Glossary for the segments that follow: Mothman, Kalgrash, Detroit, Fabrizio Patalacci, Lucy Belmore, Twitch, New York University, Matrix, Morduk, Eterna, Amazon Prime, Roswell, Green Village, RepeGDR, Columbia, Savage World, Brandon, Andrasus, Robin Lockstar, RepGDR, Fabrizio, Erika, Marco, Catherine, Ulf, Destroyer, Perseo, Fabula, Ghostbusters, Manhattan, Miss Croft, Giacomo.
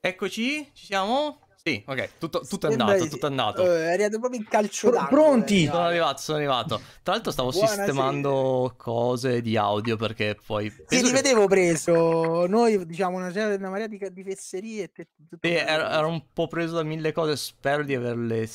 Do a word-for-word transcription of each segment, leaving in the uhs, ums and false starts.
Eccoci, ci siamo? Sì, ok, tutto, tutto è andato, tutto è andato. È arrivato proprio il calcio d'angolo. Pronti? Sono arrivato, sono arrivato. Tra l'altro stavo Buona sistemando sera. cose di audio perché poi... Sì, li che... vedevo preso, noi diciamo una, una marea di, di fesserie. E sì, ero, ero un po' preso da mille cose, spero di averle...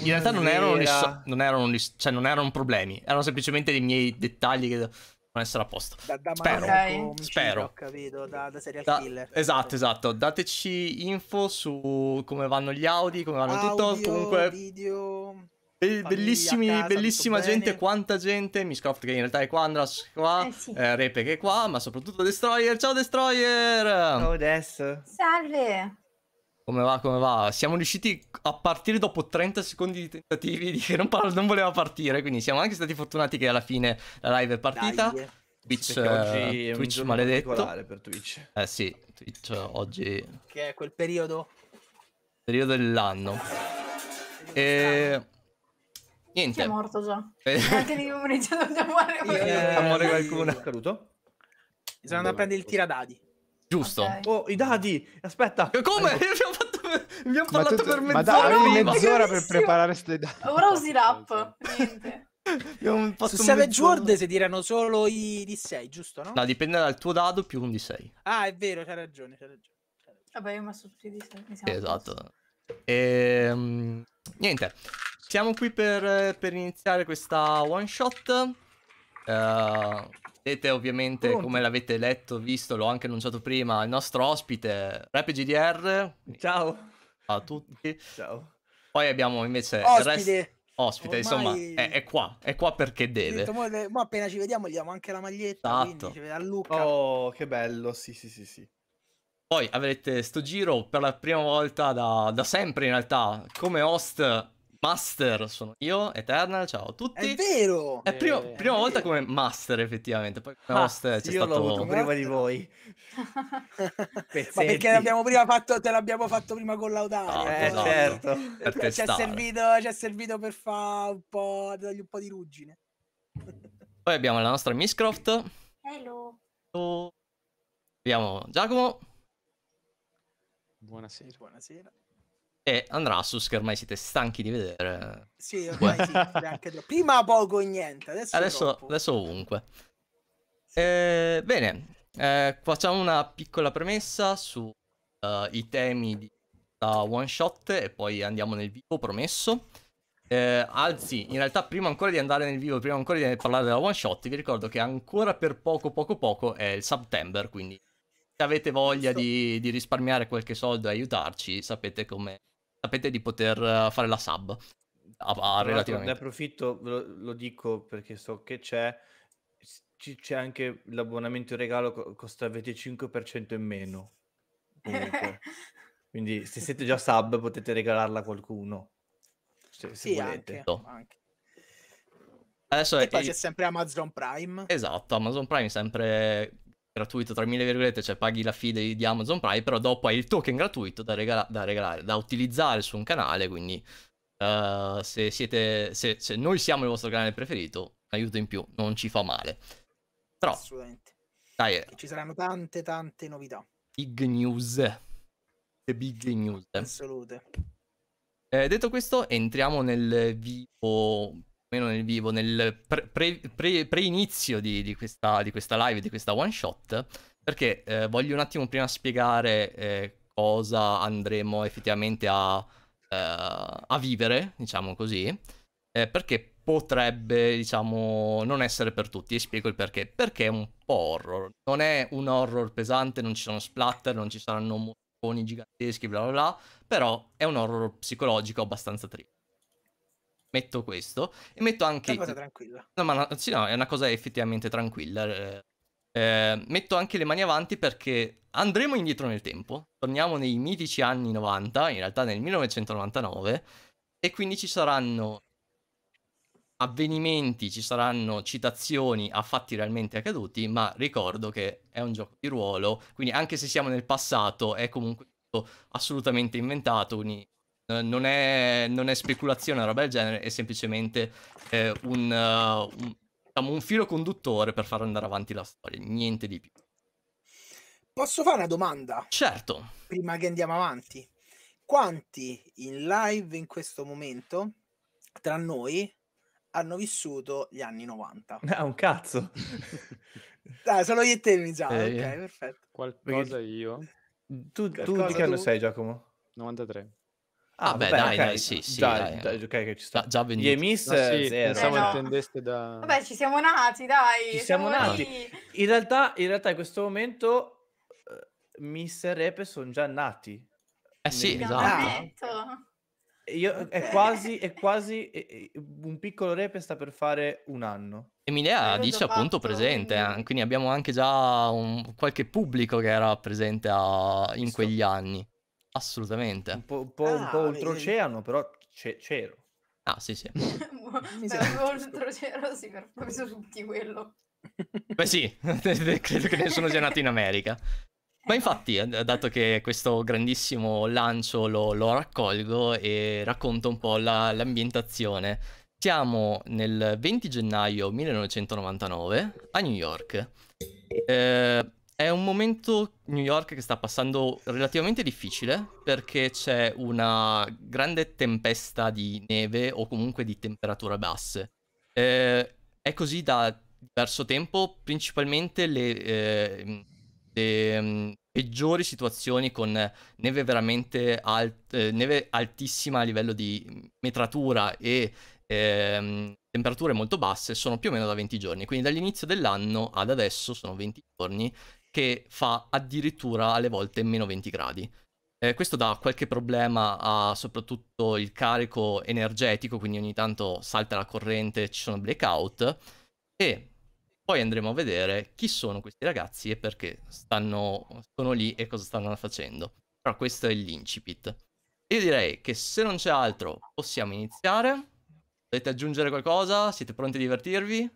In realtà non erano, so... non, erano li... cioè, non erano problemi, erano semplicemente dei miei dettagli che... essere a posto, da, da spero, okay. spero. Ho capito, da, da serial da, killer. Esatto, esatto, dateci info su come vanno gli Audi, come vanno audio, tutto, comunque video, be bellissimi, casa, bellissima gente, bene. Quanta gente, Miss Croft che in realtà è qua, Andrasus qua, eh sì. eh, Repe che è qua, ma soprattutto Destroyer, ciao Destroyer! Ciao Des! Salve! Come va, come va? Siamo riusciti a partire dopo trenta secondi di tentativi di che non, non voleva partire, quindi siamo anche stati fortunati che alla fine la live è partita. Dai, Twitch, sì, oggi è un Twitch maledetto. Per Twitch. Eh sì, Twitch oggi... Che è quel periodo? Periodo dell'anno. E... Niente. È morto già. Anche di pomeriggio non muore qualcuno. Muore qualcuno. È caduto? Bisogna andare a prendere il tiradadi. Giusto. Okay. Oh, i dadi! Aspetta! Come? Allora. Abbiamo fatto... Abbiamo parlato tu... per mezz'ora. Ma dai, mezz'ora per preparare queste dadi. Ora usi l'app. Niente. Su Savage World si tirano solo i D sei, giusto, no? No, dipende dal tuo dado più un D sei. Ah, è vero, c'hai ragione, c'hai ragione. Vabbè, io ho messo tutti i D sei. Esatto. Ehm, niente. Siamo qui per, per iniziare questa one shot. Uh, vedete ovviamente Pronto. come l'avete letto, visto, l'ho anche annunciato prima, il nostro ospite RepGDR. Ciao. Ciao a tutti. Ciao. Poi abbiamo invece ospite. il resto ospite, Ormai... insomma, è, è qua, è qua perché deve. Detto, mo, mo appena ci vediamo gli diamo anche la maglietta, esatto. Quindi, a Luca. Oh, che bello. Sì, sì, sì, sì. Poi avrete sto giro per la prima volta da, da sempre in realtà come host Master sono io, Eternal, ciao a tutti. È vero! È prima, eh, prima è volta vero. come Master, effettivamente. Poi come ah, host c'è stato... Io l'ho avuto prima di voi. Ma perché l'abbiamo prima fatto, te l'abbiamo fatto prima collaudare. Ah, eh, certo. Ci ha servito, servito per fare un po', dargli un po' di ruggine. Poi abbiamo la nostra Miss Croft. Hello. Hello. Abbiamo Giacomo. Buonasera. Buonasera. E Andrasus, che ormai siete stanchi di vedere. Sì, ormai sì, anche troppo. Prima poco e niente, adesso Adesso, adesso ovunque. Sì. Eh, bene, eh, facciamo una piccola premessa sui uh, temi di questa one shot e poi andiamo nel vivo, promesso. Eh, anzi, in realtà prima ancora di andare nel vivo, prima ancora di parlare della one shot, vi ricordo che ancora per poco, poco, poco è il September, quindi se avete voglia di, di risparmiare qualche soldo e aiutarci, sapete come... Sapete di poter fare la sub a, a relativamente. Ne approfitto, lo, lo dico perché so che c'è c'è anche l'abbonamento in regalo, costa venticinque per cento in meno. Quindi se siete già sub potete regalarla a qualcuno. Se, se sì, volete. Anche, anche. Adesso e è, poi c'è sempre Amazon Prime. Esatto, Amazon Prime sempre... gratuito tra mille virgolette, cioè paghi la fee di, di Amazon Prime, però dopo hai il token gratuito da, regala da regalare, da utilizzare su un canale, quindi uh, se siete, se, se noi siamo il vostro canale preferito, un aiuto in più non ci fa male. Però, assolutamente. Dai, eh. Ci saranno tante tante novità. Big news. The big news. Assolute. Eh, detto questo, entriamo nel vivo... meno nel vivo, nel pre-inizio pre, pre, pre di, di, questa, di questa live, di questa one shot, perché eh, voglio un attimo prima spiegare eh, cosa andremo effettivamente a, eh, a vivere, diciamo così, eh, perché potrebbe, diciamo, non essere per tutti, e spiego il perché. Perché è un po' horror, non è un horror pesante, non ci sono splatter, non ci saranno mostri giganteschi, bla bla bla, però è un horror psicologico abbastanza triste. Metto questo e metto anche... È una cosa tranquilla. No, ma no, sì, no, è una cosa effettivamente tranquilla. Eh, eh, metto anche le mani avanti perché andremo indietro nel tempo. Torniamo nei mitici anni novanta, in realtà nel millenovecentonovantanove, e quindi ci saranno avvenimenti, ci saranno citazioni a fatti realmente accaduti, ma ricordo che è un gioco di ruolo, quindi anche se siamo nel passato è comunque tutto assolutamente inventato, quindi... Non è, non è speculazione o roba del genere, è semplicemente eh, un, uh, un, diciamo, un filo conduttore per far andare avanti la storia, niente di più. Posso fare una domanda? Certo. Prima che andiamo avanti. Quanti in live in questo momento, tra noi, hanno vissuto gli anni novanta? Ah, un cazzo. Dai, solo io e te, mi già. Eh, ok, eh. perfetto. Qualcosa io. Tu, tu di che anno sei, Giacomo? novantatré. Ah, ah beh, vabbè, dai, okay. dai, sì, sì. Dai, dai, dai, okay, che ci sta. Da, già venuto. Emis, no, sì, pensavo eh no. intendeste da... Vabbè, ci siamo nati, dai. Ci siamo, siamo nati. Lì. In realtà, in realtà, in questo momento, uh, Miss e Repe sono già nati. Eh sì, esatto. Ah. Io, è quasi, è quasi, è, un piccolo Repe sta per fare un anno. Emilia dice appunto presente, eh, quindi abbiamo anche già un, qualche pubblico che era presente a, in Questo. quegli anni. Assolutamente. Un po', un po', ah, un po oltreoceano, però c'ero. Ah, sì, sì. Oltreoceano, sì, per proprio tutti quello. Beh sì, credo che nessuno sia nato in America. Ma infatti, dato che questo grandissimo lancio lo, lo raccolgo e racconto un po' l'ambientazione. La, Siamo nel venti gennaio millenovecentonovantanove a New York. Eh, è un momento New York che sta passando relativamente difficile perché c'è una grande tempesta di neve o comunque di temperature basse. Eh, è così da diverso tempo, principalmente le... Eh, Le, um, peggiori situazioni con neve veramente alt eh, neve altissima a livello di metratura e ehm, temperature molto basse sono più o meno da venti giorni, quindi dall'inizio dell'anno ad adesso sono venti giorni che fa addirittura alle volte meno venti gradi. Eh, questo dà qualche problema a soprattutto il carico energetico, quindi ogni tanto salta la corrente, ci sono blackout e poi andremo a vedere chi sono questi ragazzi e perché stanno, sono lì e cosa stanno facendo. Però questo è l'incipit. Io direi che se non c'è altro possiamo iniziare. Volete aggiungere qualcosa? Siete pronti a divertirvi?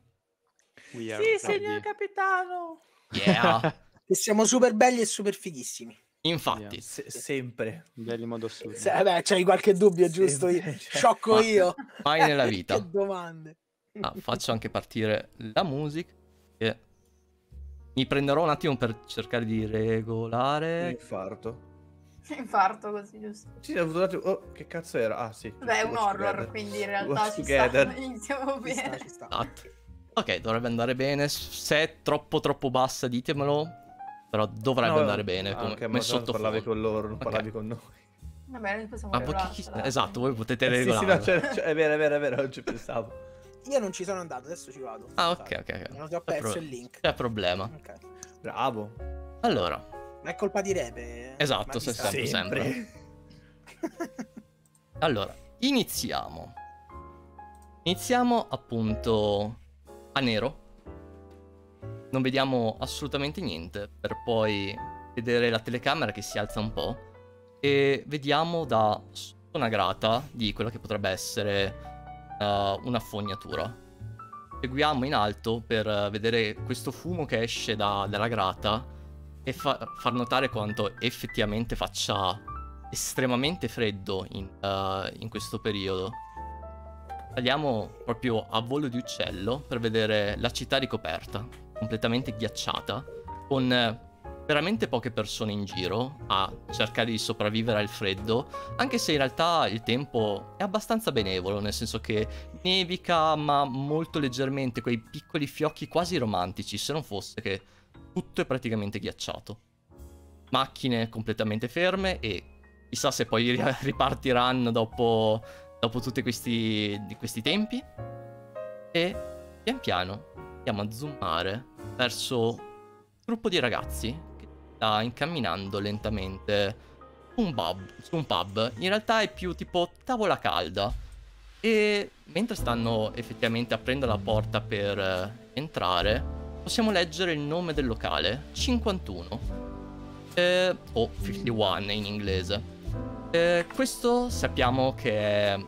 Sì, ready. Signor capitano! Yeah! E siamo super belli e super fighissimi. Infatti. Yeah. Se sempre. Belli in modo assurdo. Vabbè, c'hai qualche dubbio, giusto? Io. Sciocco Ma, io. Mai nella vita. Che domande. Ah, faccio anche partire la musica. Yeah. Mi prenderò un attimo per cercare di regolare. Infarto. Infarto così, giusto? Sì, ho avuto un attimo. Oh, che cazzo era? Ah, sì. Beh, è un horror, together. Quindi in realtà ci sta. Iniziamo bene. Ci sta, ci sta. Ok, dovrebbe andare bene. Se è troppo troppo bassa, ditemelo. Però dovrebbe no, andare bene. Ah, okay, ma non parlavi con loro, non okay. parlavi con noi. Vabbè, noi possiamo ah, regolarla. Esatto, voi potete eh, regolare. Sì, sì, no, cioè, è vero, è vero, è vero, non ci pensavo. Io non ci sono andato, adesso ci vado. Ah, ok, ok. okay. Non ti ho perso il link. C'è problema. Okay. Bravo. Allora. Ma è colpa di Repe. Esatto, se sempre. sempre. Allora, iniziamo. Iniziamo appunto a nero. Non vediamo assolutamente niente, per poi vedere la telecamera che si alza un po'. E vediamo da sotto una grata di quella che potrebbe essere... una fognatura. Seguiamo in alto per vedere questo fumo che esce da, dalla grata e fa, far notare quanto effettivamente faccia estremamente freddo in, uh, in questo periodo. Saliamo proprio a volo di uccello per vedere la città ricoperta, completamente ghiacciata, con veramente poche persone in giro a cercare di sopravvivere al freddo, anche se in realtà il tempo è abbastanza benevolo, nel senso che nevica ma molto leggermente, quei piccoli fiocchi quasi romantici, se non fosse che tutto è praticamente ghiacciato. Macchine completamente ferme e chissà se poi ripartiranno dopo, dopo tutti questi, questi tempi. E pian piano andiamo a zoomare verso un gruppo di ragazzi sta incamminando lentamente su un, pub, su un pub. In realtà è più tipo tavola calda. E mentre stanno effettivamente aprendo la porta per entrare, possiamo leggere il nome del locale, cinquantuno eh, o oh, cinquantuno in inglese. Eh, questo sappiamo che è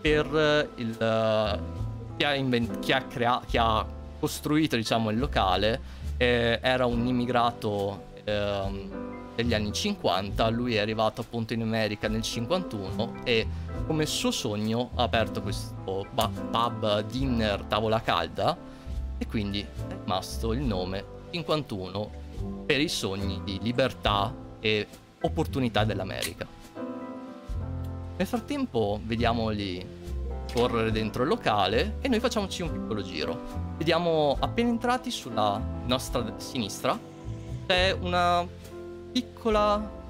per il uh, chi, ha chi, ha crea chi ha costruito, diciamo, il locale eh, era un immigrato degli anni cinquanta. Lui è arrivato appunto in America nel cinquantuno e come suo sogno ha aperto questo pub, dinner, tavola calda, e quindi è rimasto il nome cinquantuno per i sogni di libertà e opportunità dell'America. Nel frattempo vediamoli correre dentro il locale e noi facciamoci un piccolo giro. Vediamo, appena entrati sulla nostra sinistra, c'è una piccola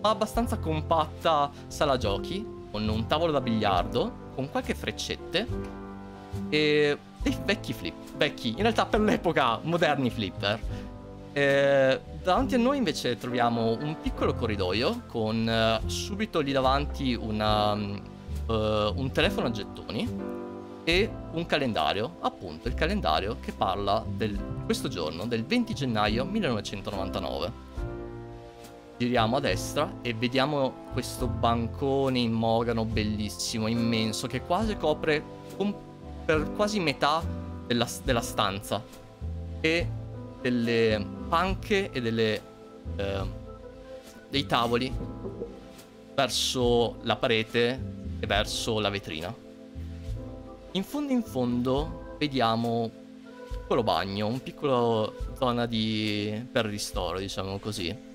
ma abbastanza compatta sala giochi con un tavolo da biliardo, con qualche freccette e dei vecchi flip, vecchi, in realtà per l'epoca moderni flipper. E davanti a noi invece troviamo un piccolo corridoio con uh, subito lì davanti una, um, uh, un telefono a gettoni e un calendario, appunto il calendario che parla di questo giorno, del venti gennaio millenovecentonovantanove. Giriamo a destra e vediamo questo bancone in mogano bellissimo, immenso, che quasi copre per quasi metà della, della stanza, e delle panche e delle, eh, dei tavoli verso la parete e verso la vetrina. In fondo in fondo vediamo un piccolo bagno, un piccolo zona di... per ristoro, diciamo così.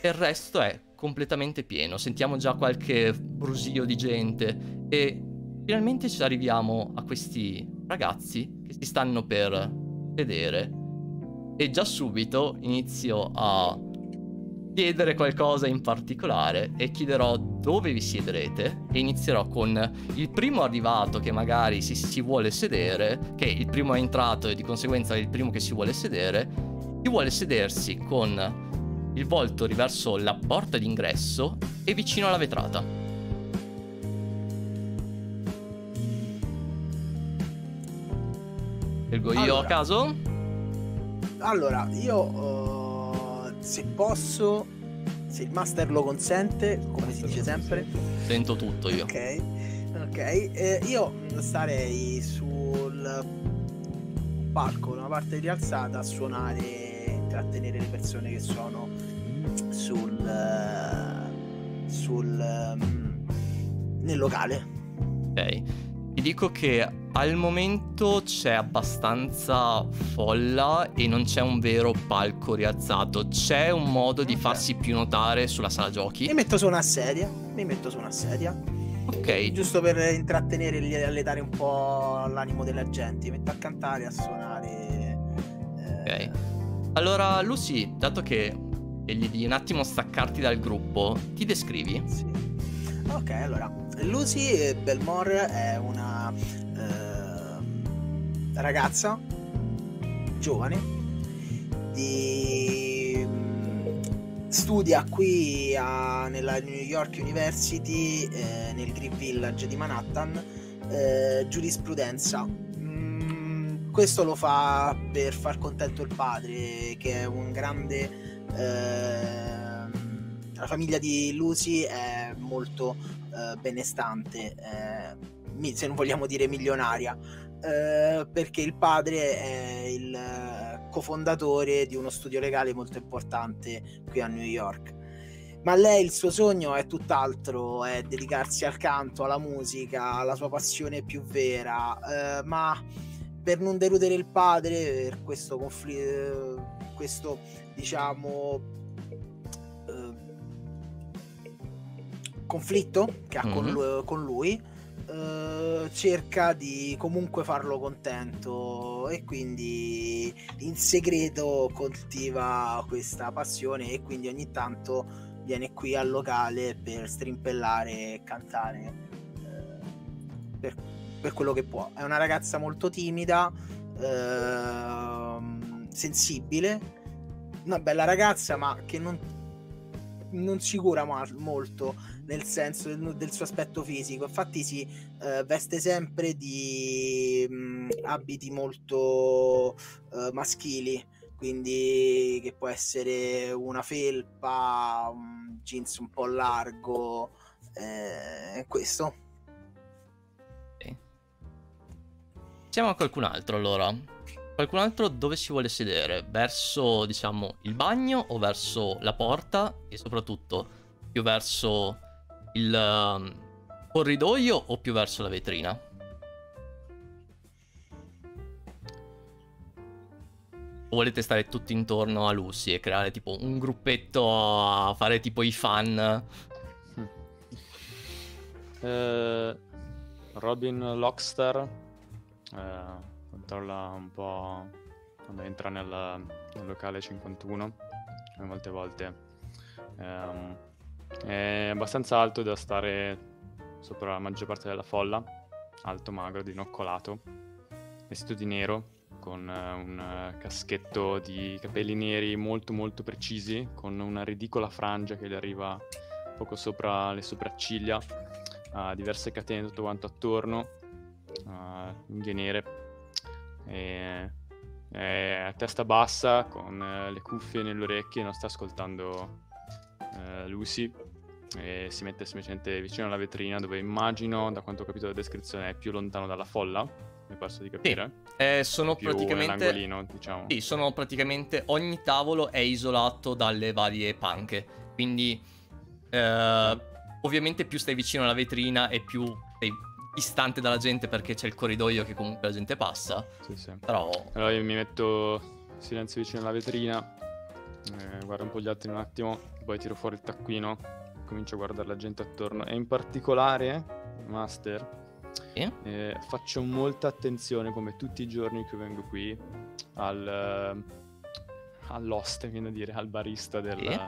E il resto è completamente pieno, sentiamo già qualche brusio di gente e finalmente ci arriviamo a questi ragazzi che si stanno per sedere. E già subito inizio a chiedere qualcosa in particolare e chiederò dove vi siederete e inizierò con il primo arrivato che magari si, si vuole sedere, che il primo è entrato e di conseguenza è il primo che si vuole sedere, si vuole sedersi con il volto riverso la porta d'ingresso e vicino alla vetrata. Ergo io allora, a caso? Allora, io... Uh... se posso, se il master lo consente, come si dice sempre, sento tutto io. Ok, ok, eh, io starei sul palco, una parte rialzata, a suonare e intrattenere le persone che sono sul sul nel locale. Ok, vi dico che al momento c'è abbastanza folla e non c'è un vero palco rialzato. C'è un modo di farsi più notare sulla sala giochi. Mi metto su una sedia, mi metto su una sedia. Ok. Giusto per intrattenere e allenare un po' l'animo della gente. Mi metto a cantare, a suonare. Eh... Ok. Allora, Lucy, dato che devi un attimo staccarti dal gruppo, ti descrivi? Sì. Ok, allora. Lucy Belmore è una... ragazza giovane di... studia qui a... nella New York University, eh, nel Green Village di Manhattan, eh, giurisprudenza. Mm, questo lo fa per far contento il padre, che è un grande... eh... la famiglia di Lucy è molto eh, benestante, eh, se non vogliamo dire milionaria. Uh, perché il padre è il uh, cofondatore di uno studio legale molto importante qui a New York, ma lei, il suo sogno è tutt'altro, è dedicarsi al canto, alla musica, alla sua passione più vera, uh, ma per non deludere il padre, per questo conflitto, uh, questo diciamo uh, conflitto che ha mm-hmm. con lui, con lui Uh, cerca di comunque farlo contento e quindi in segreto coltiva questa passione, e quindi ogni tanto viene qui al locale per strimpellare e cantare uh, per, per quello che può. È una ragazza molto timida, uh, sensibile, una bella ragazza, ma che non, non si cura molto nel senso del suo aspetto fisico. Infatti si eh, veste sempre di mh, abiti molto eh, maschili, quindi che può essere una felpa, un jeans un po' largo, eh, questo. Okay. Siamo a qualcun altro, allora. Qualcun altro dove si vuole sedere? Verso, diciamo, il bagno o verso la porta, e soprattutto più verso... il um, corridoio o più verso la vetrina? volete stare tutti intorno a Lucy e creare tipo un gruppetto, fare tipo i fan. Eh, Robin Lockstar eh, controlla un po' quando entra nel, nel locale cinquantuno, come molte volte eh, è abbastanza alto da stare sopra la maggior parte della folla, alto, magro, dinoccolato, vestito di nero con un caschetto di capelli neri molto molto precisi, con una ridicola frangia che gli arriva poco sopra le sopracciglia, uh, diverse catene tutto quanto attorno, uh, unghie nere, e, e a testa bassa con uh, le cuffie nelle orecchie, non sta ascoltando uh, Lucy, e si mette semplicemente vicino alla vetrina, dove immagino, da quanto ho capito la descrizione, è più lontano dalla folla. Mi è parso di capire. Sì, eh, sono praticamente, diciamo. Sì, sono praticamente ogni tavolo è isolato dalle varie panche, quindi eh, ovviamente più stai vicino alla vetrina e più sei distante dalla gente, perché c'è il corridoio che comunque la gente passa. Sì, sì. Però allora io mi metto in silenzio vicino alla vetrina, eh, guardo un po' gli altri un attimo, poi tiro fuori il taccuino, comincio a guardare la gente attorno, e in particolare Master. Eh, faccio molta attenzione, come tutti i giorni che vengo qui, al, uh, all'oste, viene a dire, al barista del, eh?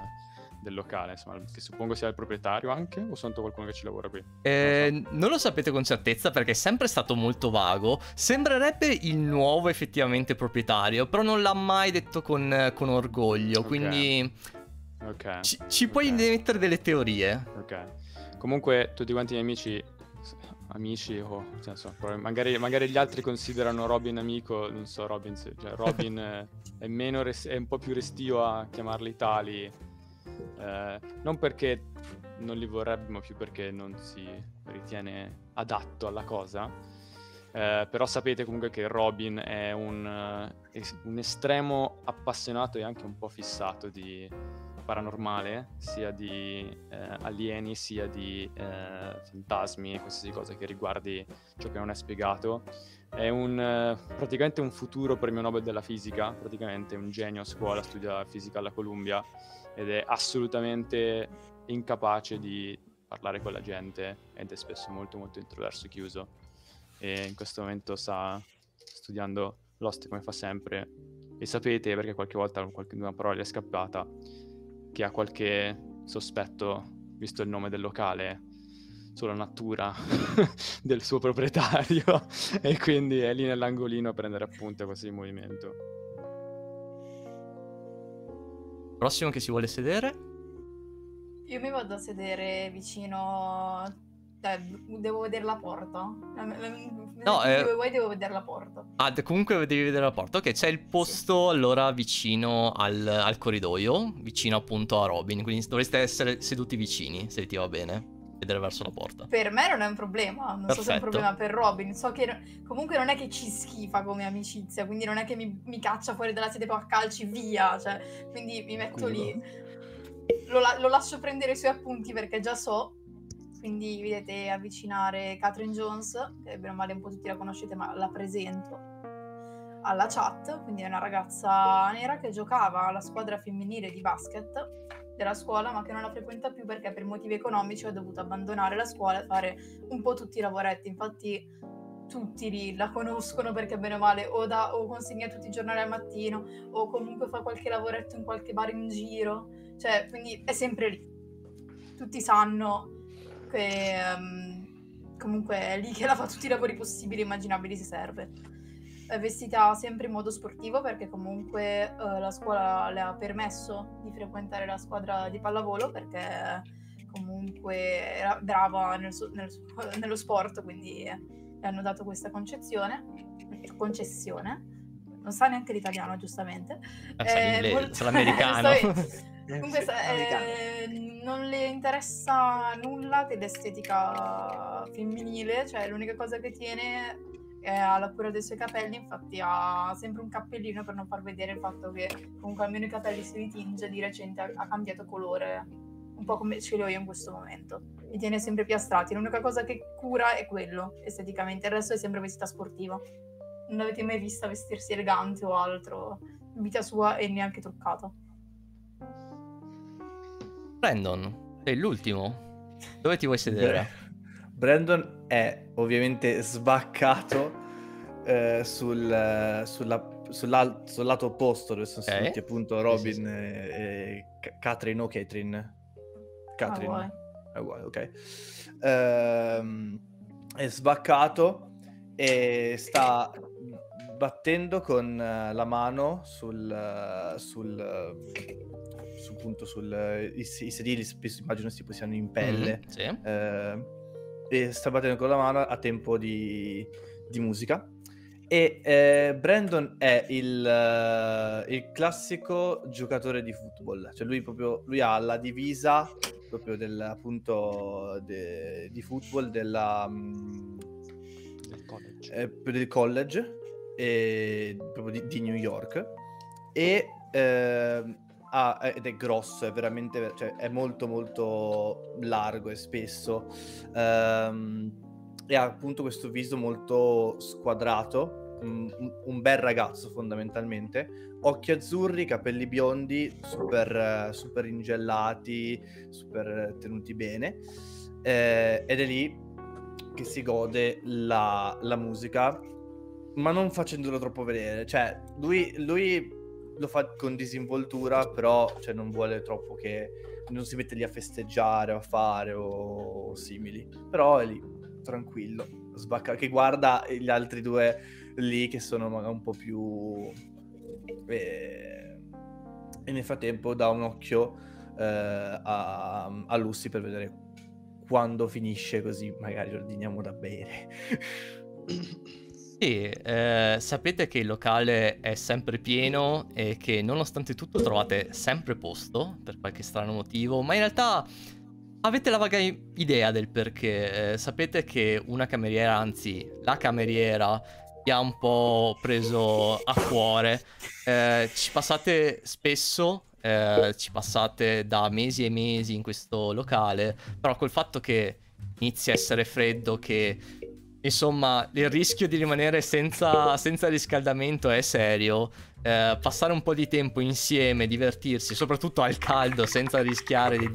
del locale, insomma, che suppongo sia il proprietario anche, o soltanto qualcuno che ci lavora qui? Eh, non, lo so. Non lo sapete con certezza, perché è sempre stato molto vago. Sembrerebbe il nuovo effettivamente proprietario, però non l'ha mai detto con, con orgoglio, okay. Quindi okay. ci, ci okay. puoi mettere delle teorie. Ok, comunque tutti quanti i miei amici... Amici o... Oh, cioè, so, magari, magari gli altri considerano Robin amico, non so, Robin... Cioè, Robin è, meno res, è un po' più restio a chiamarli tali, eh, non perché non li vorrebbe, ma più perché non si ritiene adatto alla cosa. Eh, però sapete comunque che Robin è un, un estremo appassionato e anche un po' fissato di paranormale, sia di eh, alieni, sia di eh, fantasmi e qualsiasi cosa che riguardi ciò che non è spiegato. È un eh, praticamente un futuro premio Nobel della fisica, praticamente un genio a scuola, studia fisica alla Columbia ed è assolutamente incapace di parlare con la gente ed è spesso molto molto introverso e chiuso. E in questo momento sta studiando l'oste come fa sempre, e sapete, perché qualche volta qualche, una parola è scappata, che ha qualche sospetto, visto il nome del locale, sulla natura del suo proprietario, e quindi è lì nell'angolino a prendere appunto così movimento. Prossimo che si vuole sedere? Io mi vado a sedere vicino... Devo vedere la porta. No, eh... dove vuoi devo vedere la porta. Ah, comunque devi vedere la porta. Ok, c'è il posto, sì. Allora vicino al, al corridoio, vicino appunto a Robin. Quindi dovreste essere seduti vicini, se ti va bene. Vedere verso la porta. Per me non è un problema. Non Perfetto. So se è un problema per Robin. So che comunque non è che ci schifa come amicizia, quindi non è che mi, mi caccia fuori dalla sede poi a calci via, cioè. Quindi mi metto Culo. lì, lo, lo lascio prendere i suoi appunti, perché già so. Quindi vedete avvicinare Catherine Jones, che bene o male un po' tutti la conoscete, ma la presento alla chat. Quindi è una ragazza nera che giocava alla squadra femminile di basket della scuola, ma che non la frequenta più perché per motivi economici ha dovuto abbandonare la scuola e fare un po' tutti i lavoretti. Infatti tutti lì la conoscono, perché bene o male o, da, o consegna tutti i giornali al mattino, o comunque fa qualche lavoretto in qualche bar in giro, cioè, quindi è sempre lì, tutti sanno che um, comunque è lì che la fa tutti i lavori possibili e immaginabili se serve. È vestita sempre in modo sportivo, perché comunque uh, la scuola le ha permesso di frequentare la squadra di pallavolo, perché comunque era brava nel su- nel su- nello sport, quindi le hanno dato questa concezione concessione. Non sa neanche l'italiano, giustamente. Eh, eh, molto... l'americano. Comunque eh, non le interessa nulla dell'estetica femminile, cioè l'unica cosa che tiene è la cura dei suoi capelli. Infatti ha sempre un cappellino per non far vedere il fatto che comunque almeno i capelli si ritinge, di recente ha, ha cambiato colore, un po' come ce li ho io in questo momento. Li tiene sempre piastrati, l'unica cosa che cura è quello esteticamente, il resto è sempre vestita sportiva. Non l'avete mai vista vestirsi elegante o altro. vita sua e neanche truccata. Brandon, sei l'ultimo. Dove ti vuoi sedere? Brandon è ovviamente sbaccato eh, sul, sulla, sulla, sul lato opposto, dove sono okay. seduti appunto Robin, sì, sì, sì. e Catherine o Catherine? Catherine. Ah, è uguale, ok. Ehm, è sbaccato e sta battendo con la mano sul... sul sul punto sul i, i sedili spesso immagino si possiano in pelle, mm, sì. eh, e sta battendo con la mano a tempo di, di musica e eh, Brandon è il, uh, il classico giocatore di football, cioè lui proprio lui ha la divisa proprio del appunto de, di football della um, del college, eh, del college e, proprio di, di New York e eh, Ah, ed è grosso, è veramente, cioè, è molto molto largo e spesso um, e ha appunto questo viso molto squadrato, un, un bel ragazzo fondamentalmente, occhi azzurri, capelli biondi, super, super ingellati, super tenuti bene, eh, ed è lì che si gode la, la musica, ma non facendolo troppo vedere, cioè lui, lui lo fa con disinvoltura, però cioè, non vuole troppo che... non si mette lì a festeggiare, a fare o, o simili. Però è lì, tranquillo, sbacca... che guarda gli altri due lì che sono magari un po' più... E, e nel frattempo dà un occhio eh, a, a Lucy per vedere quando finisce, così magari ordiniamo da bere. Sì, eh, sapete che il locale è sempre pieno e che nonostante tutto trovate sempre posto per qualche strano motivo, ma in realtà avete la vaga idea del perché. Eh, sapete che una cameriera, anzi la cameriera, vi ha un po' preso a cuore, eh, ci passate spesso, eh, ci passate da mesi e mesi in questo locale, però col fatto che inizia a essere freddo, che... insomma, il rischio di rimanere senza, senza riscaldamento è serio. Eh, passare un po' di tempo insieme, divertirsi, soprattutto al caldo, senza rischiare di,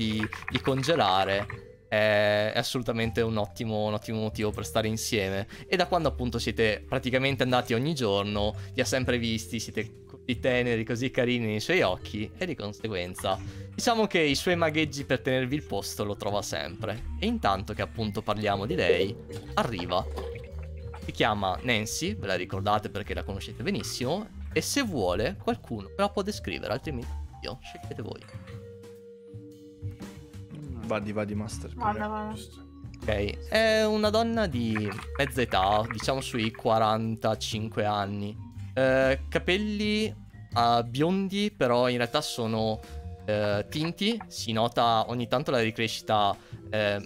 di congelare, è, è assolutamente un ottimo, un ottimo motivo per stare insieme. E da quando appunto siete praticamente andati ogni giorno, li ha sempre visti, siete così teneri, così carini nei suoi occhi, e di conseguenza diciamo che i suoi magheggi per tenervi il posto lo trova sempre. E intanto che appunto parliamo di lei, arriva. Si chiama Nancy, ve la ricordate perché la conoscete benissimo, e se vuole qualcuno ve la può descrivere, altrimenti io, scegliete voi. Vadi, vadi master. Vada, vada. Ok, è una donna di mezza età, diciamo sui quarantacinque anni. Eh, capelli eh, biondi, però in realtà sono eh, tinti, si nota ogni tanto la ricrescita eh,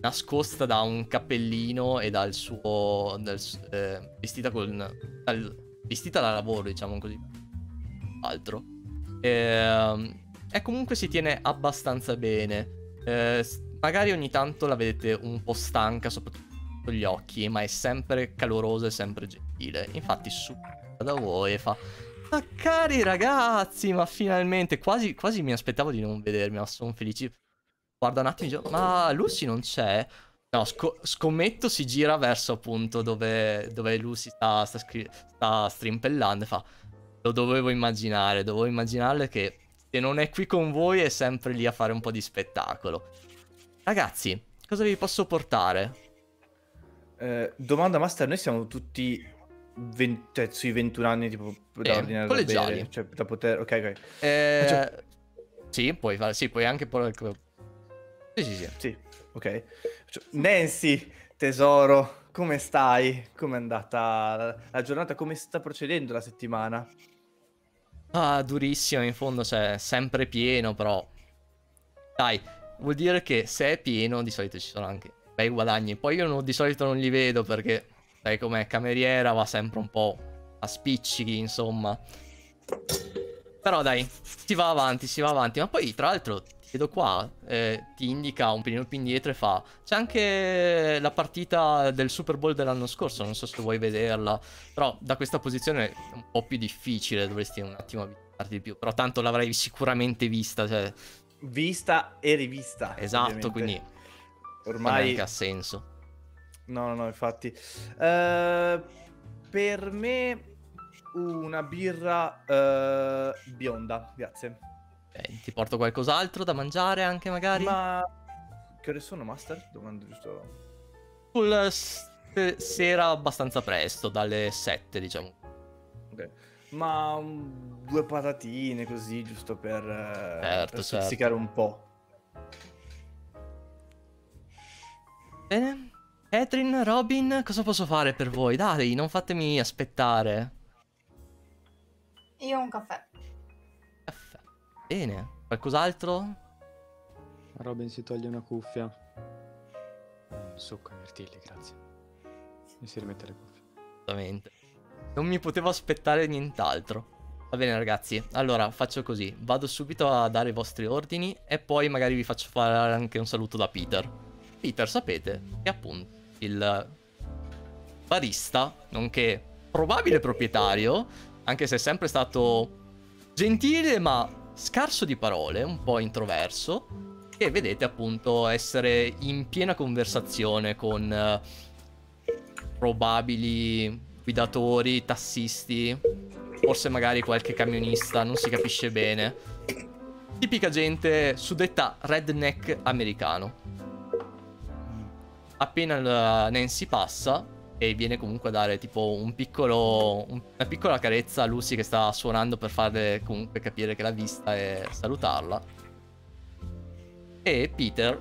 nascosta da un cappellino e dal suo dal, eh, vestita con dal, vestita da lavoro, diciamo così, altro. Eh, e comunque si tiene abbastanza bene, eh, magari ogni tanto la vedete un po' stanca, soprattutto gli occhi, ma è sempre calorosa e sempre gentile. Infatti su da voi e fa: ma cari ragazzi, ma finalmente, quasi, quasi mi aspettavo di non vedermi, ma sono felice. Guarda un attimo, ma Lucy non c'è? No, sc scommetto si gira verso appunto dove, dove Lucy sta, sta, sta strimpellando e fa: lo dovevo immaginare, dovevo immaginarle che se non è qui con voi è sempre lì a fare un po' di spettacolo. Ragazzi, cosa vi posso portare? Eh, domanda master, noi siamo tutti... venti, cioè, sui ventuno anni tipo da eh, ordinare collegiali. Da bere, cioè da poter, ok, ok. Eh, cioè... Sì, puoi fare, sì, puoi anche porre il... Sì, sì, sì. Sì, ok. Cioè, Nancy, tesoro, come stai? Com'è andata la, la giornata? Come sta procedendo la settimana? Ah, durissimo in fondo, cioè, sempre pieno, però... Dai, vuol dire che se è pieno di solito ci sono anche bei guadagni. Poi io no, di solito non li vedo perché... Sai com'è, cameriera va sempre un po' a spiccichi, insomma. Però dai, si va avanti, si va avanti. Ma poi, tra l'altro, ti vedo qua, eh, ti indica un pelino più indietro e fa: c'è anche la partita del Super Bowl dell'anno scorso, non so se vuoi vederla. Però da questa posizione è un po' più difficile, dovresti un attimo avvicinarti. di più, però tanto l'avrei sicuramente vista, cioè... vista e rivista, esatto, ovviamente. Quindi ormai non ha senso. No, no, infatti. Uh, per me una birra uh, bionda, grazie. Okay, ti porto qualcos'altro da mangiare anche magari? Ma che ore sono, master? Domando giusto. Sulla sera abbastanza presto, dalle sette diciamo. Ok. Ma um, due patatine così, giusto per, eh, certo, per stuzzicare, certo, un po'. Bene. Catherine, Robin, cosa posso fare per voi? Dai, non fatemi aspettare. Io un caffè. Caffè. Bene. Qualcos'altro? Robin si toglie una cuffia. Succo ai mirtilli, grazie. E si rimette le cuffie. Esattamente. Non mi potevo aspettare nient'altro. Va bene ragazzi, allora faccio così. Vado subito a dare i vostri ordini e poi magari vi faccio fare anche un saluto da Peter. Peter, sapete che appunto il barista, nonché probabile proprietario, anche se è sempre stato gentile ma scarso di parole, un po' introverso, che vedete appunto essere in piena conversazione con eh, probabili... guidatori, tassisti, forse magari qualche camionista, non si capisce bene. Tipica gente suddetta redneck americano. Appena Nancy passa e viene comunque a dare tipo un piccolo, una piccola carezza a Lucy che sta suonando per farle comunque capire che l'ha vista e salutarla. E Peter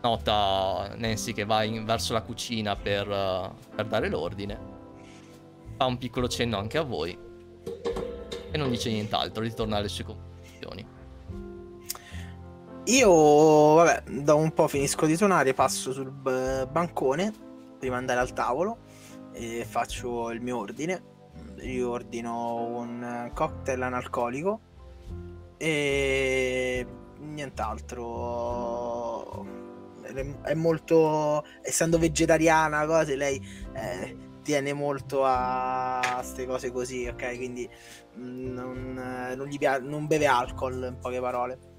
nota Nancy che va in, verso la cucina per, per dare l'ordine. Fa un piccolo cenno anche a voi e non dice nient'altro, ritorna alle sue conclusioni. Io, vabbè, da un po' finisco di suonare, passo sul bancone prima di andare al tavolo e faccio il mio ordine. Io ordino un cocktail analcolico e nient'altro. È molto, essendo vegetariana, cose, lei è... tiene molto a ste cose così, ok? Quindi non, non, gli piace, non beve alcol, in poche parole.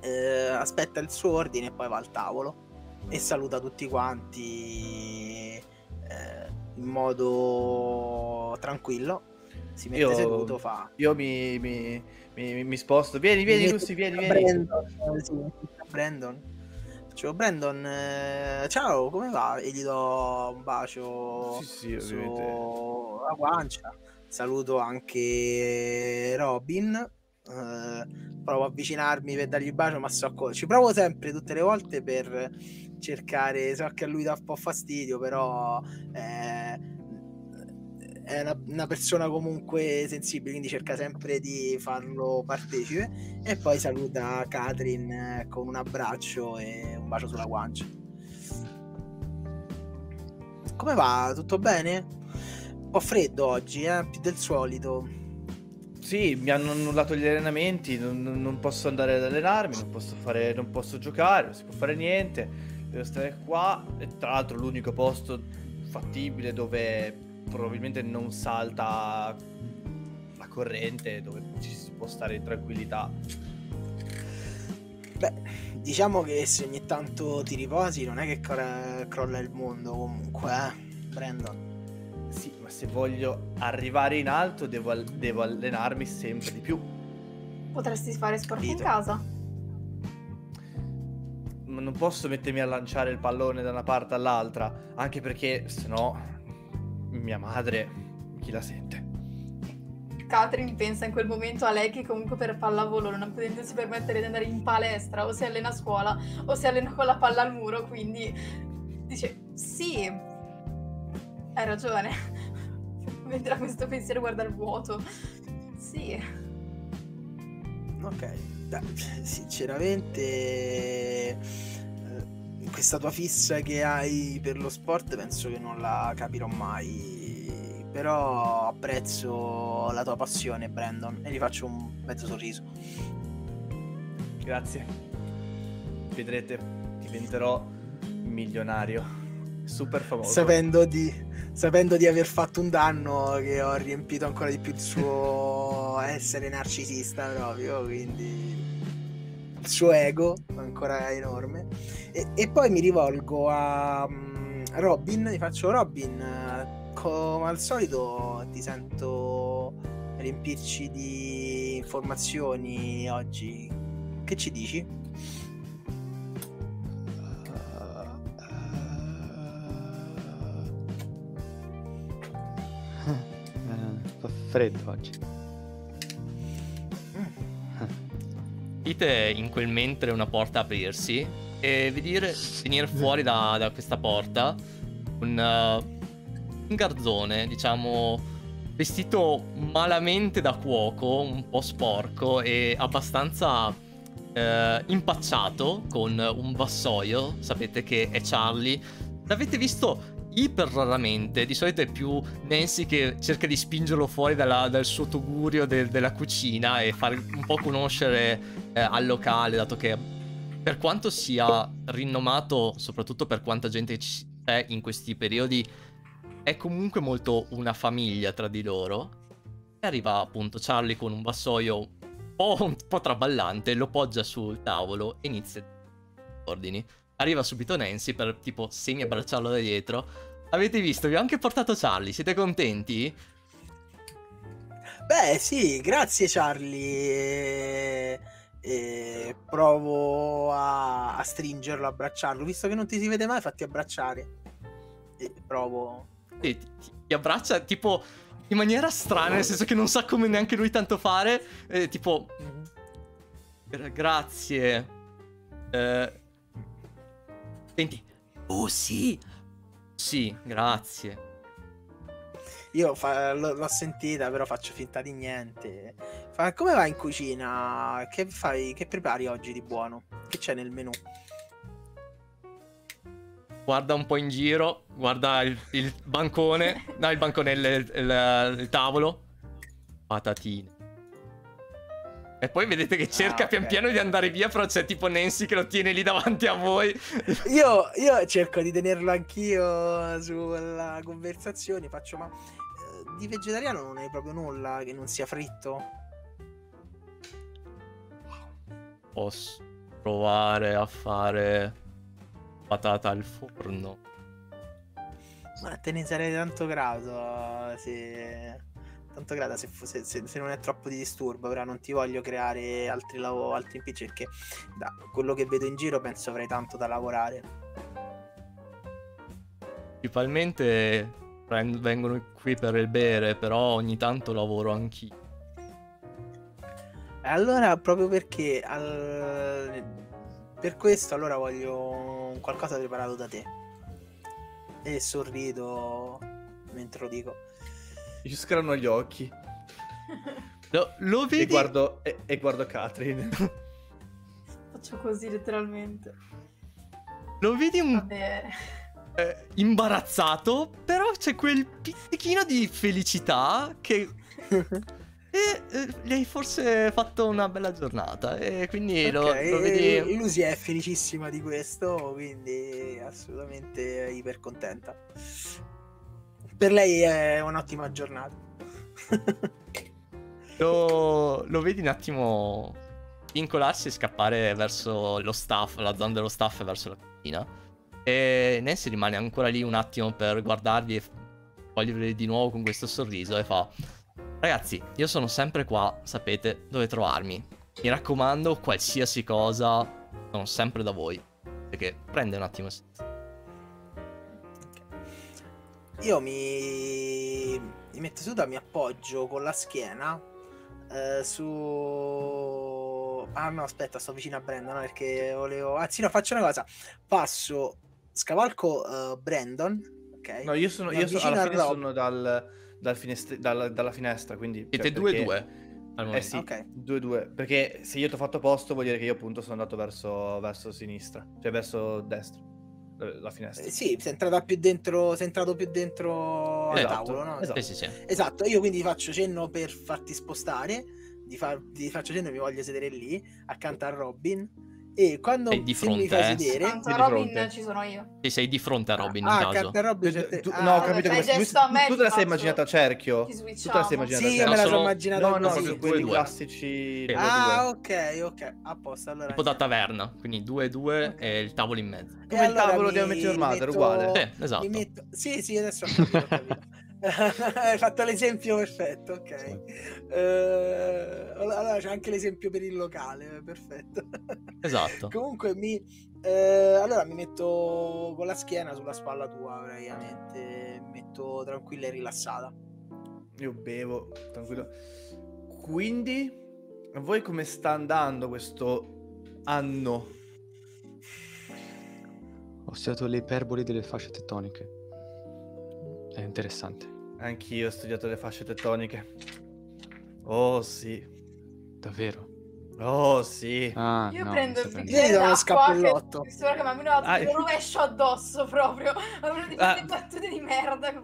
Eh, aspetta il suo ordine e poi va al tavolo e saluta tutti quanti eh, in modo tranquillo. Si mette io, seduto, fa... Io mi, mi, mi, mi sposto. Vieni, vieni, Lucy, vieni, vieni. Brandon, sì, Brandon. Cioè, Brandon, eh, ciao, come va? E gli do un bacio, sì, sì, sulla guancia. Saluto anche Robin. Eh, provo a avvicinarmi per dargli il bacio, ma so cosa. Ci provo sempre, tutte le volte, per cercare. So che a lui dà un po' fastidio, però eh, è una, una persona comunque sensibile, quindi cerca sempre di farlo partecipe. E poi saluta Catherine con un abbraccio e un bacio sulla guancia. Come va? Tutto bene? Un po' freddo oggi, eh? Più del solito. Sì, mi hanno annullato gli allenamenti, non, non posso andare ad allenarmi, non posso fare, non posso giocare, non si può fare niente, devo stare qua. E tra l'altro l'unico posto fattibile dove probabilmente non salta la corrente, dove ci si può stare in tranquillità. Beh, diciamo che se ogni tanto ti riposi non è che cro crolla il mondo comunque, eh, Brandon. Sì, ma se voglio arrivare in alto devo, al devo allenarmi sempre di più. Potresti fare sport in casa. Ma non posso mettermi a lanciare il pallone da una parte all'altra, anche perché sennò mia madre, chi la sente? Catherine pensa in quel momento a lei che comunque per pallavolo non potendosi permettere di andare in palestra, o si allena a scuola o si allena con la palla al muro, quindi dice sì, hai ragione. Mentre questo pensiero guarda il vuoto. Sì. Ok, sinceramente questa tua fissa che hai per lo sport penso che non la capirò mai, però apprezzo la tua passione, Brandon, e gli faccio un mezzo sorriso. Grazie, vedrete, diventerò milionario. super famoso, sapendo di, sapendo di aver fatto un danno che ho riempito ancora di più il suo essere narcisista proprio, quindi il suo ego ancora enorme. E, e poi mi rivolgo a um, Robin, gli faccio: Robin, come al solito ti sento riempirci di informazioni oggi, che ci dici? Freddo oggi. Dite in quel mentre una porta aprirsi e vedere venire fuori da, da questa porta un, uh, un garzone, diciamo, vestito malamente da cuoco, un po' sporco e abbastanza uh, impacciato, con un vassoio. Sapete che è Charlie, l'avete visto iper raramente, di solito è più Nancy che cerca di spingerlo fuori dalla, dal suo tugurio de, della cucina e far un po' conoscere eh, al locale, dato che per quanto sia rinomato, soprattutto per quanta gente c'è in questi periodi, è comunque molto una famiglia tra di loro. E arriva appunto Charlie con un vassoio un po', un po' traballante, lo poggia sul tavolo e inizia gli ordini. Arriva subito Nancy per tipo semi abbracciarlo da dietro. Avete visto, vi ho anche portato Charlie, siete contenti? Beh sì, grazie Charlie. E provo a, a stringerlo, abbracciarlo. Visto che non ti si vede mai, fatti abbracciare. E provo. Sì, ti, ti abbraccia tipo in maniera strana, nel senso che non sa come neanche lui tanto fare. E, tipo gra grazie. Eh... Senti, oh sì, sì, grazie. Io l'ho sentita, però faccio finta di niente. Fa, come vai in cucina? Che fai? Che prepari oggi di buono? Che c'è nel menù? Guarda un po' in giro, guarda il, il bancone, no, il banconello, il, il, il tavolo, patatine. E poi vedete che cerca ah, okay. pian piano di andare via, però c'è tipo Nancy che lo tiene lì davanti a voi. Io, io cerco di tenerlo anch'io sulla conversazione, faccio: ma eh, di vegetariano non hai proprio nulla che non sia fritto? Posso provare a fare patata al forno. Ma te ne sarei tanto grato se... Tanto grata se, se, se non è troppo di disturbo, però non ti voglio creare altri, altri impicci, perché da quello che vedo in giro penso avrei tanto da lavorare. Principalmente vengono qui per il bere, però ogni tanto lavoro anch'io. Allora, proprio perché al... per questo allora voglio qualcosa preparato da te. E sorrido mentre lo dico. Ci scrano gli occhi. Lo, lo vedi? E guardo, e, e guardo Catherine. Faccio così letteralmente. Lo vedi un... Vabbè. Eh, imbarazzato, però c'è quel pizzichino di felicità che... e eh, le hai forse fatto una bella giornata, e quindi okay, lo, lo vedi... Lucy è felicissima di questo, quindi assolutamente iper contenta. Per lei è un'ottima giornata. lo, lo vedi un attimo vincolarsi e scappare verso lo staff, la zona dello staff, verso la cucina. E Nancy rimane ancora lì un attimo per guardarvi e coglierli di nuovo con questo sorriso e fa: ragazzi, io sono sempre qua, sapete dove trovarmi. Mi raccomando, qualsiasi cosa, sono sempre da voi. Perché prende un attimo... Io mi... mi metto seduta, mi appoggio con la schiena eh, su... Ah no, aspetta, sto vicino a Brandon, perché volevo... Anzi no, faccio una cosa. Passo, scavalco uh, Brandon, ok? No, io sono... Io so, alla fine Rob... sono dal, dal finestre, dal, dalla finestra, quindi... Siete due e due. Eh sì, due e due. Perché se io ti ho fatto posto vuol dire che io appunto sono andato verso, verso sinistra, cioè verso destra. La finestra. Eh, sì, sei entrato più dentro, sei entrato più dentro al tavolo, no? Esatto. Esatto. Esatto, io quindi faccio cenno per farti spostare, ti, fa, ti faccio cenno che mi voglio sedere lì accanto a Robin E quando sei di fronte, mi fai eh. vedere, tanto sei Robin, di fronte. Ci sono io. Sì, sei di fronte a Robin. Ah, in caso. Robin, cioè, tu, ah, no, ho capito come tu, tu te la sei immaginata a cerchio? Tu te la sei immaginata? Sì, io me la sono immaginata. No, no, sì, quelli due. Classici. Ah, ok, ok. Apposta, allora. Tipo da taverna, quindi due due okay. E il tavolo in mezzo. Come allora il tavolo di How I Met Your Mother, uguale. Sì, esatto. Metto... Sì, sì, adesso ho capito, ho capito. Hai fatto l'esempio perfetto, ok. Uh, allora c'è anche l'esempio per il locale, perfetto. Esatto. Comunque mi uh, allora mi metto con la schiena sulla spalla tua, praticamente mi metto tranquilla e rilassata. Io bevo tranquillo. Quindi a voi come sta andando questo anno? Ho studiato le iperboli delle fasce tettoniche. È interessante. Anch'io ho studiato le fasce tettoniche. Oh sì. Davvero? Oh sì. Ah, io no, prendo il bicchiere d'acqua che, che mi lo ah, rovescio addosso proprio. Ho uno di quelle ah. battute di merda che...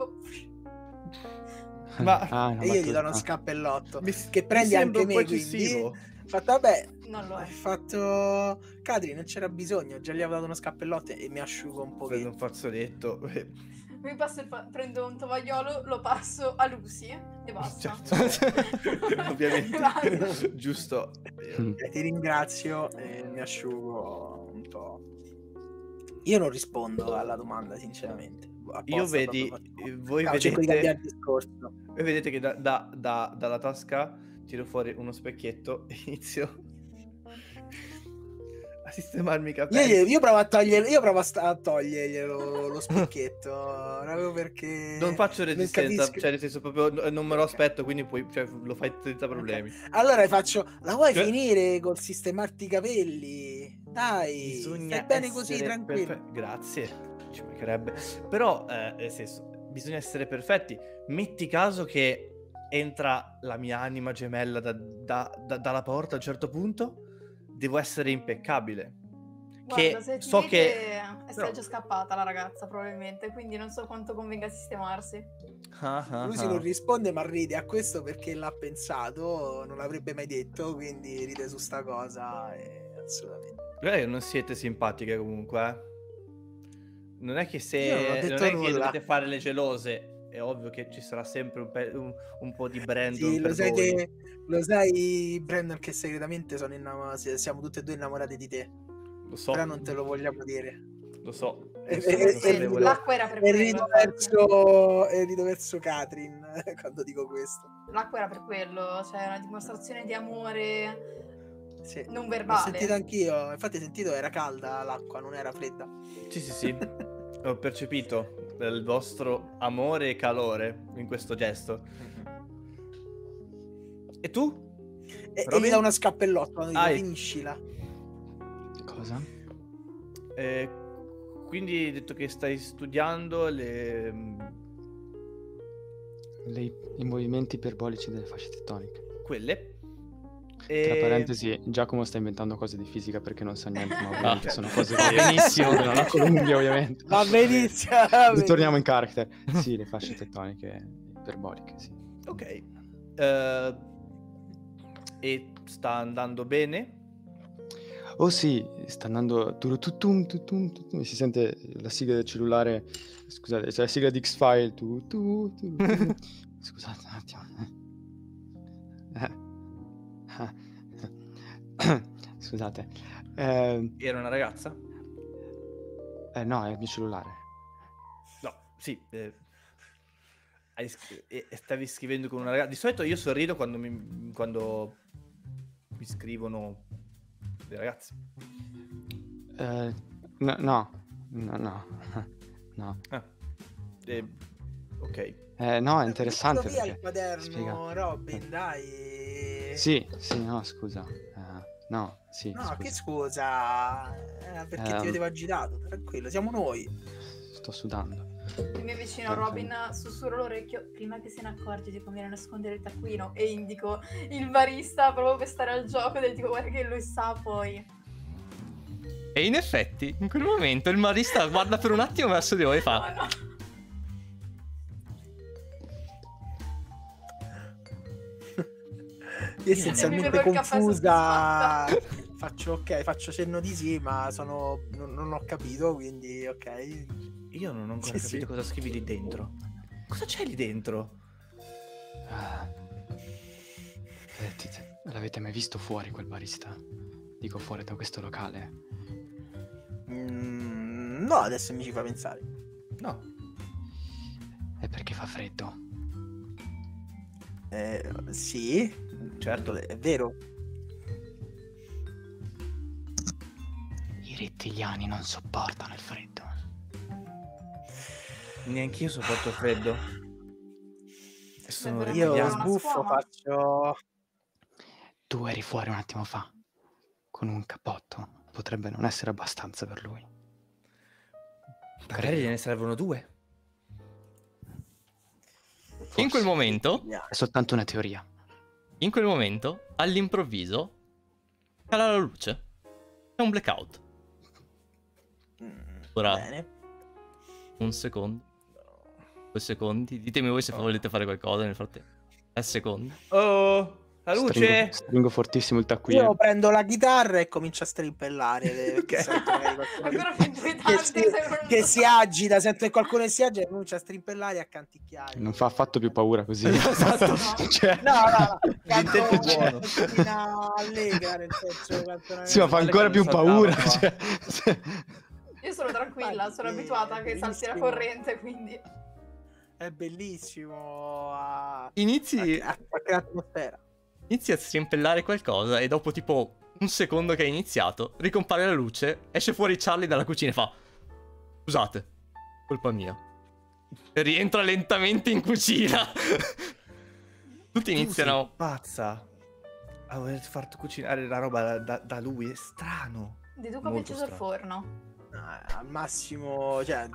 Ma ah, e io gli do uno ah. scappellotto. Mi, che prendi anche me, quindi... Fatto, vabbè, non lo è. Fatto... Cadri, non c'era bisogno. Già gli avevo dato uno scappellotto e mi asciugo un po'. Prendo un fazzoletto. Mi passo il fa prendo un tovagliolo, lo passo a Lucy e basta. Certo. Ovviamente, basta. Giusto. Mm. Ti ringrazio e mi asciugo un po'. Io non rispondo alla domanda, sinceramente. Apposta, Io vedi, voi, no, vedete, voi vedete che da, da, da, dalla tasca tiro fuori uno specchietto e inizio a sistemarmi i capelli. Io, io provo a togliere, io provo a, a toglierglielo lo specchietto proprio perché non faccio resistenza, non cioè nel senso proprio non me lo aspetto, quindi poi cioè, lo fai senza problemi. Okay. Allora faccio, la vuoi cioè... finire col sistemarti i capelli? Dai, bisogna stai bene così, tranquillo. Grazie. Ci mancherebbe, però eh, nel senso, bisogna essere perfetti. Metti caso che entra la mia anima gemella da, da, da, dalla porta, a un certo punto devo essere impeccabile. Guarda, che so vede, che è però... già scappata la ragazza probabilmente, quindi non so quanto convenga sistemarsi. ah, ah, lui si ah. non risponde ma ride a questo perché l'ha pensato, non l'avrebbe mai detto, quindi ride su sta cosa e... assolutamente. Beh, non siete simpatiche comunque, eh? Non è che se non, non è nulla. Che dovete fare le gelose, è ovvio che ci sarà sempre un, pe un, un po' di Brandon. Sì, lo, sai che, lo sai Brandon che segretamente sono innamorati, siamo tutte e due innamorate di te. Lo so. Però non te lo vogliamo dire. Lo so. E, e, e, l'acqua era per quello. Rido verso, e rido verso Katrin quando dico questo. L'acqua era per quello, cioè una dimostrazione di amore sì. non verbale. L'ho sentito anch'io, infatti ho sentito era calda l'acqua, non era fredda. Sì, sì, sì. Ho percepito il vostro amore e calore in questo gesto. E tu? E, e mi dà una scappellotta, finiscila. Cosa? Eh, quindi hai detto che stai studiando le... le i movimenti iperbolici delle fasce tettoniche. Quelle? E... Tra parentesi, Giacomo sta inventando cose di fisica perché non sa niente, ma ovviamente ah, sono cose che benissimo, non la Columbia ovviamente. Va benissimo. Torniamo in character. Sì, le fasce tettoniche iperboliche, sì. Ok. Uh, e sta andando bene? Oh sì, sta andando tutum, tutum, tutum. Si sente la sigla del cellulare, scusate, cioè la sigla di X-File. Tu, tu, tu, tu. Scusate un attimo. Eh. Scusate, eh, era una ragazza? Eh, no, è il mio cellulare. No, sì, eh, stavi scrivendo con una ragazza. Di solito io sorrido quando mi, quando mi scrivono le ragazze. Eh, no, no, no, no. no. Ah, eh, ok. Eh, no, è interessante. Via il quaderno, spiega. Robin, dai. Sì, sì, no, scusa. Uh, no, sì. No, scusa. Che scusa? Eh, perché um, ti vedevo agitato, tranquillo, siamo noi. Sto sudando. Il mio vicino Perfetto. Robin sussurra l'orecchio prima che se ne accorgi ti conviene nascondere il taccuino e indico il barista proprio per stare al gioco del tipo guarda che lui sa poi. E in effetti, in quel momento il barista guarda per un attimo verso di voi e fa... No, no. Io essenzialmente confusa faccio ok, faccio cenno di sì, ma sono non, non ho capito, quindi ok. Io non ho ancora sì, capito sì. cosa scrivi lì dentro. Cosa c'è lì dentro? Ah. Sentite, l'avete mai visto fuori quel barista? Dico fuori da questo locale. Mm, no, adesso mi ci fa pensare. No. È perché fa freddo. Eh, sì, certo, è vero. I rettiliani non sopportano il freddo. Neanch'io sopporto il freddo. Sono io sbuffo, faccio... Tu eri fuori un attimo fa. Con un cappotto. Potrebbe non essere abbastanza per lui. Magari gliene servono due. Forse. In quel momento... È soltanto una teoria. In quel momento, all'improvviso, cala la luce. C'è un blackout. Ora... Bene. Un secondo. Due secondi. Ditemi voi se oh. volete fare qualcosa nel frattempo. Tre secondi. Oh, la luce! Stringo, stringo fortissimo il taccuino. Io prendo la chitarra e comincio a strimpellare. Le... Okay. che, che, si, che si agita, sento che qualcuno si agita e comincia a strimpellare e a canticchiare. Non fa affatto più paura così. Esatto. No. Cioè... no, no, no. Canto buono. Allegra, nel senso, sì, ma fa ancora più paura. Cioè... Io sono tranquilla, sono abituata a che salti la corrente, quindi... È bellissimo... A... Inizi... A, a, a Inizi a strimpellare qualcosa e dopo tipo un secondo che hai iniziato, ricompare la luce, esce fuori Charlie dalla cucina e fa... Scusate, colpa mia. E rientra lentamente in cucina. Tutti iniziano... Tu pazza. A voler far cucinare la roba da, da lui, è strano. Deduco che è chiuso il forno. Al massimo, cioè,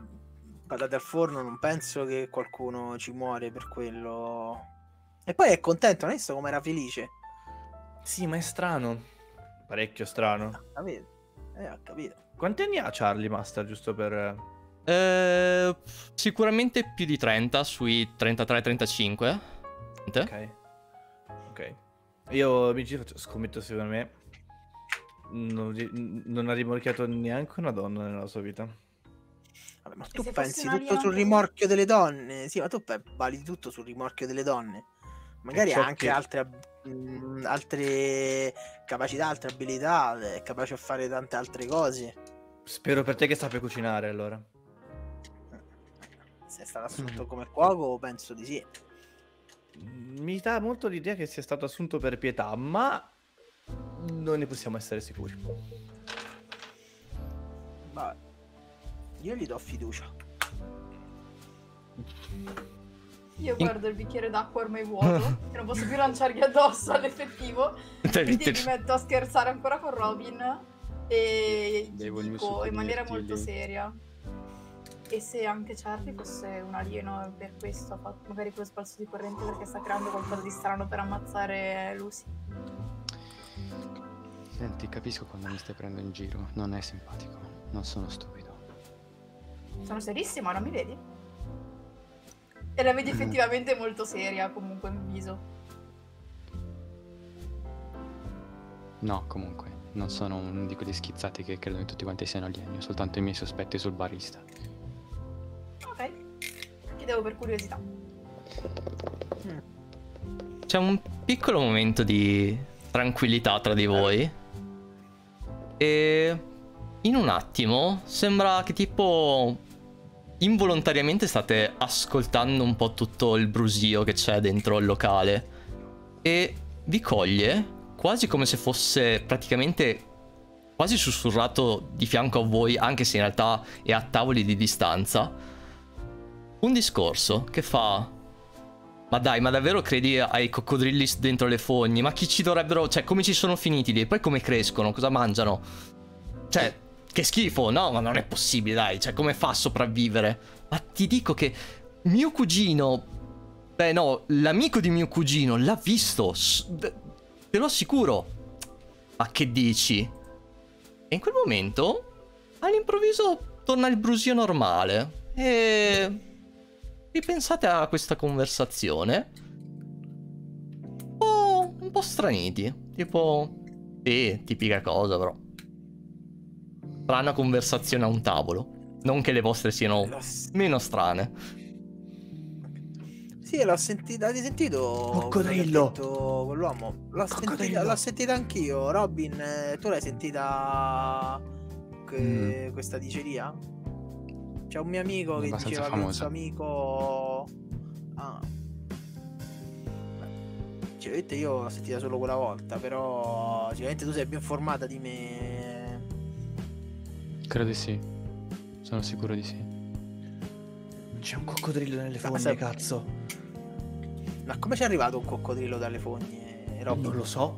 patate al forno, non penso che qualcuno ci muore per quello. E poi è contento, non è visto come era felice? Sì, ma è strano. Parecchio strano. Ho capito. Eh, ho capito. Quanti anni ha Charlie Master, giusto per... Eh, sicuramente più di trenta, sui trentatré trentacinque. Ok. Ok. Io mi giro, scommetto secondo me. Non, non ha rimorchiato neanche una donna nella sua vita. Vabbè, ma tu pensi tutto sul rimorchio delle donne? Sì, ma tu vali tutto sul rimorchio delle donne. Magari ha anche che... altre, mh, altre capacità, altre abilità. È capace a fare tante altre cose. Spero per te che sappia cucinare, allora. Se è stato assunto mm. come cuoco, penso di sì. Mi dà molto l'idea che sia stato assunto per pietà, ma... non ne possiamo essere sicuri. Ma io gli do fiducia. Io guardo il bicchiere d'acqua ormai vuoto e non posso più lanciargli addosso all'effettivo. Quindi mi metto a scherzare ancora con Robin e devo dico in maniera molto seria: e se anche Charlie fosse un alieno, per questo ha fatto magari quello spalso di corrente perché sta creando qualcosa di strano per ammazzare Lucy. Senti, capisco quando mi stai prendendo in giro. Non è simpatico, non sono stupido. Sono serissima, non mi vedi? E la vedi effettivamente molto seria, comunque, in viso. No, comunque, non sono uno di quegli schizzati che credono che tutti quanti siano alieni. Ho soltanto i miei sospetti sul barista. Ok, chiedevo per curiosità. mm. C'è un piccolo momento di tranquillità tra di voi. E in un attimo sembra che tipo involontariamente state ascoltando un po' tutto il brusio che c'è dentro il locale e vi coglie quasi come se fosse praticamente quasi sussurrato di fianco a voi, anche se in realtà è a tavoli di distanza, un discorso che fa: ma dai, ma davvero credi ai coccodrilli dentro le fogne? Ma chi ci dovrebbero... cioè, come ci sono finiti lì? E poi come crescono? Cosa mangiano? Cioè, che schifo, no? Ma non è possibile, dai. Cioè, come fa a sopravvivere? Ma ti dico che mio cugino... beh, no, l'amico di mio cugino l'ha visto. Te lo assicuro. Ma che dici? E in quel momento, all'improvviso, torna il brusio normale. E... ripensate a questa conversazione un po', un po' straniti. Tipo, Sì, tipica cosa però. Strana conversazione a un tavolo. Non che le vostre siano meno strane. Sì, l'ho sentita, l'avete sentito? Coccodrillo! L'uomo, l'ho sentita, sentita anch'io. Robin, tu l'hai sentita que... mm. questa diceria? C'è un mio amico che diceva famosa. Che il suo amico... Ah. Sicuramente io l'ho sentita solo quella volta, però sicuramente tu sei più informata di me. Credo di sì, sono sicuro di sì. C'è un coccodrillo nelle fogne, se... cazzo. Ma come c'è arrivato un coccodrillo dalle fogne, Rob? Non lo so.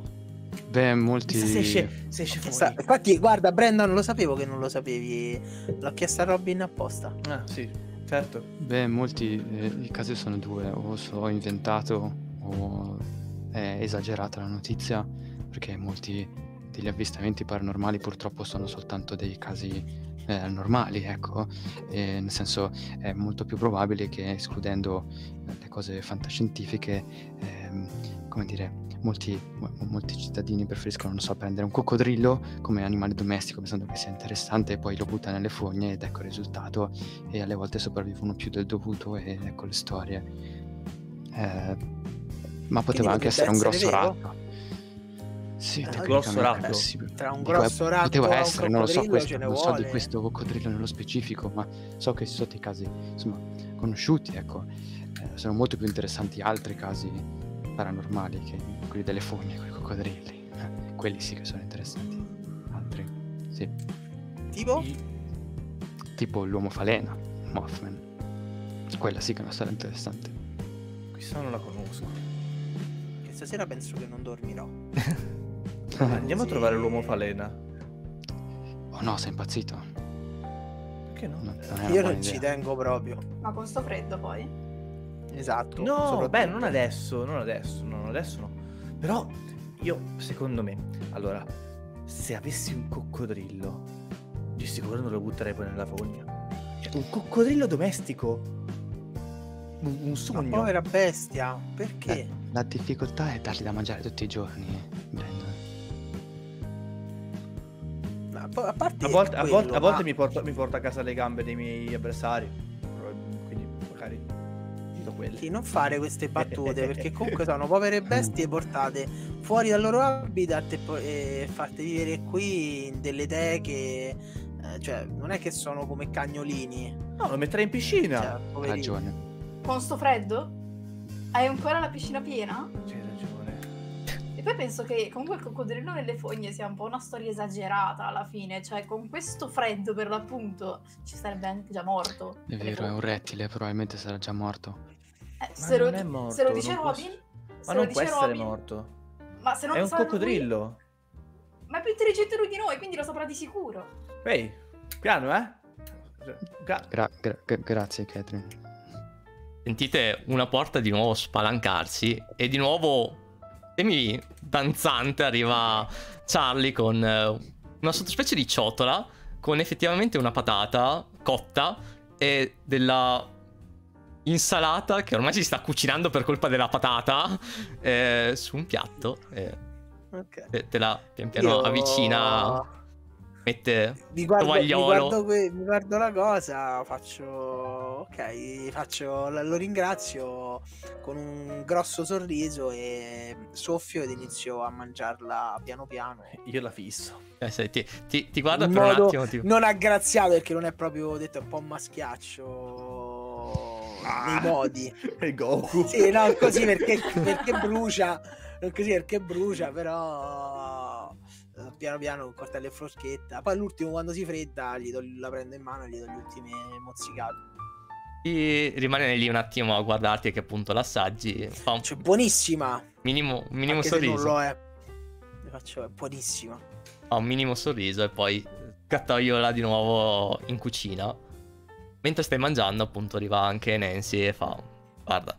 Beh, molti... Se esce, se esce fuori. Infatti, guarda, Brandon, lo sapevo che non lo sapevi. L'ho chiesto a Robin apposta. Ah, sì, certo. Beh, molti... Eh, i casi sono due. O ho inventato, o è esagerata la notizia, perché molti degli avvistamenti paranormali purtroppo sono soltanto dei casi... Eh, normali, ecco, eh, nel senso è molto più probabile che, escludendo eh, le cose fantascientifiche, ehm, come dire, molti, molti cittadini preferiscono, non so, prendere un coccodrillo come animale domestico pensando che sia interessante e poi lo butta nelle fogne ed ecco il risultato, e alle volte sopravvivono più del dovuto e ecco le storie. Eh, ma poteva anche essere un grosso ratto. Sì, ah, grosso ratto. Tra un grosso ratto poteva essere, un non lo so, questo, non so di questo coccodrillo nello specifico, ma so che ci sono dei casi, insomma, conosciuti, ecco. Eh, sono molto più interessanti altri casi paranormali che quelli delle fogne, quei coccodrilli. Eh, quelli sì che sono interessanti. Altri, sì. Tipo? Tipo l'uomo falena, Mothman. Quella sì che è una storia interessante. Questa non la conosco. Questa sera penso che non dormirò. Andiamo sì. a trovare l'uomo falena. Oh no, sei impazzito. Perché no? Non, non Io non idea. ci tengo proprio. Ma con sto freddo poi. Esatto. No, beh, non adesso, non adesso, non adesso no. Però io, secondo me, allora, se avessi un coccodrillo, di sicuro non lo butterei poi nella fogna. Cioè, un coccodrillo domestico. Un, un sogno. Ma povera bestia, perché? Eh. La difficoltà è dargli da mangiare tutti i giorni, Brandon. Ma a parte a volte, quello, a volte, ma... a volte mi, porto, mi porto a casa le gambe dei miei avversari, quindi magari dico quelle. Sì, non fare queste battute perché comunque sono povere bestie portate fuori dal loro habitat e, e farte vivere qui in delle teche, eh, cioè non è che sono come cagnolini. No, lo metterei in piscina. Cioè, hai ragione. Con sto freddo? Hai ancora la piscina piena? C'hai ragione. E poi penso che comunque il coccodrillo nelle fogne sia un po' una storia esagerata alla fine. Cioè, con questo freddo per l'appunto ci sarebbe anche già morto. È vero, è un rettile, probabilmente sarà già morto. Eh, se, lo, è morto se lo dice Robin. Posso... Ma non può essere Robin, morto. Ma se non è un coccodrillo. Qui... Ma è più intelligente lui di noi, quindi lo saprà di sicuro. Ehi, piano, eh? Gra gra gra grazie, Catherine. Sentite una porta di nuovo spalancarsi e di nuovo, semi danzante, arriva Charlie con una sottospecie di ciotola con effettivamente una patata cotta e della insalata che ormai si sta cucinando per colpa della patata eh, su un piatto. Eh, okay. te, te la pian piano Io... avvicina... Mette mi guardo, mi guardo, qui, mi guardo la cosa, faccio ok, faccio, lo ringrazio con un grosso sorriso e soffio ed inizio a mangiarla piano piano. Io la fisso. Eh, sai, ti, ti, ti guardo In per un attimo. Ti... Non aggraziato perché non è proprio detto, è un po' maschiaccio ah, nei modi. E Goku. Sì, no, così perché, perché brucia, non così perché brucia, però... piano piano con coltello e forchetta. Poi l'ultimo, quando si fredda, gli do, la prendo in mano e gli do gli ultimi mozzicati. E rimane lì un attimo a guardarti che appunto l'assaggi. Fa un... Cioè, buonissima. Minimo, minimo sorriso. Non lo è. Le faccio, è buonissima. Fa un minimo sorriso e poi scattogliola di nuovo in cucina. Mentre stai mangiando appunto arriva anche Nancy e fa, guarda,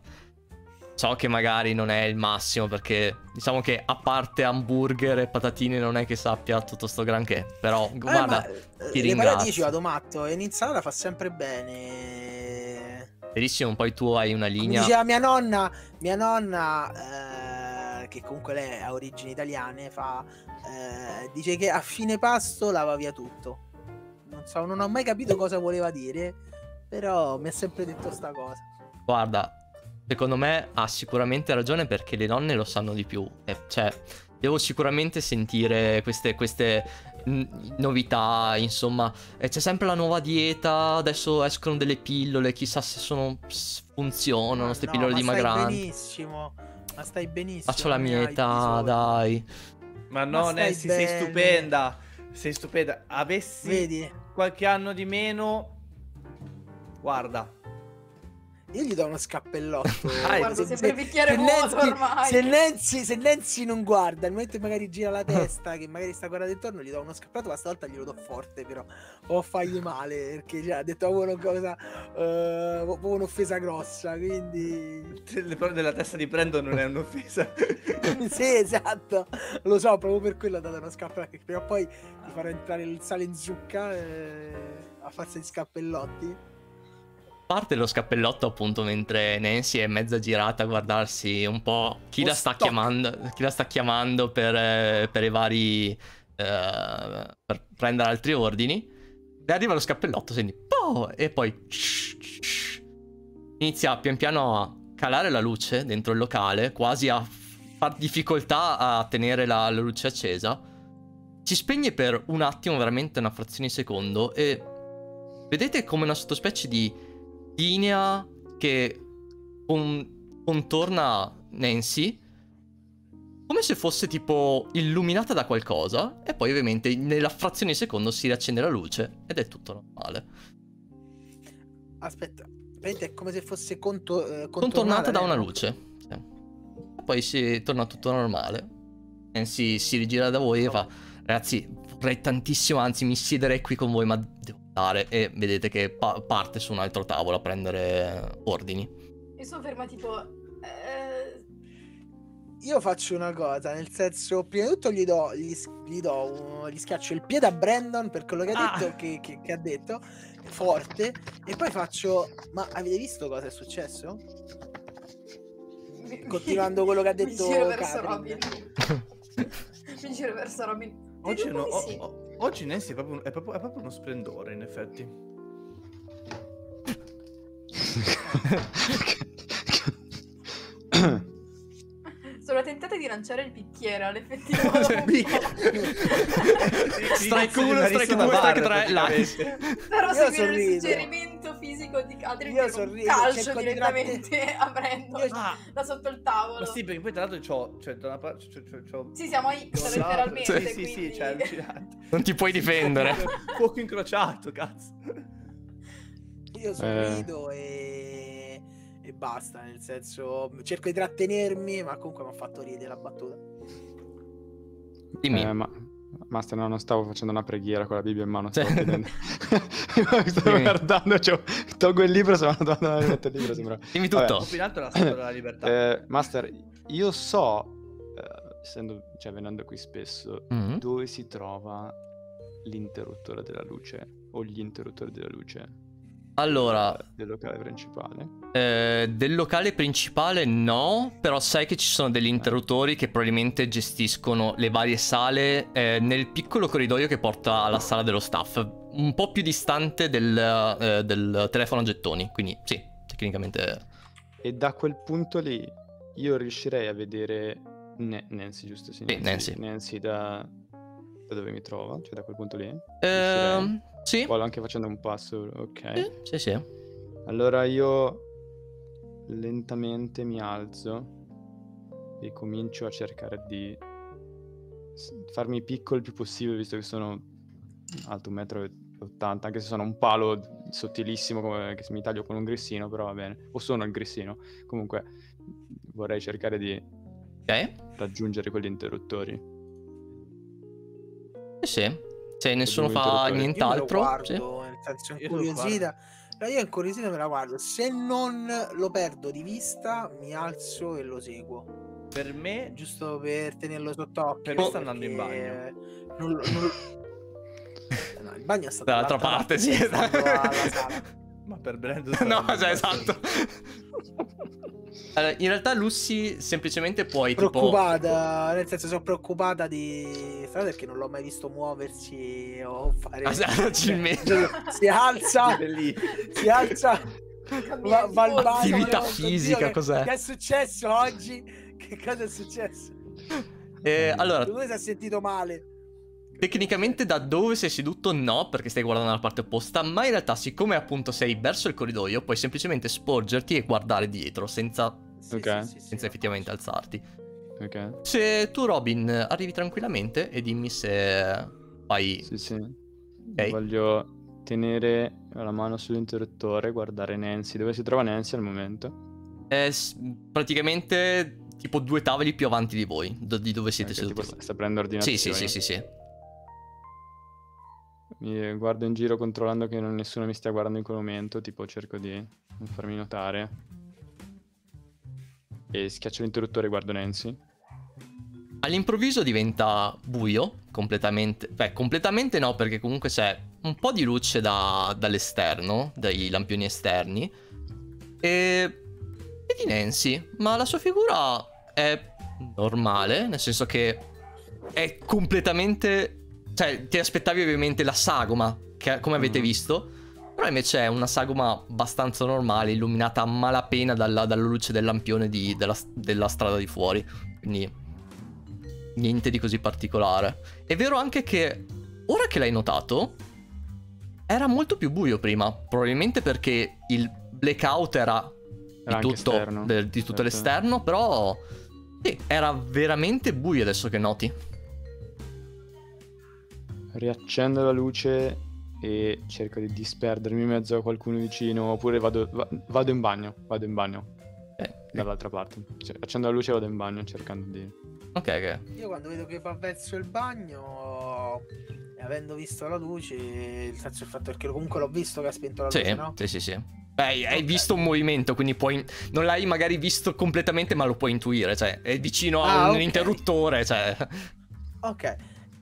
so che magari non è il massimo perché diciamo che a parte hamburger e patatine non è che sappia tutto sto granché, però eh, guarda, ti ringrazio. Le paradici vado matto e l'insalata fa sempre bene. Bellissimo, poi tu hai una linea. Come diceva mia nonna, mia nonna eh, perché comunque lei ha origini italiane, fa eh, dice che a fine pasto lava via tutto. Non so, non ho mai capito cosa voleva dire, però mi ha sempre detto sta cosa. Guarda, secondo me ha sicuramente ragione, perché le donne lo sanno di più. Eh, cioè, devo sicuramente sentire queste... queste... novità, insomma, c'è sempre la nuova dieta, adesso escono delle pillole, chissà se sono funzionano queste no, pillole dimagranti. Benissimo, ma stai benissimo. Faccio la mia età, dai. Ma no, ma Nessi, bene. Sei stupenda. Sei stupenda. Avessi Vedi? qualche anno di meno, guarda. Io gli do uno scappellotto. Ah, guarda, se, sempre bicchiere vuoto ormai. Se Nancy, se Nancy non guarda, al momento che magari gira la testa, che magari sta guardando intorno, gli do uno scappellotto, ma stavolta glielo do forte, però. O fagli male, perché cioè, ha detto una cosa, uh, un'offesa grossa, quindi... Le parole della testa di Brandon non è un'offesa. Sì, esatto. Lo so, proprio per quello ho dato uno scappellotto, perché prima o poi ti farò entrare il sale in zucca eh, a farsi gli scappellotti. Parte lo scappellotto appunto mentre Nancy è mezza girata a guardarsi un po' chi, la sta, chiamando, chi la sta chiamando per, per i vari... Eh, per prendere altri ordini, e arriva lo scappellotto, senti po', e poi inizia pian piano a calare la luce dentro il locale, quasi a far difficoltà a tenere la, la luce accesa. Si spegne per un attimo, veramente una frazione di secondo, e vedete come una sottospecie di linea che con contorna Nancy, come se fosse tipo illuminata da qualcosa, e poi ovviamente nella frazione di secondo si riaccende la luce ed è tutto normale. Aspetta, è come se fosse conto, eh, contornata, contornata da una luce, sì. E poi si torna tutto normale. Nancy si rigira da voi e fa: ragazzi, vorrei tantissimo, anzi mi siederei qui con voi, ma devo... E vedete che pa parte su un altro tavolo a prendere ordini. Io sono ferma tipo eh... Io faccio una cosa, nel senso, prima di tutto gli do Gli, gli, do, gli schiaccio il piede a Brandon per quello che ha ah. detto che, che, che ha detto forte. E poi faccio: ma avete visto cosa è successo? Mi, Continuando mi, quello che ha detto mi giro verso Robin. Mi giro verso Robin. Oggi no, sì. o, o, oggi Nancy è proprio, è, proprio, è proprio uno splendore, in effetti. Sono tentata di lanciare il bicchiere all'effettivo. strike uno, strike due, strike tre, like. Però seguire il suggerimento fisico di altri che un calcio direttamente a Brandon ah. da sotto il tavolo. Ma sì, perché poi tra l'altro c'ho... Cioè, da una parte... Sì, siamo a X, so, letteralmente, cioè, sì, quindi... Sì, cioè, allucinante. Non ti puoi difendere. Fuoco incrociato, cazzo. Io sorrido eh. e... e basta, nel senso, cerco di trattenermi, ma comunque mi ha fatto ridere la battuta. Dimmi. Eh, ma Master, no, non stavo facendo una preghiera con la Bibbia in mano, stavo chiedendo. Stavo Dimmi. guardando, cioè, tolgo il libro, sono andato a mettere il libro, sembra. Dimmi tutto. Ho finito la storia della libertà. Eh, Master, io so, eh, essendo, cioè, venendo qui spesso, mm-hmm. dove si trova l'interruttore della luce, o gli interruttori della luce. Allora, del locale principale? Eh, del locale principale no, però sai che ci sono degli interruttori che probabilmente gestiscono le varie sale eh, nel piccolo corridoio che porta alla sala dello staff, un po' più distante del, eh, del telefono a gettoni, quindi sì, tecnicamente. E da quel punto lì io riuscirei a vedere N Nancy, giusto? Sì, Nancy. Nancy, Nancy da... da dove mi trovo? Cioè da quel punto lì? Ehm... Sì. Poi anche facendo un passo, ok. Sì, sì, sì. Allora io lentamente mi alzo e comincio a cercare di farmi piccolo il più possibile, visto che sono alto un metro e ottanta, anche se sono un palo sottilissimo come... che mi taglio con un grissino, però va bene. O sono il grissino. Comunque vorrei cercare di okay. raggiungere quegli interruttori. Eh sì. Se nessuno fa nient'altro, io guardo, sì. nel senso, incuriosita. Io, io incuriosita me la guardo. Se non lo perdo di vista, mi alzo e lo seguo. Per me, giusto per tenerlo sott'occhio. Per me sta andando in bagno. Non, non... no, il bagno è stato dall'altra parte, sì. Esatto. Ma per Brandon, no, cioè, esatto. Allora, in realtà Lucy semplicemente puoi preoccupata, tipo... nel senso sono preoccupata di Fra perché non l'ho mai visto muoversi o fare facilmente. Si alza lì, si alza la, balbano, attività fisica, cos'è? Che è successo oggi? Che cosa è successo? Eh, allora, dove si è sentito male? Tecnicamente da dove sei seduto no, perché stai guardando la parte opposta, ma in realtà siccome appunto sei verso il corridoio puoi semplicemente sporgerti e guardare dietro senza, okay. senza effettivamente alzarti. Okay. Se tu Robin arrivi tranquillamente e dimmi se fai... Sì, sì. Okay. Voglio tenere la mano sull'interruttore, guardare Nancy. Dove si trova Nancy al momento? È praticamente tipo due tavoli più avanti di voi, di dove siete okay, seduti. Sta prendendo ordinazione. Sì, sì, sì, sì, sì. Mi guardo in giro controllando che non nessuno mi stia guardando in quel momento, tipo cerco di non farmi notare. E schiaccio l'interruttore e guardo Nancy. All'improvviso diventa buio, completamente... Beh, completamente no, perché comunque c'è un po' di luce da, dall'esterno, dai lampioni esterni. E... vedi Nancy, ma la sua figura è normale, nel senso che è completamente... Cioè, ti aspettavi ovviamente la sagoma, che, come avete mm. visto, però invece è una sagoma abbastanza normale, illuminata a malapena dalla, dalla luce del lampione di, della, della strada di fuori, quindi niente di così particolare. È vero anche che, ora che l'hai notato, era molto più buio prima, probabilmente perché il blackout era, era di tutto, del, di tutto certo. l'esterno, però sì, era veramente buio adesso che noti. Riaccendo la luce e cerco di disperdermi in mezzo a qualcuno vicino, oppure vado, va, vado in bagno, vado in bagno, eh, dall'altra parte. Cioè, accendo la luce e vado in bagno cercando di... Ok, ok. Io quando vedo che va verso il bagno, avendo visto la luce, il senso è il fatto che comunque l'ho visto che ha spento la luce, sì, no? Sì, sì, sì. Beh, hai okay. visto un movimento, quindi puoi... Non l'hai magari visto completamente, ma lo puoi intuire, cioè, è vicino ah, a un okay. interruttore, cioè... Ok.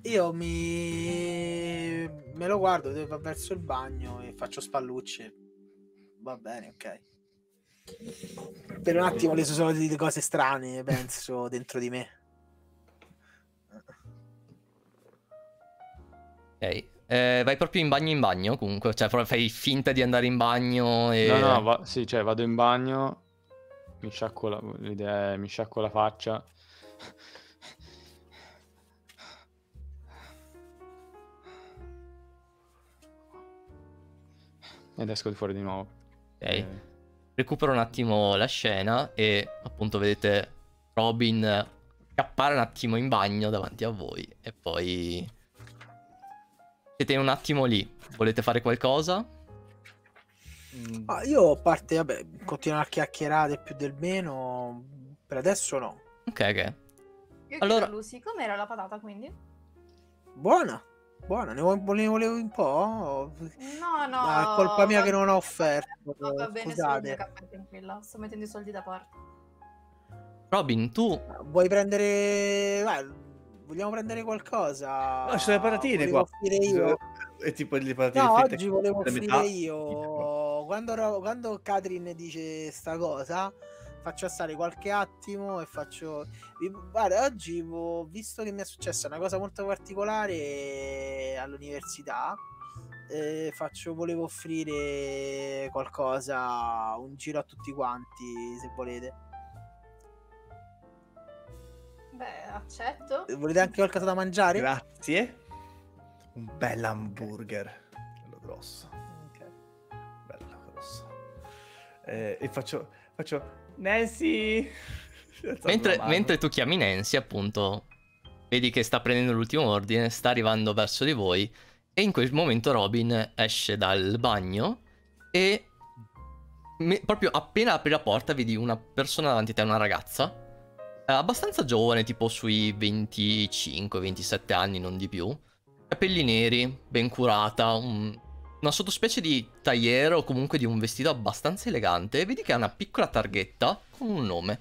Io mi... me lo guardo, va verso il bagno e faccio spallucce. Va bene, ok. Per un attimo le sono delle cose strane, penso, dentro di me. Ok. Eh, vai proprio in bagno in bagno, comunque? Cioè, fai finta di andare in bagno e... No, no, va... sì, cioè, vado in bagno, mi sciacquo la... l'idea è, mi sciacquo la faccia... Ed esco fuori di nuovo. Ok. Eh. Recupero un attimo la scena e appunto vedete Robin scappare un attimo in bagno davanti a voi. E poi... siete un attimo lì. Volete fare qualcosa? Ah, io a parte, vabbè, continuare a chiacchierare più del meno. Per adesso no. Ok, ok. Io allora... chiedo a Lucy, com'era la patata quindi? Buona. Buona, ne volevo un po'? No, no. Ah, colpa mia che non ho offerto. No, va bene, scusate. Caffè, tranquilla. Sto mettendo i soldi da parte. Robin, tu... Vuoi prendere... Beh, vogliamo prendere qualcosa? No, ci sono le patatine volevo qua. Io. È tipo le patatine no, fritte. No, oggi volevo offrire metà. Io. Quando, quando Catherine dice sta cosa... Faccio stare qualche attimo e faccio... Guarda, oggi ho visto che mi è successa una cosa molto particolare all'università. Eh, faccio, volevo offrire qualcosa, un giro a tutti quanti, se volete. Beh, accetto. Volete anche qualcosa da mangiare? Grazie. Un bel hamburger. Bello grosso. Okay. Bello grosso. Eh, e faccio... faccio... Nancy! Mentre, mentre tu chiami Nancy, appunto, vedi che sta prendendo l'ultimo ordine, sta arrivando verso di voi e in quel momento Robin esce dal bagno e me, proprio appena apri la porta vedi una persona davanti a te, una ragazza, eh, abbastanza giovane, tipo sui venticinque ventisette anni, non di più, capelli neri, ben curata, un... una sottospecie di tagliere o comunque di un vestito abbastanza elegante. E vedi che ha una piccola targhetta con un nome.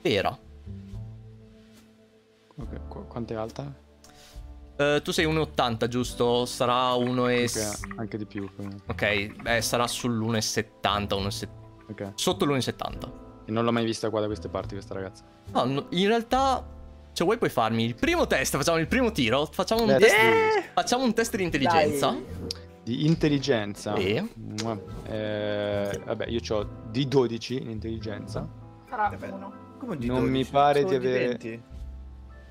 Vera. Okay, qu quanto è alta? Uh, tu sei uno e ottanta, giusto? Sarà uno e... Okay, anche di più. Quindi. Ok, beh, sarà sull'uno e settanta. Ok. Sotto l'uno e settanta. E non l'ho mai vista qua da queste parti, questa ragazza. No, no, in realtà... Cioè, vuoi puoi farmi il primo test, facciamo il primo tiro, facciamo un, eh! test, facciamo un test di intelligenza. Dai. Di intelligenza? E? Eh, vabbè, io ho D dodici in intelligenza. Sarà uno. Come D dodici? Non mi pare di avere... D venti?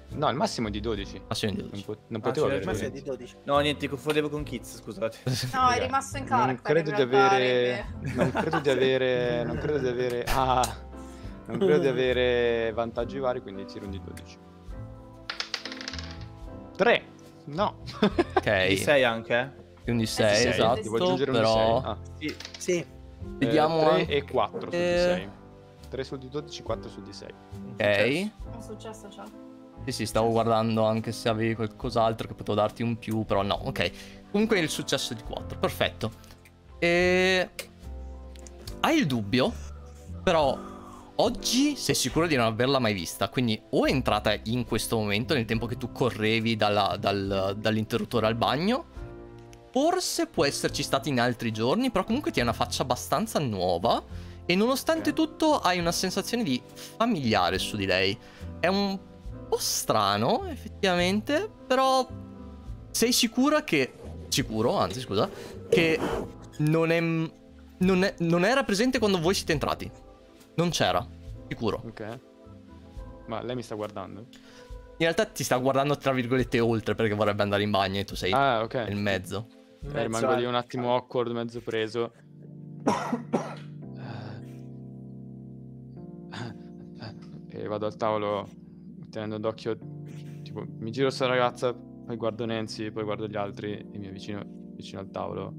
No, il massimo è D dodici. Ah, sì, D dodici. Non, po non potevo ah, avere il D dodici. No, niente, confondevo con Kids, scusate. No, è rimasto in carica. Non credo di avere... Non credo di avere... Non credo di avere... Ah... Non credo di avere vantaggi vari, quindi tiro un D dodici. tre. No. Ok. Di sei anche? Quindi sei, esatto. Ti vuoi aggiungere però... un D sei? Ah. Sì. Sì. Vediamo. Eh, tre anche... e quattro eh... su D sei. tre su D dodici, quattro su D sei. Ok. È successo, ciao. Sì, sì, stavo guardando anche se avevi qualcos'altro che potevo darti un più, però no. Ok. Comunque il successo di quattro. Perfetto. E... Hai il dubbio, però... Oggi sei sicuro di non averla mai vista, quindi o è entrata in questo momento, nel tempo che tu correvi dal, dall'interruttore al bagno, forse può esserci stata in altri giorni, però comunque ti ha una faccia abbastanza nuova e nonostante tutto hai una sensazione di familiare su di lei. È un po' strano effettivamente, però sei sicura che... Sicuro, anzi scusa, che non è, non è, non era presente quando voi siete entrati. Non c'era, sicuro. Ok. Ma lei mi sta guardando? In realtà ti sta guardando tra virgolette oltre, perché vorrebbe andare in bagno e tu sei ah, okay. nel mezzo. mezzo eh, rimango lì un attimo awkward, mezzo preso. E vado al tavolo tenendo d'occhio, tipo mi giro sta ragazza, poi guardo Nancy, poi guardo gli altri e mi avvicino vicino al tavolo.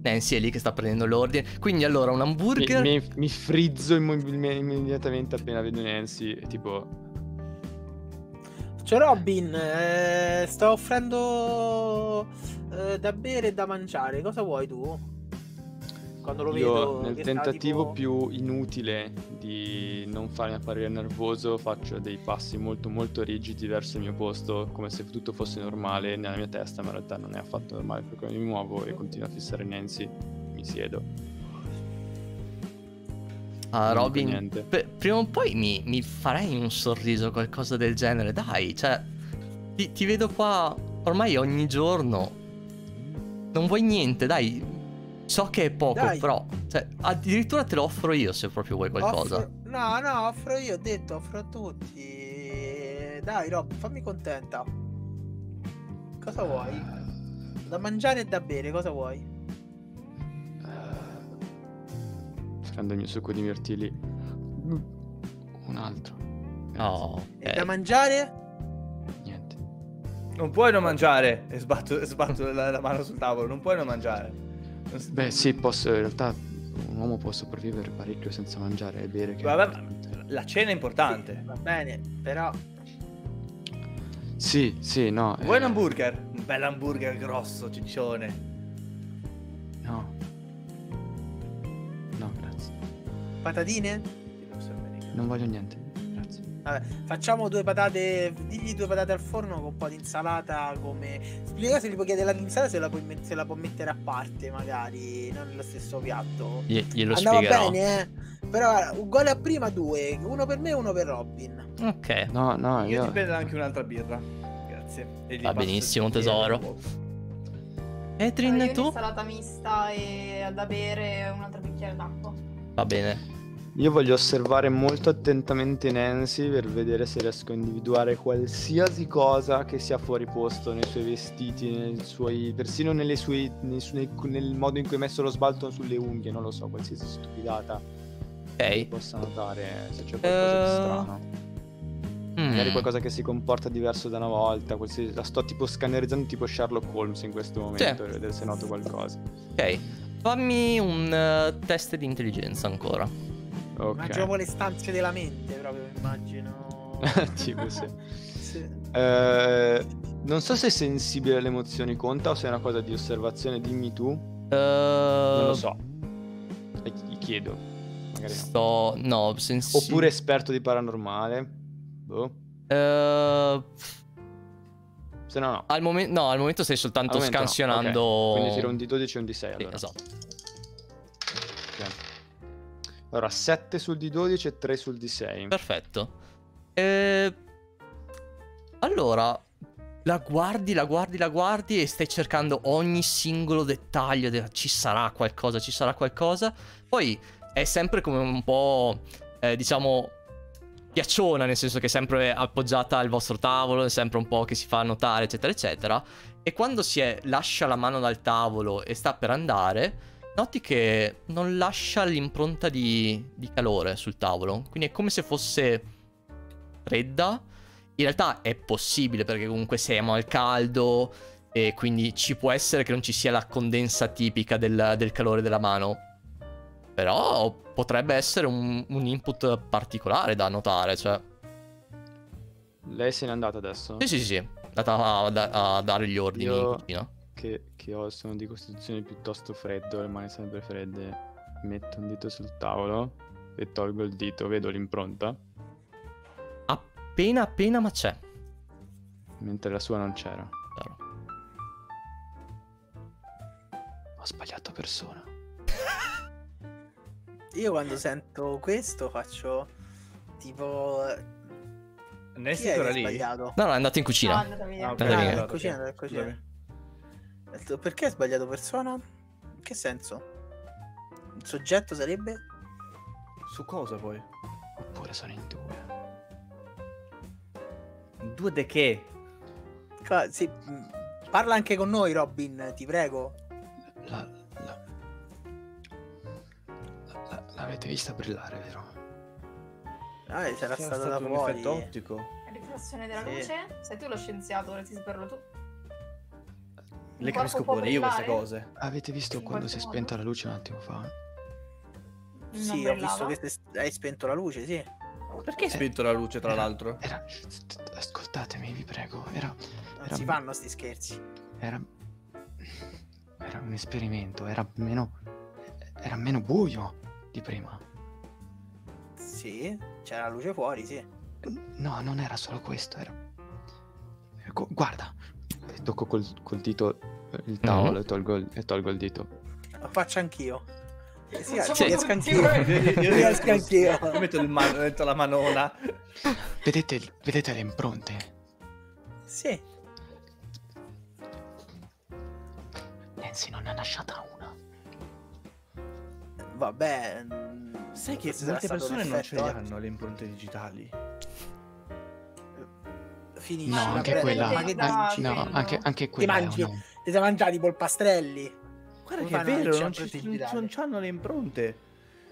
Nancy è lì che sta prendendo l'ordine. Quindi allora un hamburger. Mi, mi, mi frizzo immediatamente appena vedo Nancy. E tipo c'è Robin, eh, sto offrendo eh, da bere e da mangiare. Cosa vuoi tu? Quando lo Io, vedo nel tentativo tipo... più inutile di non farmi apparire nervoso, faccio dei passi molto molto rigidi verso il mio posto, come se tutto fosse normale nella mia testa, ma in realtà non è affatto normale, per cui mi muovo e continuo a fissare Nancy. Mi siedo. Ah, Robin, prima o poi mi, mi farei un sorriso, qualcosa del genere. Dai, cioè ti, ti vedo qua ormai ogni giorno. Non vuoi niente, dai. So che è poco, dai. Però cioè, addirittura te lo offro io se proprio vuoi qualcosa. Offro... No, no, offro io, ho detto, offro a tutti. Dai, Rob, fammi contenta. Cosa vuoi? Da mangiare e da bere, cosa vuoi? Prendo il mio succo di mirtilli. Un altro. Oh, okay. E da mangiare? Niente. Non puoi non mangiare. E sbatto, sbatto la, la mano sul tavolo, non puoi non mangiare. Beh sì, posso, in realtà un uomo può sopravvivere parecchio senza mangiare e bere che vabbè, veramente... La cena è importante, sì, va bene, però sì, sì, no. Vuoi eh... un hamburger? Un bel hamburger grosso, ciccione. No. No, grazie. Patatine? Non voglio niente, grazie. Vabbè, facciamo due patate, digli due patate al forno con un po' di insalata come... Spiega se gli puoi chiedere l'insalata, se la, puoi, se la può mettere a parte magari, non nello stesso piatto. Gli, glielo Andava spiegherò. Bene, eh? Però uguale a prima due, uno per me e uno per Robin. Ok. No, no, io... io ti prendo anche un'altra birra, grazie. E va benissimo tesoro. Etrin, allora, tu? Un'insalata mista e da bere un altro bicchiere d'acqua. Va bene. Io voglio osservare molto attentamente Nancy per vedere se riesco a individuare qualsiasi cosa che sia fuori posto nei suoi vestiti, nei suoi, persino nelle sue, nei su, nel, nel modo in cui hai messo lo sbalto sulle unghie, non lo so, qualsiasi stupidata. Ok. Possa notare se c'è qualcosa uh... di strano. Mm. Magari qualcosa che si comporta diverso da una volta, qualsiasi... La sto tipo scannerizzando tipo Sherlock Holmes in questo momento, per vedere se noto qualcosa. Ok, fammi un uh, test di intelligenza ancora. Okay. Immagino con le stanze della mente, proprio immagino. Tipo sì, sì. Eh, non so se sensibile alle emozioni conta o se è una cosa di osservazione, dimmi tu. Uh... Non lo so. E gli chiedo. Magari sto no, no sensibile. Oppure esperto di paranormale. Boh. Uh... Se no no. Al momento no, al momento stai soltanto momento scansionando. No. Okay. Quindi tiro un D dodici e un D sei allora. Sì, esatto. Okay. Allora, sette sul D dodici e tre sul D sei. Perfetto. E... Allora, la guardi, la guardi, la guardi e stai cercando ogni singolo dettaglio. Del... Ci sarà qualcosa, ci sarà qualcosa. Poi è sempre come un po', eh, diciamo... piacciona, nel senso che è sempre appoggiata al vostro tavolo, è sempre un po' che si fa notare, eccetera eccetera. E quando si è, lascia la mano dal tavolo e sta per andare, noti che non lascia l'impronta di, di calore sul tavolo, quindi è come se fosse fredda. In realtà è possibile, perché comunque siamo al caldo e quindi ci può essere che non ci sia la condensa tipica del, del calore della mano. Però potrebbe essere un, un input particolare da notare, cioè... Lei se n'è andata adesso? Sì, sì, sì, è andata a, a, a dare gli ordini. Io, in cucina. Che, che ho, sono di costituzione piuttosto freddo, le mani sempre fredde. Metto un dito sul tavolo e tolgo il dito, vedo l'impronta. Appena appena, ma c'è. Mentre la sua non c'era. Claro. Ho sbagliato persona. Io quando sento questo faccio tipo... Nel senso lì? Sbagliato? No, no, è andato in cucina. No, è andato in, ah, in, in cucina. È andato in cucina. Detto, perché hai sbagliato persona? In che senso? Il soggetto sarebbe? Su cosa poi? Oppure sono in due. Due de che? Qua, sì, parla anche con noi, Robin, ti prego. La... L'avete vista brillare, vero? Ah, c'era stato, stato da un fuori. Effetto ottico. La riflessione della sì. luce? Sei tu lo scienziato, vorresti saperlo tu? Il Le capisco pure io queste cose. Avete visto quando si è spenta la luce un attimo fa? Non sì, brillava. Ho visto che hai spento la luce, sì. Perché hai spento la luce, tra l'altro? Era... Ascoltatemi, vi prego. Era... Non era... si fanno sti scherzi. Era... Era un esperimento, era meno... Era meno buio di prima. Sì, c'era la luce fuori, sì. No, non era solo questo, era... Guarda, tocco col, col dito il tavolo, mm-hmm. e, tolgo il, e tolgo il dito. Lo faccio anch'io. Eh, sì, sì, riesco anch'io. Riesco anch'io. Metto, il man metto la manona. Vedete, vedete le impronte? Sì. Nancy non ne ha lasciata una. Vabbè, sai che molte persone non ce l'hanno le impronte digitali. Finisci. No, anche quella. Ma che da... No, anche, anche quella. Ti mangi, no. Ti sei mangiati i polpastrelli. Guarda che è vero, non c'hanno le impronte.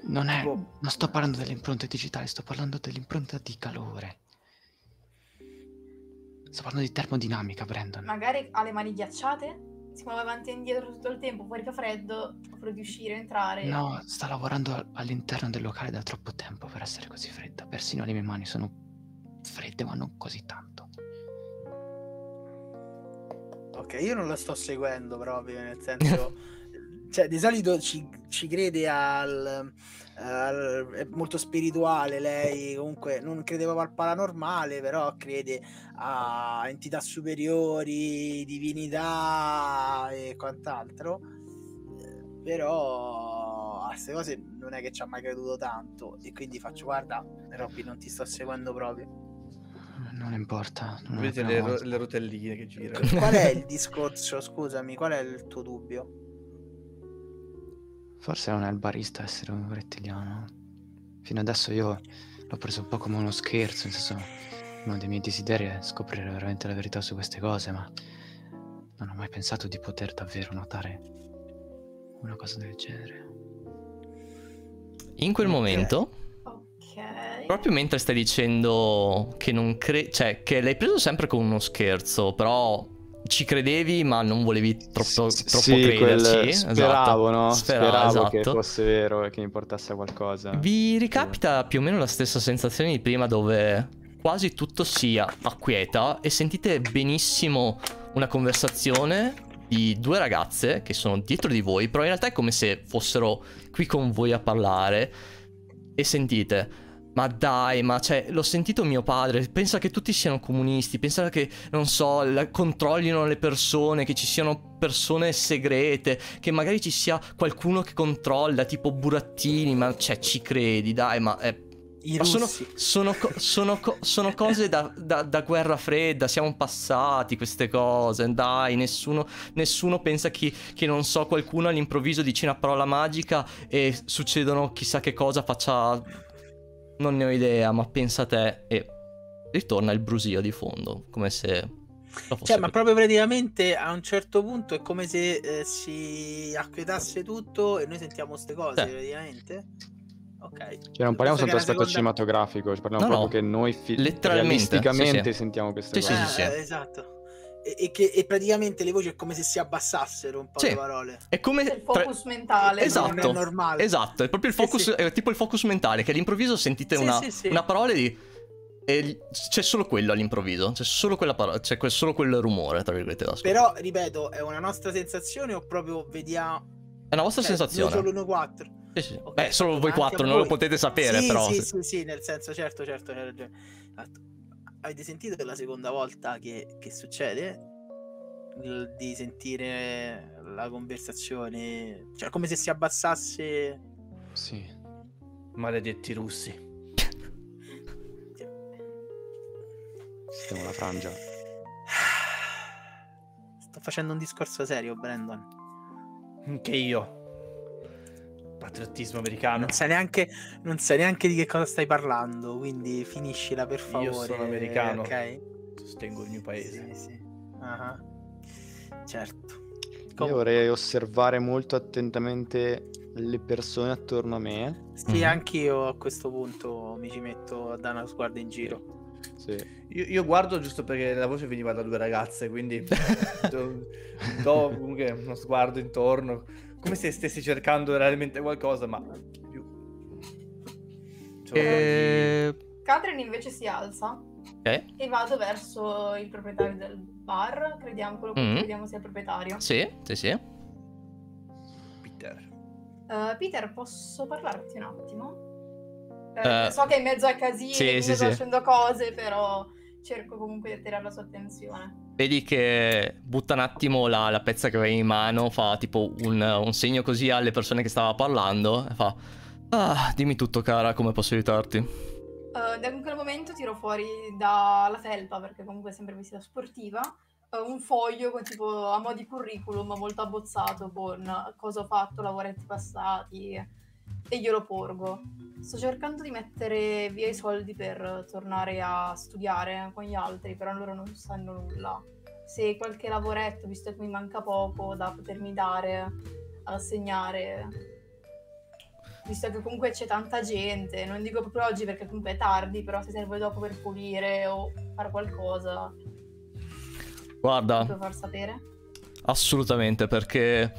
Non è... Non sto parlando delle impronte digitali, sto parlando dell'impronta di calore. Sto parlando di termodinamica, Brandon. Magari ha le mani ghiacciate? Si muove avanti e indietro tutto il tempo, fuori fa freddo, oppure di uscire, entrare. No, sta lavorando all'interno del locale da troppo tempo per essere così fredda. Persino le mie mani sono fredde, ma non così tanto. Ok, io non la sto seguendo proprio, nel senso... cioè, di solito ci, ci crede al, al... è molto spirituale lei, comunque non credeva al paranormale, però crede a entità superiori, divinità e quant'altro. Però a queste cose non è che ci ha mai creduto tanto, e quindi faccio: guarda, Robby, non ti sto seguendo proprio. Non importa. Non Vedete le, ro le rotelline che girano. Qual è il discorso, scusami, qual è il tuo dubbio? Forse non è il barista essere un rettiliano. Fino adesso io l'ho preso un po' come uno scherzo, nel senso, uno dei miei desideri è scoprire veramente la verità su queste cose, ma non ho mai pensato di poter davvero notare una cosa del genere. In quel okay. momento, okay. proprio mentre stai dicendo che non cre... cioè che l'hai preso sempre come uno scherzo, però... Ci credevi, ma non volevi troppo, sì, troppo sì, crederci. Speravo, esatto. no? Speravo, Speravo esatto. che fosse vero e che importasse qualcosa. Vi ricapita sì. più o meno la stessa sensazione di prima, dove quasi tutto si acquieta e sentite benissimo una conversazione di due ragazze che sono dietro di voi, però in realtà è come se fossero qui con voi a parlare, e sentite: Ma dai, ma cioè, l'ho sentito mio padre, pensa che tutti siano comunisti, pensa che, non so, la, controllino le persone, che ci siano persone segrete, che magari ci sia qualcuno che controlla, tipo burattini, ma cioè, ci credi, dai, ma... Eh, ma sono, sono, co sono, co sono cose da, da, da guerra fredda, siamo passati queste cose, dai, nessuno, nessuno pensa che, che, non so, qualcuno all'improvviso dice una parola magica e succedono chissà che cosa, faccia... Non ne ho idea, ma pensa a te. E ritorna il brusio di fondo, come se... Cioè, ma proprio praticamente a un certo punto è come se eh, si acquietasse tutto e noi sentiamo queste cose, sì, praticamente. Ok. Cioè, non parliamo soltanto aspetto seconda... cinematografico, parliamo no, proprio no. che noi realisticamente sì, sì. sentiamo queste sì, cose. Sì, sì, sì. Eh, esatto. E, che, e praticamente le voci è come se si abbassassero un po' sì. le parole. È come il focus tra... mentale. Esatto. Non è normale. Esatto, è proprio il focus, sì, sì. È tipo il focus mentale che all'improvviso sentite sì, una, sì, sì. una parola di... e c'è solo quello all'improvviso, c'è solo quella parola, c'è quel, solo quel rumore, tra virgolette. Da Però, ripeto, è una nostra sensazione o proprio vediamo... È una vostra cioè, sensazione. Solo uno quattro. Sì, sì. Okay, beh, solo voi quattro, non voi. lo potete sapere, sì, però. Sì, sì, sì, sì, nel senso, certo, certo, hai ragione. Esatto. Avete sentito che la seconda volta che, che succede di sentire la conversazione, cioè come se si abbassasse. Sì, maledetti russi. Stiamo alla frangia. Sto facendo un discorso serio, Brandon. Anche io. Patriottismo americano. Non sai neanche, non sai neanche di che cosa stai parlando, quindi finiscila per favore. Io sono americano, okay? Sostengo il mio paese. Sì, sì. Uh-huh. Certo. Io vorrei osservare molto attentamente le persone attorno a me. Sì, mm. anch'io a questo punto mi ci metto a dare una sguardo in giro. Sì. Io, io guardo giusto perché la voce veniva da due ragazze, quindi do, do comunque uno sguardo intorno. Come se stessi cercando realmente qualcosa, ma più. E... Catherine invece si alza eh? e vado verso il proprietario del bar. Crediamo, quello mm-hmm. che crediamo sia il proprietario. Sì, sì, sì. Peter, uh, Peter, posso parlarti un attimo? Eh, uh, so che in mezzo a casini sì, sì, sto facendo sì. cose, però cerco comunque di attirare la sua attenzione. Vedi che butta un attimo la, la pezza che avevi in mano, fa tipo un, un segno così alle persone che stava parlando e fa: ah, dimmi tutto cara, come posso aiutarti? Uh, da quel momento tiro fuori dalla felpa, perché comunque è sempre vestita sportiva, uh, un foglio con tipo a mo' di curriculum molto abbozzato con cosa ho fatto, lavoretti passati, e glielo porgo. Sto cercando di mettere via i soldi per tornare a studiare con gli altri, però loro non sanno nulla. Se qualche lavoretto, visto che mi manca poco da potermi dare, assegnare, visto che comunque c'è tanta gente, non dico proprio oggi perché comunque è tardi, però se serve dopo per pulire o fare qualcosa, guarda, devo far sapere. Assolutamente, perché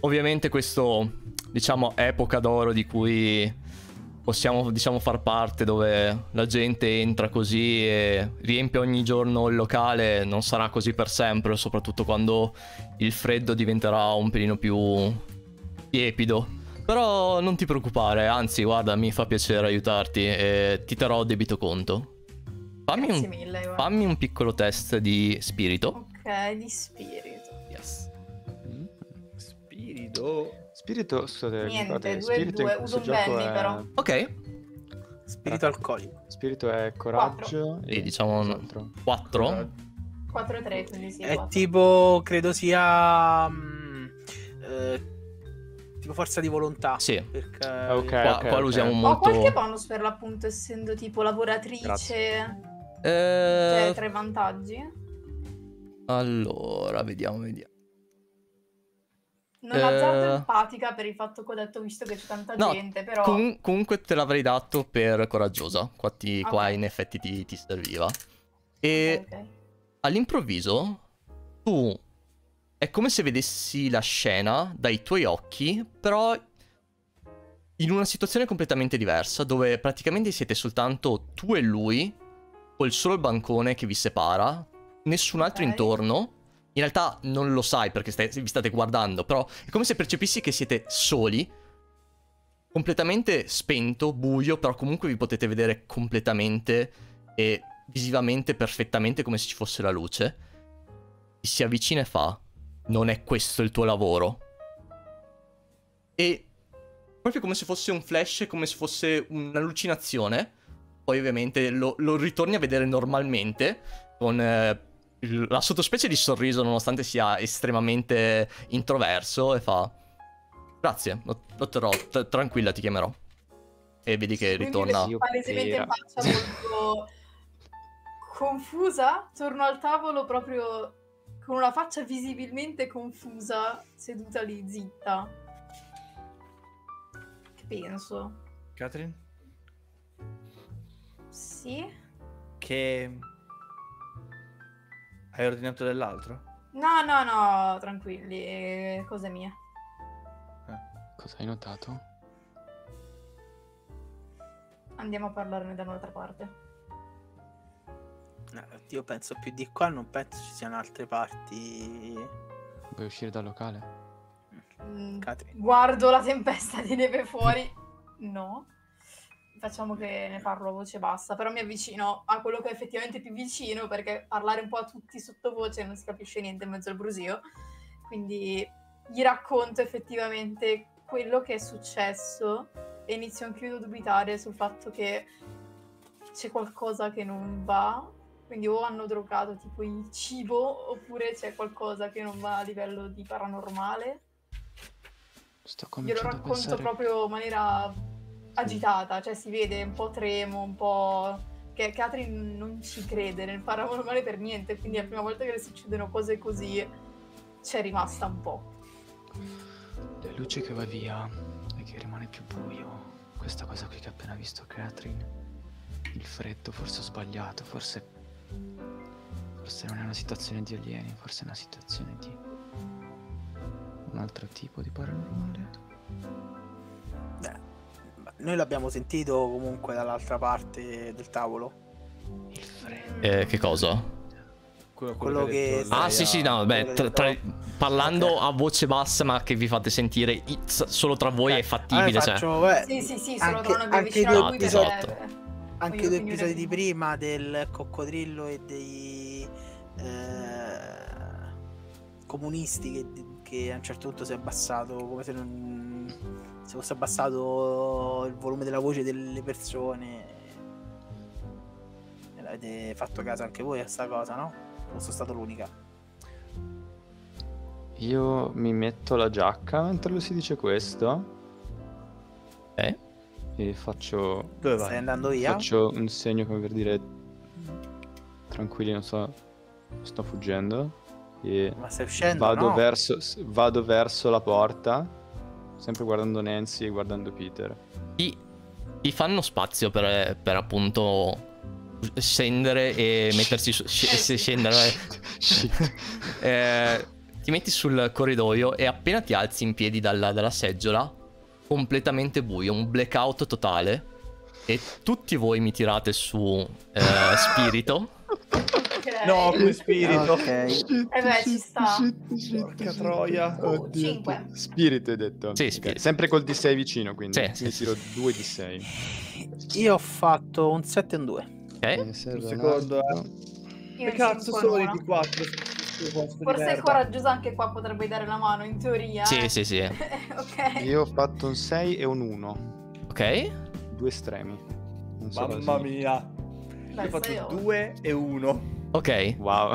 ovviamente questo, diciamo, epoca d'oro di cui possiamo, diciamo, far parte, dove la gente entra così e riempie ogni giorno il locale, non sarà così per sempre, soprattutto quando il freddo diventerà un pelino più tiepido. Però non ti preoccupare, anzi guarda, mi fa piacere aiutarti e ti terrò debito conto. Fammi un, mille, fammi un piccolo test di spirito. Ok, di spirito. Yes. Mm. Spirito... Spirito, scusate, niente, due, spirito due, in questo gioco è... però. Ok. Spirito alcolico. Spirito è coraggio. E diciamo un quattro. quattro e tre, quindi sì. È quattro. Tipo, credo sia... Mh, eh, tipo forza di volontà. Sì. Perché... Ok, qua, okay, qua lo usiamo okay. molto... Ho qualche bonus per l'appunto, essendo tipo lavoratrice. Grazie. Cioè, tre vantaggi. Allora, vediamo, vediamo. Non eh... azzardo empatica per il fatto che ho detto, visto che c'è tanta no, gente, però... Com comunque te l'avrei dato per coraggiosa, qua, ti, okay. qua in effetti ti, ti serviva. E okay, okay. all'improvviso tu... è come se vedessi la scena dai tuoi occhi, però in una situazione completamente diversa, dove praticamente siete soltanto tu e lui, col solo bancone che vi separa, nessun altro okay. intorno... In realtà non lo sai perché stai, vi state guardando, però è come se percepissi che siete soli completamente spento, buio, però comunque vi potete vedere completamente e visivamente perfettamente come se ci fosse la luce. Chi si avvicina e fa: non è questo il tuo lavoro. E proprio come se fosse un flash, come se fosse un'allucinazione. Poi ovviamente lo, lo ritorni a vedere normalmente, con eh, la sottospecie di sorriso, nonostante sia estremamente introverso, e fa: grazie, lo, lo terrò, tranquilla, ti chiamerò. E vedi che ritorna. Quindi palesemente in faccia molto confusa, torno al tavolo proprio con una faccia visibilmente confusa, seduta lì, zitta. Che penso? Catherine? Sì? Che... hai ordinato dell'altro? No, no, no, tranquilli, cosa mia. Eh. Cosa hai notato? Andiamo a parlarne da un'altra parte. No, io penso più di qua, non penso ci siano altre parti. Vuoi uscire dal locale? Mm, guardo la tempesta di neve fuori. No. Facciamo che ne parlo a voce bassa, però mi avvicino a quello che è effettivamente più vicino, perché parlare un po' a tutti sottovoce non si capisce niente in mezzo al brusio. Quindi gli racconto effettivamente quello che è successo e inizio anch'io a dubitare sul fatto che c'è qualcosa che non va. Quindi o hanno drogato tipo il cibo, oppure c'è qualcosa che non va a livello di paranormale. Glielo racconto pensare... proprio in maniera agitata, cioè si vede un po' tremo, un po'... che Catherine non ci crede nel paranormale per niente, quindi la prima volta che le succedono cose così c'è rimasta un po'. La luce che va via e che rimane più buio, questa cosa qui che ha appena visto Catherine, il freddo, forse ho sbagliato, forse... forse non è una situazione di alieni, forse è una situazione di un altro tipo di paranormale. Beh, noi l'abbiamo sentito comunque dall'altra parte del tavolo. Il freddo. Eh, che cosa? Quello, quello, quello che... che... Ah sì sì, no, beh, tra, tra, parlando okay. a voce bassa, ma che vi fate sentire solo tra voi okay. è fattibile, allora, faccio, cioè. Beh, sì sì sì, solo anche, tra una vicino a lui per... Anche i due episodi di prima del coccodrillo e dei eh, comunisti che, che a un certo punto si è abbassato, come se non se fosse abbassato il volume della voce delle persone. Avete fatto caso anche voi a sta cosa, no? Non sono stato l'unica. Io mi metto la giacca mentre lui si dice questo. Eh? E faccio... Dove vai? Stai andando via? Faccio un segno come per dire: tranquilli, non so, sto fuggendo. E ma stai uscendo? Vado, no? verso, vado verso la porta, sempre guardando Nancy e guardando Peter. Ti, ti fanno spazio per, per appunto scendere e mettersi su... Sc scendere. eh, ti metti sul corridoio e appena ti alzi in piedi dalla, dalla seggiola, completamente buio, un blackout totale. E tutti voi mi tirate su eh, spirito. Okay. No, più spirito. Okay. Shit, eh beh, ci sta. Shit, shit, porca shit, troia. Oh, cinque. Spirito hai detto. Sì, spirito. Okay. Sempre col D sei vicino, quindi mi sì, sì. tiro due D sei. Io ho fatto un sette e un due. Ok. Un secondo. Che cazzo sono i D quattro? Forse il coraggioso anche qua potrebbe dare la mano, in teoria. Sì, sì, sì. Okay. Io ho fatto un sei e un uno. Ok. Due estremi. Non so. Mamma mia. Beh, io ho fatto due e uno. Ok. Wow.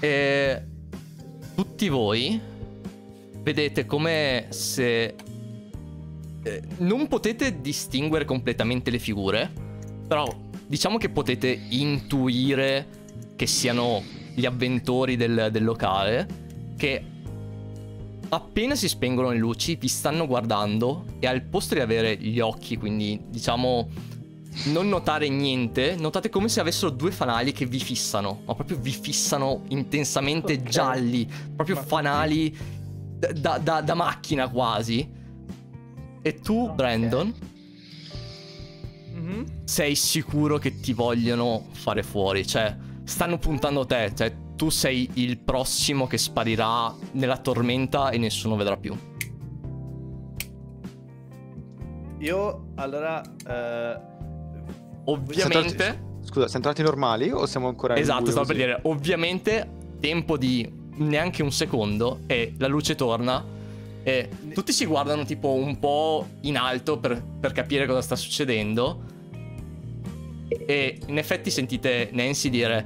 E tutti voi vedete come se... Eh, non potete distinguere completamente le figure, però diciamo che potete intuire che siano... gli avventori del, del locale, che appena si spengono le luci vi stanno guardando e al posto di avere gli occhi, quindi diciamo non notare niente, notate come se avessero due fanali che vi fissano, ma proprio vi fissano intensamente, okay. gialli, proprio ma... fanali da, da, da macchina quasi. E tu, okay. Brandon, mm-hmm. sei sicuro che ti vogliono fare fuori, cioè... stanno puntando a te, cioè tu sei il prossimo che sparirà nella tormenta e nessuno vedrà più. Io allora eh, ovviamente tornati, scusa, siamo tornati normali o siamo ancora in esatto, stavo per dire, ovviamente tempo di neanche un secondo e la luce torna e tutti si guardano tipo un po' in alto per, per capire cosa sta succedendo e in effetti sentite Nancy dire: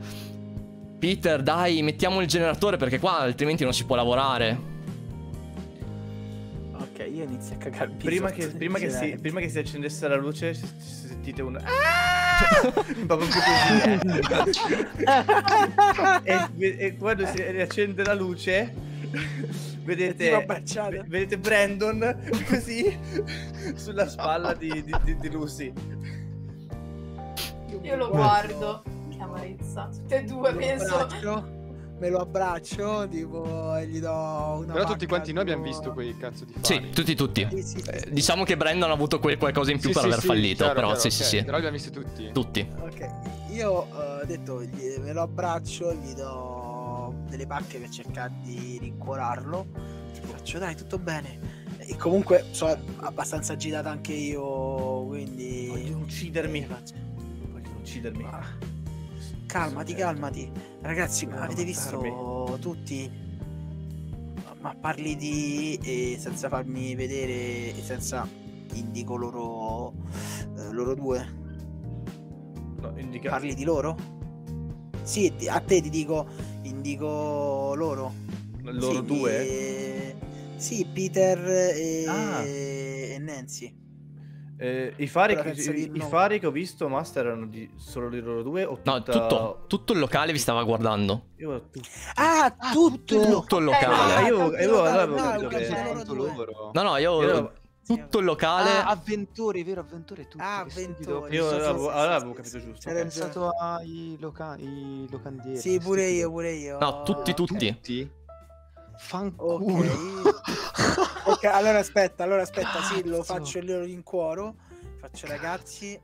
Peter, dai, mettiamo il generatore perché qua altrimenti non si può lavorare. Ok, io inizio a cagarmi. Prima, che, prima, che, si, prima che si accendesse la luce sentite un proprio così e, e quando si riaccende la luce vedete, vedete Brandon così sulla spalla di, di, di, di Lucy. Io lo guardo, che amarezza. Tutte e due, me penso. Abbraccio, me lo abbraccio, tipo, e gli do una. Però tutti quanti tipo... noi abbiamo visto quei cazzo di fari. Sì, tutti, tutti. Sì, sì, sì. Eh, diciamo che Brandon ha avuto quel qualcosa in più sì, per sì, aver sì, fallito. Chiaro, però chiaro, sì, okay. sì, sì. Però li abbiamo visti tutti. Tutti. Ok, io ho uh, detto, gli, me lo abbraccio, gli do delle pacche per cercare di rincuorarlo. Ti faccio, dai, tutto bene. E comunque sono abbastanza agitata anche io, quindi. Voglio uccidermi. Eh, uccidermi. Ah, calmati, calmati. Ragazzi, ma avete visto tutti? Ma, ma parli di... E senza farmi vedere e senza... Indico loro... Eh, loro due. No, indica... Parli di loro? Sì, a te ti dico... Indico loro. Loro sì, due? E... Sì, Peter e, ah. e Nancy. Eh, i, fari che, i, i fari che ho visto, Master, erano di solo di loro due? O tutta... No, tutto, tutto il locale vi stava guardando. Io, tutto. Ah, tutto, tutto, tutto il locale. Eh, no, io avevo capito che loro. No, no, io... io... Tutto il locale. Ah, avventori, vero? Avventori tutti. Ah, avventori. Io allora avevo capito giusto. Ho pensato ai locandieri. Sì, pure io, pure io. No, tutti, tutti. Fanculo. Ok. Ok, allora aspetta, allora aspetta, cazzo. Sì, lo faccio il loro rincuoro. Faccio cazzo. Ragazzi,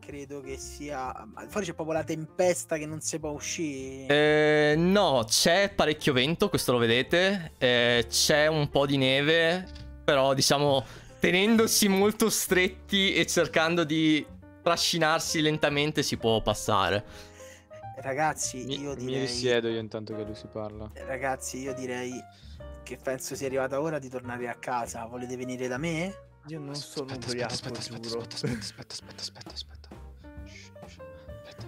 credo che sia... Fuori c'è proprio la tempesta che non si può uscire. Eh, no, c'è parecchio vento, questo lo vedete. Eh, c'è un po' di neve, però diciamo tenendosi molto stretti e cercando di trascinarsi lentamente si può passare. Ragazzi, mi, io direi... Mi risiedo io intanto che lui si parla. Ragazzi, io direi... che penso sia arrivata ora di tornare a casa. Volete venire da me? Io non sono un ubriaco, aspetta, aspetta, giuro. Aspetta, aspetta, aspetta, aspetta, aspetta. Aspetta.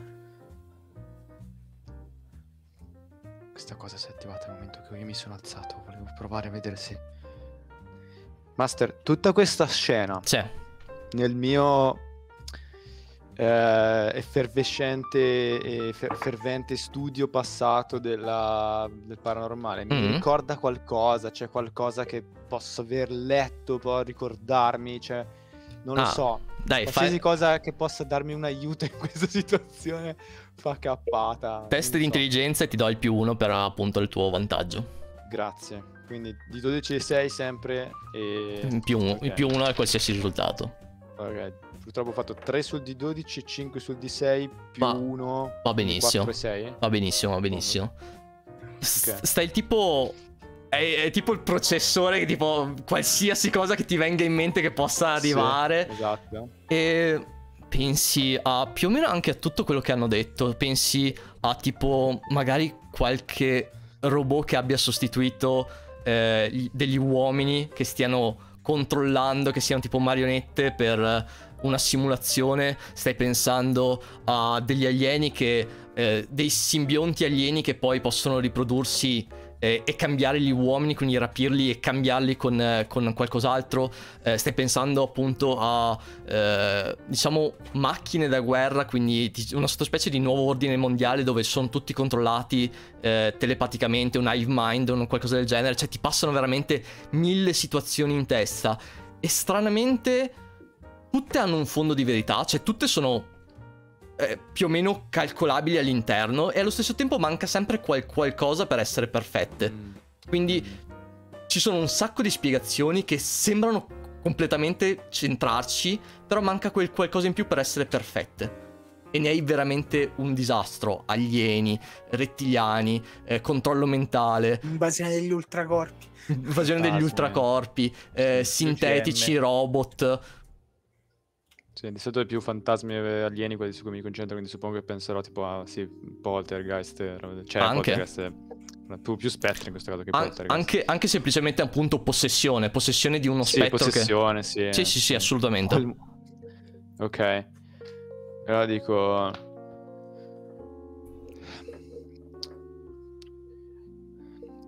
Questa cosa si è attivata nel momento che io mi sono alzato. Volevo provare a vedere se... Master, tutta questa scena... C'è. Nel mio... Eh, effervescente e fer fervente studio passato della, del paranormale mi mm-hmm. ricorda qualcosa, c'è qualcosa che posso aver letto, può ricordarmi, cioè non ah, lo so, dai, qualsiasi fai... cosa che possa darmi un aiuto in questa situazione fa cappata. Test di so. intelligenza e ti do il più uno per appunto il tuo vantaggio. Grazie, quindi di dodici e sei sempre e... il più uno okay. a qualsiasi risultato. Ok, purtroppo ho fatto tre sul D dodici, cinque sul D sei, più va, uno, va benissimo. quattro e sei. Va benissimo, va benissimo. Okay. Stai tipo... È, è tipo il processore, che tipo qualsiasi cosa che ti venga in mente che possa arrivare. Sì, esatto. E pensi a più o meno anche a tutto quello che hanno detto. Pensi a tipo magari qualche robot che abbia sostituito eh, degli uomini che stiano controllando, che siano tipo marionette per... una simulazione, stai pensando a degli alieni che eh, dei simbionti alieni che poi possono riprodursi eh, e cambiare gli uomini, quindi rapirli e cambiarli con, eh, con qualcos'altro. Eh, stai pensando appunto a eh, diciamo macchine da guerra, quindi una sottospecie di nuovo ordine mondiale dove sono tutti controllati eh, telepaticamente, un hive mind o qualcosa del genere, cioè ti passano veramente mille situazioni in testa e stranamente tutte hanno un fondo di verità, cioè tutte sono eh, più o meno calcolabili all'interno e allo stesso tempo manca sempre qual qualcosa per essere perfette. Mm. Quindi ci sono un sacco di spiegazioni che sembrano completamente centrarci, però manca quel qualcosa in più per essere perfette. E ne hai veramente un disastro. Alieni, rettiliani, eh, controllo mentale. Invasione degli ultracorpi. Invasione degli ultracorpi, eh, sintetici, robot... Sì, di solito è più fantasmi alieni quelli su cui mi concentro, quindi suppongo che penserò tipo a, sì, poltergeist, cioè anche. Poltergeist è più, più spettro in questo caso che An poltergeist. Anche, anche semplicemente appunto possessione, possessione di uno sì, spettro possessione, che... sì. Sì, sì, sì, assolutamente. All... Ok. Allora dico...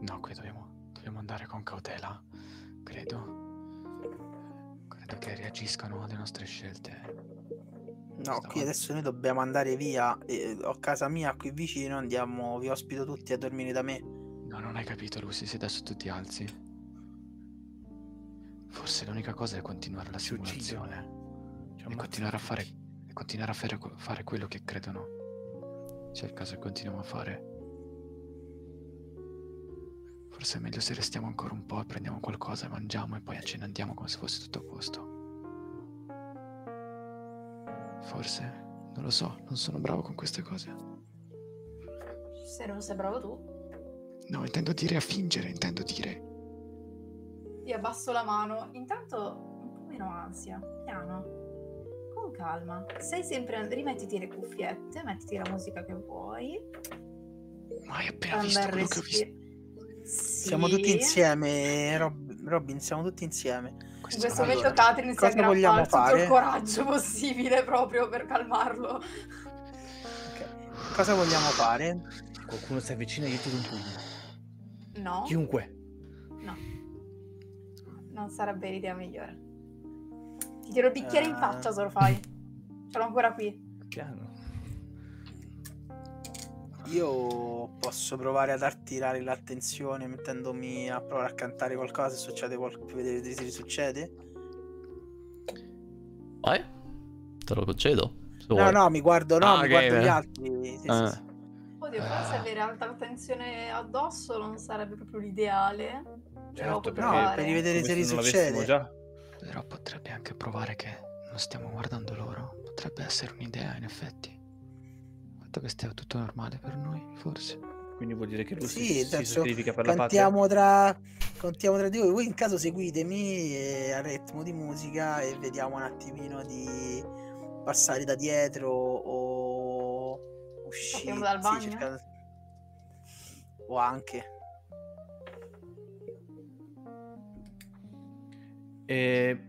No, qui dobbiamo, dobbiamo andare con cautela, credo. Che reagiscano alle nostre scelte. No, Stavo... qui adesso noi dobbiamo andare via. Eh, ho casa mia qui vicino, andiamo, vi ospito tutti a dormire da me. No, non hai capito, Lucy, se adesso tu ti alzi. Forse l'unica cosa è continuare la simulazione. E continuare a fare, e continuare a fare, fare quello che credono. C'è il caso che continuiamo a fare. Forse è meglio se restiamo ancora un po' e prendiamo qualcosa, mangiamo e poi ce ne andiamo come se fosse tutto a posto. Forse, non lo so, non sono bravo con queste cose. Se non sei bravo tu? No, intendo dire a fingere, intendo dire. Io abbasso la mano, intanto un po' meno ansia, piano, con calma. Sei sempre, rimettiti le cuffiette, mettiti la musica che vuoi. Ma hai appena Andare visto quello che ho visto. Sì. Siamo tutti insieme, Rob, Robin, siamo tutti insieme. Questo in questo momento allora, Catherine si aggrappa tutto il coraggio possibile proprio per calmarlo. Okay. Cosa vogliamo fare? Qualcuno si avvicina e io ti do un pugno. No. Chiunque. No. Non sarebbe l'idea migliore. Ti tiro il bicchiere uh... in faccia se lo fai. Ce l'ho ancora qui. Piano. Io posso provare ad attirare l'attenzione mettendomi a provare a cantare qualcosa, se succede qualcosa, vedere se succede. Vai, te lo concedo. No, vuoi. No, mi guardo, no, ah, mi guardo gli altri. Sì, ah. sì, sì. Oddio, forse avere alta attenzione addosso non sarebbe proprio l'ideale. Certo, però no, per rivedere se succede. Già. Però potrebbe anche provare che non stiamo guardando loro. Potrebbe essere un'idea, in effetti. Che stia tutto normale per noi, forse. Quindi vuol dire che lui sì, si, si sacrifica per la patria. Tra, contiamo tra di voi. Voi in caso seguitemi eh, al ritmo di musica e vediamo un attimino di passare da dietro o uscire dal bagno. Sì, cercando... O anche. E...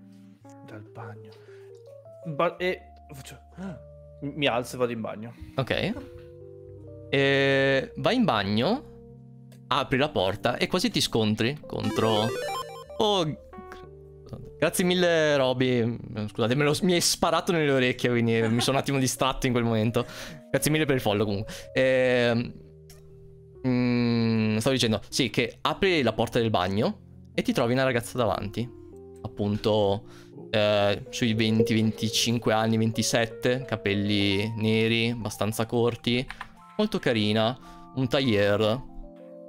Dal bagno. Ba e... Faccio... Ah. Mi alzo e vado in bagno. Ok. E... Vai in bagno, apri la porta e quasi ti scontri contro... Oh, grazie mille Roby. Scusate, me lo... mi hai sparato nelle orecchie, quindi mi sono un attimo distratto in quel momento. Grazie mille per il follow comunque. E... Mm, stavo dicendo, sì, che apri la porta del bagno e ti trovi una ragazza davanti. Appunto... Eh, sui venti venticinque anni, ventisette, capelli neri, abbastanza corti, molto carina, un tailleur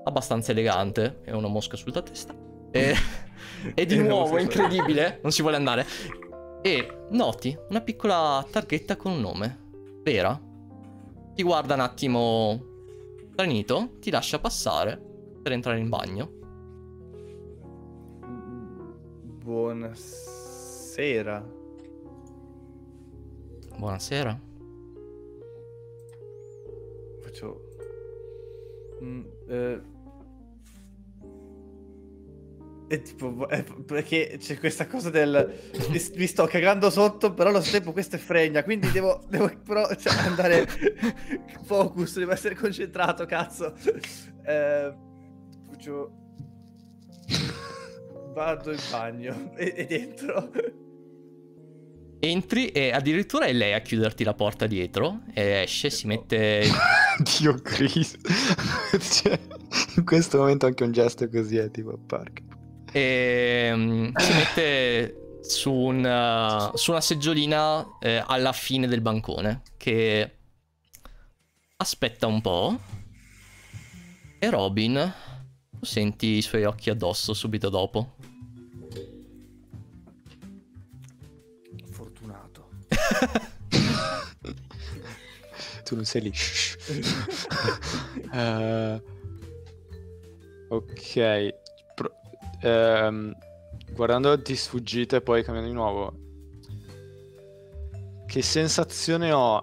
abbastanza elegante e una mosca sulla testa e, e di nuovo incredibile, non si vuole andare, e noti una piccola targhetta con un nome, Vera. Ti guarda un attimo stranito, ti lascia passare per entrare in bagno. Buonasera. Buonasera. Buonasera. Faccio... Mm, eh... È tipo... È perché c'è questa cosa del... Mi sto cagando sotto, però allo stesso tempo questo è fregna, quindi devo... devo però cioè, andare... Focus, devo essere concentrato, cazzo. Eh... Faccio... Vado in bagno e, e dentro. Entri e addirittura è lei a chiuderti la porta dietro. E esce, si mette... Dio Cristo. Cioè, in questo momento anche un gesto così è tipo a park. E um, si mette su una, su una seggiolina eh, alla fine del bancone. Che aspetta un po'. E Robin... Senti i suoi occhi addosso subito dopo. Fortunato. Tu non sei lì. uh, ok. Pro um, guardando di sfuggita e poi cambiando di nuovo. che sensazione ho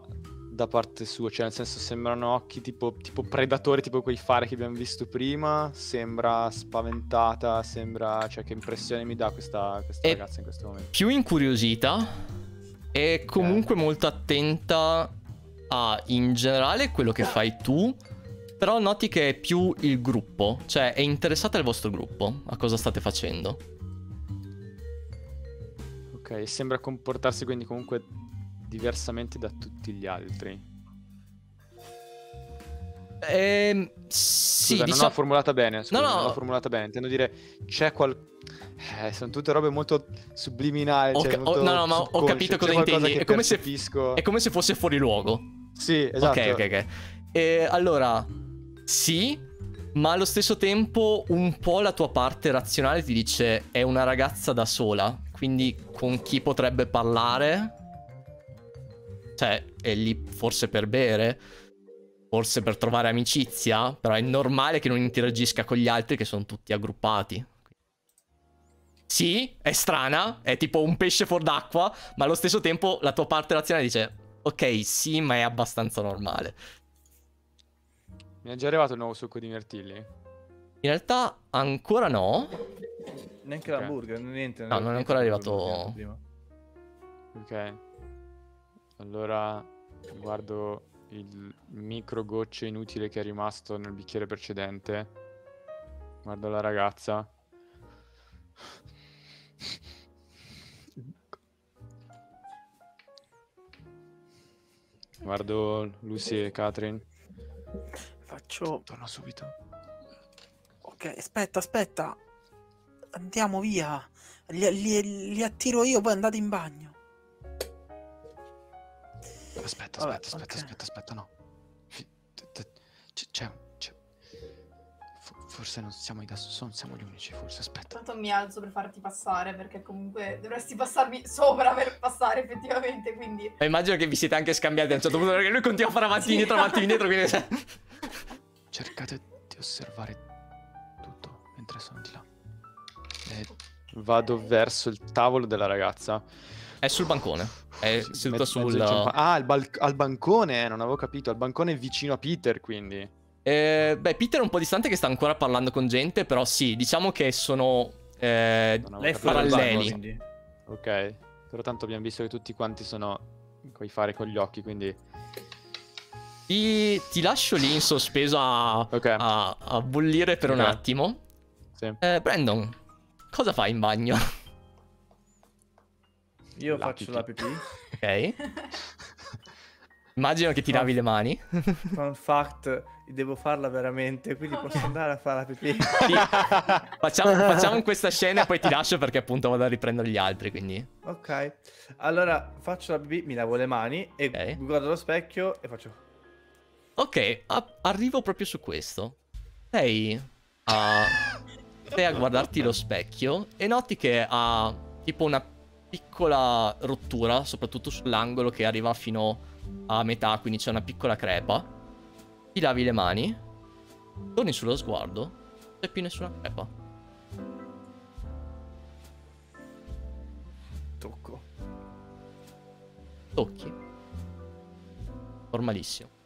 da parte sua? Cioè, nel senso, sembrano occhi tipo, tipo predatori, tipo quei fare che abbiamo visto prima. Sembra spaventata, sembra... Cioè, che impressione mi dà questa, questa ragazza in questo momento? Più incuriosita e comunque okay. molto attenta a, in generale, quello che fai tu. Però noti che è più il gruppo, cioè è interessata al vostro gruppo, a cosa state facendo. Ok, sembra comportarsi quindi comunque diversamente da tutti gli altri. Ehm, sì, scusa, non l'ho formulata bene, scusa, no, no. non l'ho formulata bene, intendo dire c'è qual... Eh, sono tutte robe molto subliminali, cioè molto no, no, ma ho capito cosa intendi, è come, se, è come se fosse fuori luogo. Sì, esatto. Ok, ok, ok. E allora... Sì, ma allo stesso tempo un po' la tua parte razionale ti dice è una ragazza da sola, quindi con chi potrebbe parlare? Cioè, è lì forse per bere, forse per trovare amicizia, però è normale che non interagisca con gli altri che sono tutti aggruppati. Sì, è strana, è tipo un pesce fuor d'acqua, ma allo stesso tempo la tua parte razionale dice ok, sì, ma è abbastanza normale. Mi è già arrivato il nuovo succo di mirtilli? In realtà ancora no. Neanche okay. l'hamburger, niente. No, non è ancora arrivato. Prima. Ok. Allora guardo il micro gocce inutile che è rimasto nel bicchiere precedente. Guardo la ragazza. Guardo Lucy e Catherine. Faccio... Torno subito. Ok, aspetta, aspetta. Andiamo via. Li, li, li attiro io, poi andate in bagno. Aspetta, aspetta, Vabbè, aspetta, okay. aspetta, aspetta, no. C'è... Forse non siamo i da soli, siamo gli unici, forse, aspetta. Tanto mi alzo per farti passare, perché comunque dovresti passarmi sopra per passare effettivamente, quindi... Ma immagino che vi siete anche scambiati a un certo punto, perché lui continua a fare avanti e sì. indietro, avanti e indietro, quindi... Cercate di osservare tutto mentre sono di là. E vado verso il tavolo della ragazza. È sul bancone, è sì, seduta sul... Ah, il bal al bancone, non avevo capito, al bancone vicino a Peter, quindi... Eh, beh, Peter è un po' distante che sta ancora parlando con gente, però sì, diciamo che sono eh, paralleli. Ok, però tanto abbiamo visto che tutti quanti sono coi fare con gli occhi, quindi... Ti, ti lascio lì in sospeso a, okay. a, a bollire per okay. un attimo. Sì. Eh, Brandon, cosa fai in bagno? Io la faccio pipì. la pipì. Ok. Immagino che ti lavi le mani. Fun fact, devo farla veramente, quindi posso andare a fare la pipì. Sì. Facciamo, facciamo questa scena e poi ti lascio perché appunto vado a riprendere gli altri, quindi. Ok, allora faccio la pipì, mi lavo le mani e okay. guardo lo specchio e faccio... Ok, arrivo proprio su questo. Sei a, sei a guardarti lo specchio e noti che ha tipo una piccola rottura, soprattutto sull'angolo che arriva fino... a metà, quindi c'è una piccola crepa. Ti lavi le mani, torni sullo sguardo, non c'è più nessuna crepa. Tocco. Tocchi. Normalissimo.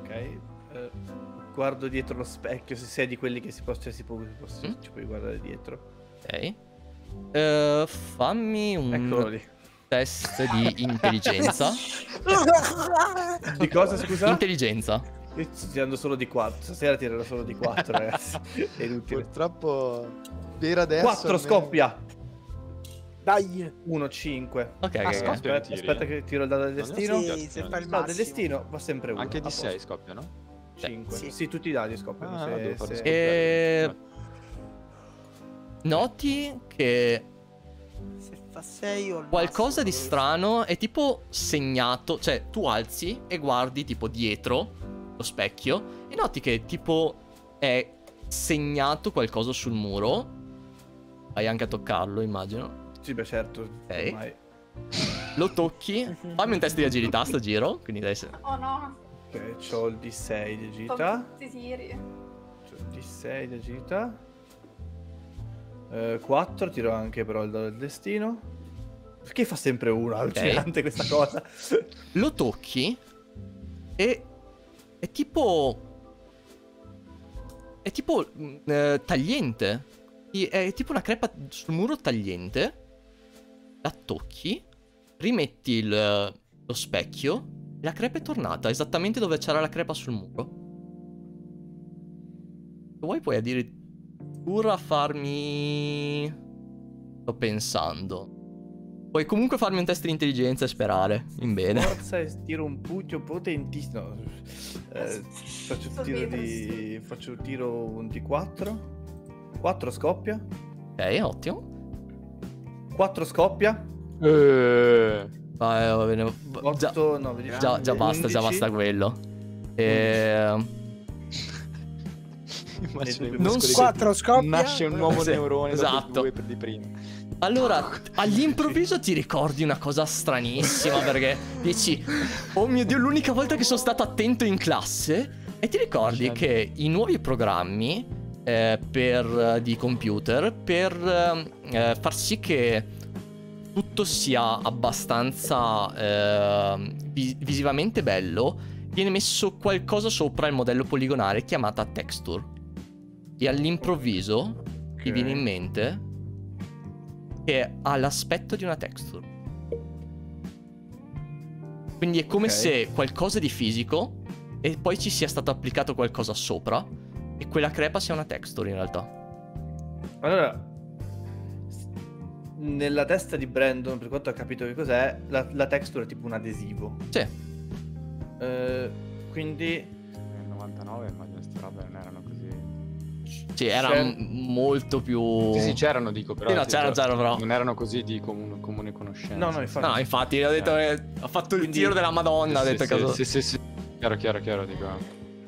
Ok, eh, guardo dietro lo specchio, se sei di quelli che si può, cioè si può, si può, mm? ci puoi guardare dietro. Ok, eh, fammi un... Eccolo lì. Test di intelligenza. Di cosa, scusa? Intelligenza. Io sto tirando solo di quattro. Stasera tirerò solo di quattro, ragazzi. È inutile. Purtroppo per adesso quattro scoppia. Dai. uno, cinque. Ok, ah, okay. Aspetta, aspetta che tiro il dado del destino. Sì, se fa il no, del destino va sempre uno. Anche di sei scoppia, no? cinque. Sì. sì, tutti i dadi scoppiano. Ah, se, se... Se... E... Noti che qualcosa di strano è tipo segnato, cioè tu alzi e guardi tipo dietro lo specchio e noti che tipo è segnato qualcosa sul muro. Vai anche a toccarlo, immagino. Sì, beh, certo. Okay. Lo tocchi. Fammi un test di agilità sto giro, quindi dai se... Oh no. Ok, c'ho il D sei di agilità. Sì, sì. C'ho il D sei di agilità. quattro, tiro anche però il dado del destino. Perché fa sempre uno? Allucinante, okay, questa cosa. Lo tocchi e è tipo è tipo eh, tagliente. È tipo una crepa sul muro tagliente. La tocchi, rimetti il, lo specchio, la crepa è tornata esattamente dove c'era la crepa sul muro. Se vuoi puoi addirittura farmi... Sto pensando. Puoi comunque farmi un test di intelligenza e sperare in bene. Forza e tiro un pugno potentissimo. Eh, faccio un tiro di... Faccio un tiro un D quattro. quattro scoppia. Ok, ottimo. quattro scoppia. Eh... Vai, va bene. otto, già, nove, già, già, già basta, già basta quello. E... Non quattro scoppia, nasce un nuovo neurone, esatto, dopo due prima. Allora, all'improvviso ti ricordi una cosa stranissima perché dici "Oh mio Dio, l'unica volta che sono stato attento in classe" e ti ricordi che i nuovi programmi eh, per, di computer per eh, far sì che tutto sia abbastanza eh, vis visivamente bello viene messo qualcosa sopra il modello poligonale chiamata texture. E all'improvviso okay, ti viene in mente che ha l'aspetto di una texture. Quindi è come okay, se qualcosa di fisico e poi ci sia stato applicato qualcosa sopra e quella crepa sia una texture in realtà. Allora, nella testa di Brandon, per quanto ha capito che cos'è, la, la texture è tipo un adesivo. Sì. Uh, quindi... Nel novantanove immagino queste robe non erano così... Sì, era molto più... Sì, sì, c'erano, dico, però... Sì, no, c'erano, c'erano, però... Non erano così di comune, comune conoscenza. No, no, infatti... No, infatti, sì, ho detto... Eh, ho fatto quindi... il tiro della Madonna, sì, ho detto... Sì, caso... sì, sì, sì, chiaro, chiaro, chiaro, dico...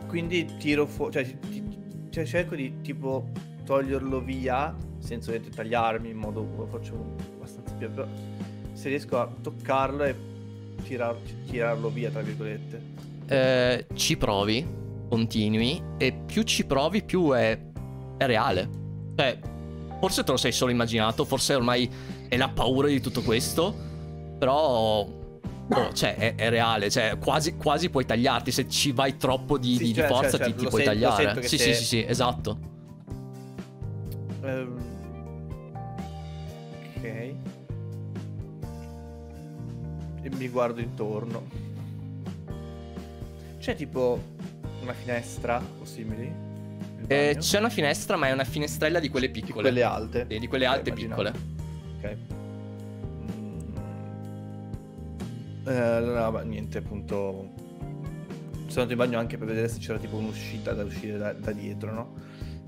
Quindi tiro fuori... Cioè, cioè, cerco di, tipo, toglierlo via, senza tagliarmi, in modo... Lo faccio abbastanza più... Però se riesco a toccarlo e tirar, tirarlo via, tra virgolette... Eh, ci provi, continui, e più ci provi, più è... è reale. Cioè, forse te lo sei solo immaginato, forse ormai è la paura di tutto questo, però oh, cioè è, è reale, cioè quasi, quasi puoi tagliarti se ci vai troppo di, sì, di, cioè, di forza, cioè, ti, ti puoi sento, tagliare. Sì, sei... sì, sì, sì, esatto. Um... Ok. E mi guardo intorno. C'è tipo una finestra o simili? Eh, c'è una finestra, ma è una finestrella di quelle piccole. Di quelle alte. Sì, di quelle alte, okay, piccole. Ok. Mm. Eh, allora, niente, appunto. Sono andato in bagno anche per vedere se c'era tipo un'uscita da uscire da, da dietro, no?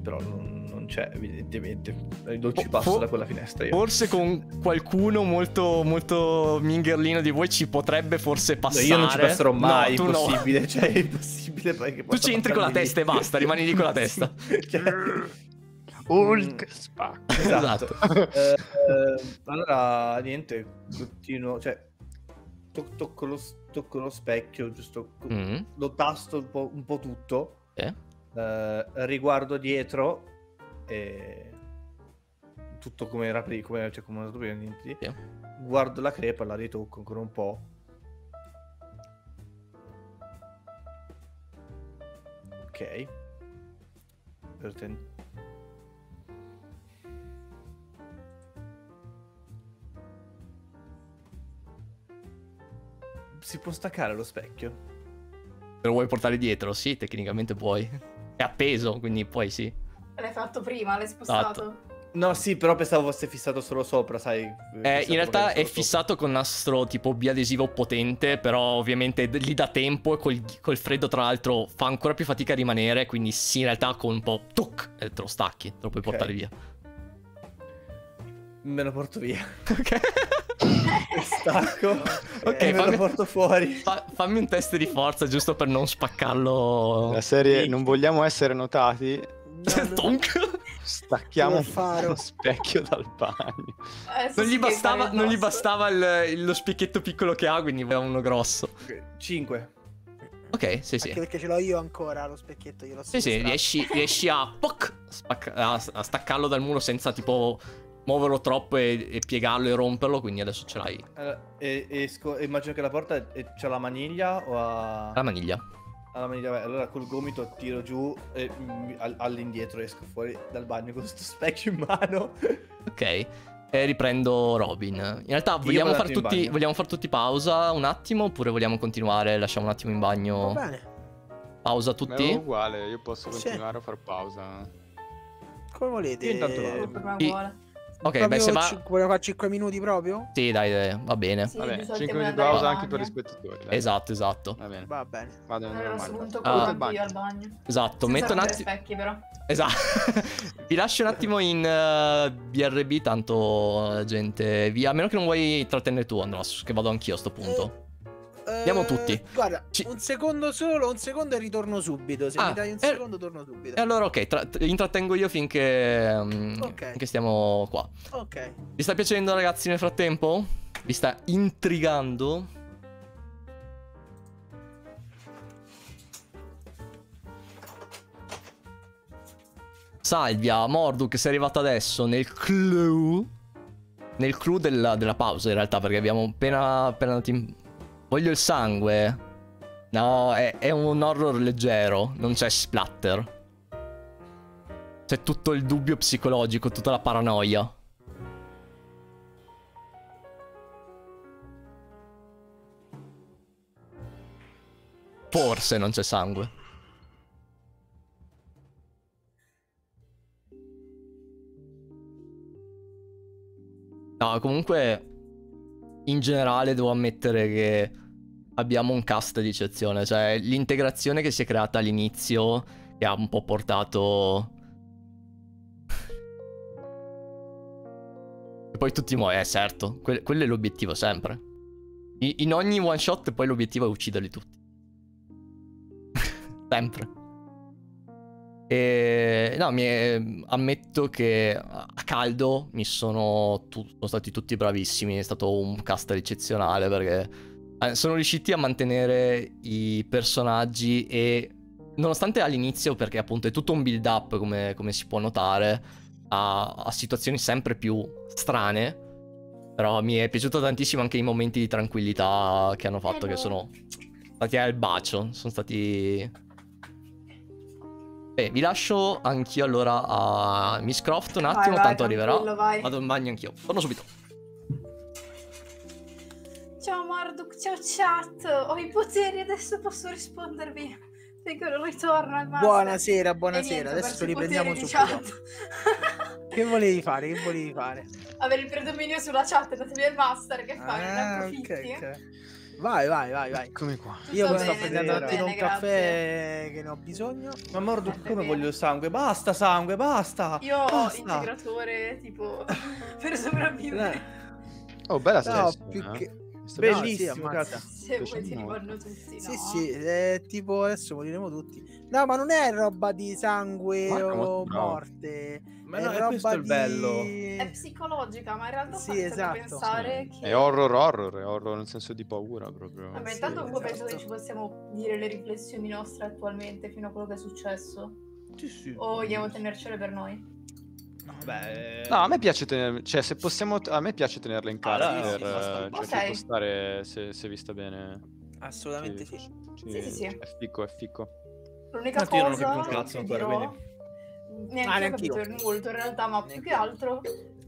Però non, non c'è, evidentemente. Non ci passo For da quella finestra io. Forse con qualcuno molto, molto mingerlino di voi ci potrebbe forse passare. No, io non ci passerò mai, no, è impossibile, no. Cioè è impossibile che tu ci entri con la lì, testa e basta, rimani lì con la testa. Hulk spacca. Esatto, esatto. eh, eh, Allora, niente, continuo, cioè to tocco, lo, tocco lo specchio, giusto, mm-hmm, lo tasto un po', un po' tutto. Eh? Uh, riguardo dietro e tutto come era prima, come, cioè, come era prima, niente. Yeah. Guardo la crepa, la ritocco ancora un po'. Ok. Per ten... Si può staccare lo specchio? Se lo vuoi portare dietro? Sì, tecnicamente puoi. È appeso, quindi poi sì. L'hai fatto prima, l'hai spostato. Fatto. No, sì, però pensavo fosse fissato solo sopra, sai. Eh, in realtà è fissato sopra con nastro tipo biadesivo potente, però ovviamente gli dà tempo e col, col freddo tra l'altro fa ancora più fatica a rimanere, quindi sì, in realtà con un po' tuc, e te lo stacchi, te lo puoi okay, portare via. Me lo porto via. Ok. Stacco. Ok, e me fammi, lo porto fuori. Fa, fammi un test di forza giusto per non spaccarlo. La serie e... non vogliamo essere notati. No, stacchiamo lo specchio dal bagno. Eh, non, gli bastava, non gli bastava il, lo specchietto piccolo che ha, quindi aveva uno grosso. cinque. Ok, sì, sì. Anche perché ce l'ho io ancora lo specchietto. Io lo sì, sì, riesci, riesci a, poc, a, a staccarlo dal muro senza tipo muoverlo troppo e, e piegarlo e romperlo, quindi adesso ce l'hai. Eh, e, e sco immagino che la porta c'ha la maniglia o ha... La maniglia. La maniglia, beh, allora col gomito tiro giù e all'indietro esco fuori dal bagno con questo specchio in mano. Ok, e riprendo Robin. In realtà vogliamo far, tutti, vogliamo far tutti pausa un attimo oppure vogliamo continuare? Lasciamo un attimo in bagno. Va bene. Pausa tutti? È uguale, io posso continuare sì. a far pausa. Come volete. Io intanto vado. Sì. Ok, proprio beh se va... Volevo fare cinque minuti proprio? Sì, dai, dai va bene. Sì, va bene. cinque minuti di pausa anche per gli spettatori. Dai. Esatto, esatto. Va bene. Va bene. Vado allora, al bagno. Ah. Al bagno. Esatto, senza metto un attimo... specchi però. Esatto. Vi lascio un attimo in uh, B R B, tanto gente via. A meno che non vuoi trattenere tu, Andrasus, che vado anch'io a sto punto. Andiamo tutti. Guarda, ci... un secondo solo, un secondo e ritorno subito. Se ah, mi dai un secondo, eh... torno subito. E allora, ok, tra... intrattengo io finché, um, okay. finché stiamo qua. Ok. Vi sta piacendo, ragazzi, nel frattempo? Vi sta intrigando? Salvia, Morduk, sei arrivato adesso nel clou. Nel clou della, della pausa, in realtà, perché abbiamo appena, appena andati in... Voglio il sangue. No, è, è un horror leggero. Non c'è splatter. C'è tutto il dubbio psicologico, tutta la paranoia. Forse non c'è sangue. No, comunque... In generale devo ammettere che abbiamo un cast di eccezione, cioè l'integrazione che si è creata all'inizio che ha un po' portato... E poi tutti muoiono, eh certo, que quello è l'obiettivo sempre. I in ogni one shot poi l'obiettivo è ucciderli tutti. Sempre. E... No, mi è... ammetto che a caldo mi sono, tu... sono stati tutti bravissimi, è stato un cast eccezionale perché sono riusciti a mantenere i personaggi e nonostante all'inizio, perché appunto è tutto un build up come, come si può notare, a... a situazioni sempre più strane, però mi è piaciuto tantissimo anche i momenti di tranquillità che hanno fatto, che sono stati al bacio, sono stati... Beh, vi lascio anch'io allora a Miss Croft un attimo, vai, vai, tanto arriverò. Vado in bagno anch'io. Torno subito. Ciao Morduk, ciao chat. Ho i poteri, adesso posso rispondervi. Perché non ritorno al master. Buonasera, buonasera. Niente, adesso riprendiamo subito. Che volevi fare? Che volevi fare? Avere il predominio sulla chat, datevi al master, che fai? Ah, non approfitti. Okay, okay. Vai, vai, vai, vai. Come qua. Tutto io sto prendendo un attimo un caffè che ne ho bisogno. Ma Mordu, come bene. Voglio sangue? Basta sangue, basta. Io basta. Ho integratore tipo per sopravvivere. Oh, bella stress. No, eh. che... Bellissimo, no, sì, se poi ti rivanno tutti, no? Sì, sì, eh, tipo adesso moriremo tutti. No, ma non è roba di sangue ma o no. morte. Ma è no, roba questo è il di... bello. È psicologica, ma in realtà sì, esatto. pensare sì. che... È horror horror, è horror nel senso di paura proprio. Vabbè, intanto sì, comunque esatto. penso che ci possiamo dire le riflessioni nostre attualmente fino a quello che è successo. Sì, sì. O vogliamo tenercele per noi? No, beh... no, a me piace tenerle, cioè se possiamo, a me piace tenerle in casa allora, per, sì, sì, cioè, okay. stare, se, se vi sta bene. Assolutamente sì. Sì, sì, sì, sì, sì. È ficco, è ficco. L'unica no, cosa io non ho cazzo ancora, dirò, neanche per molto in realtà, ma più che altro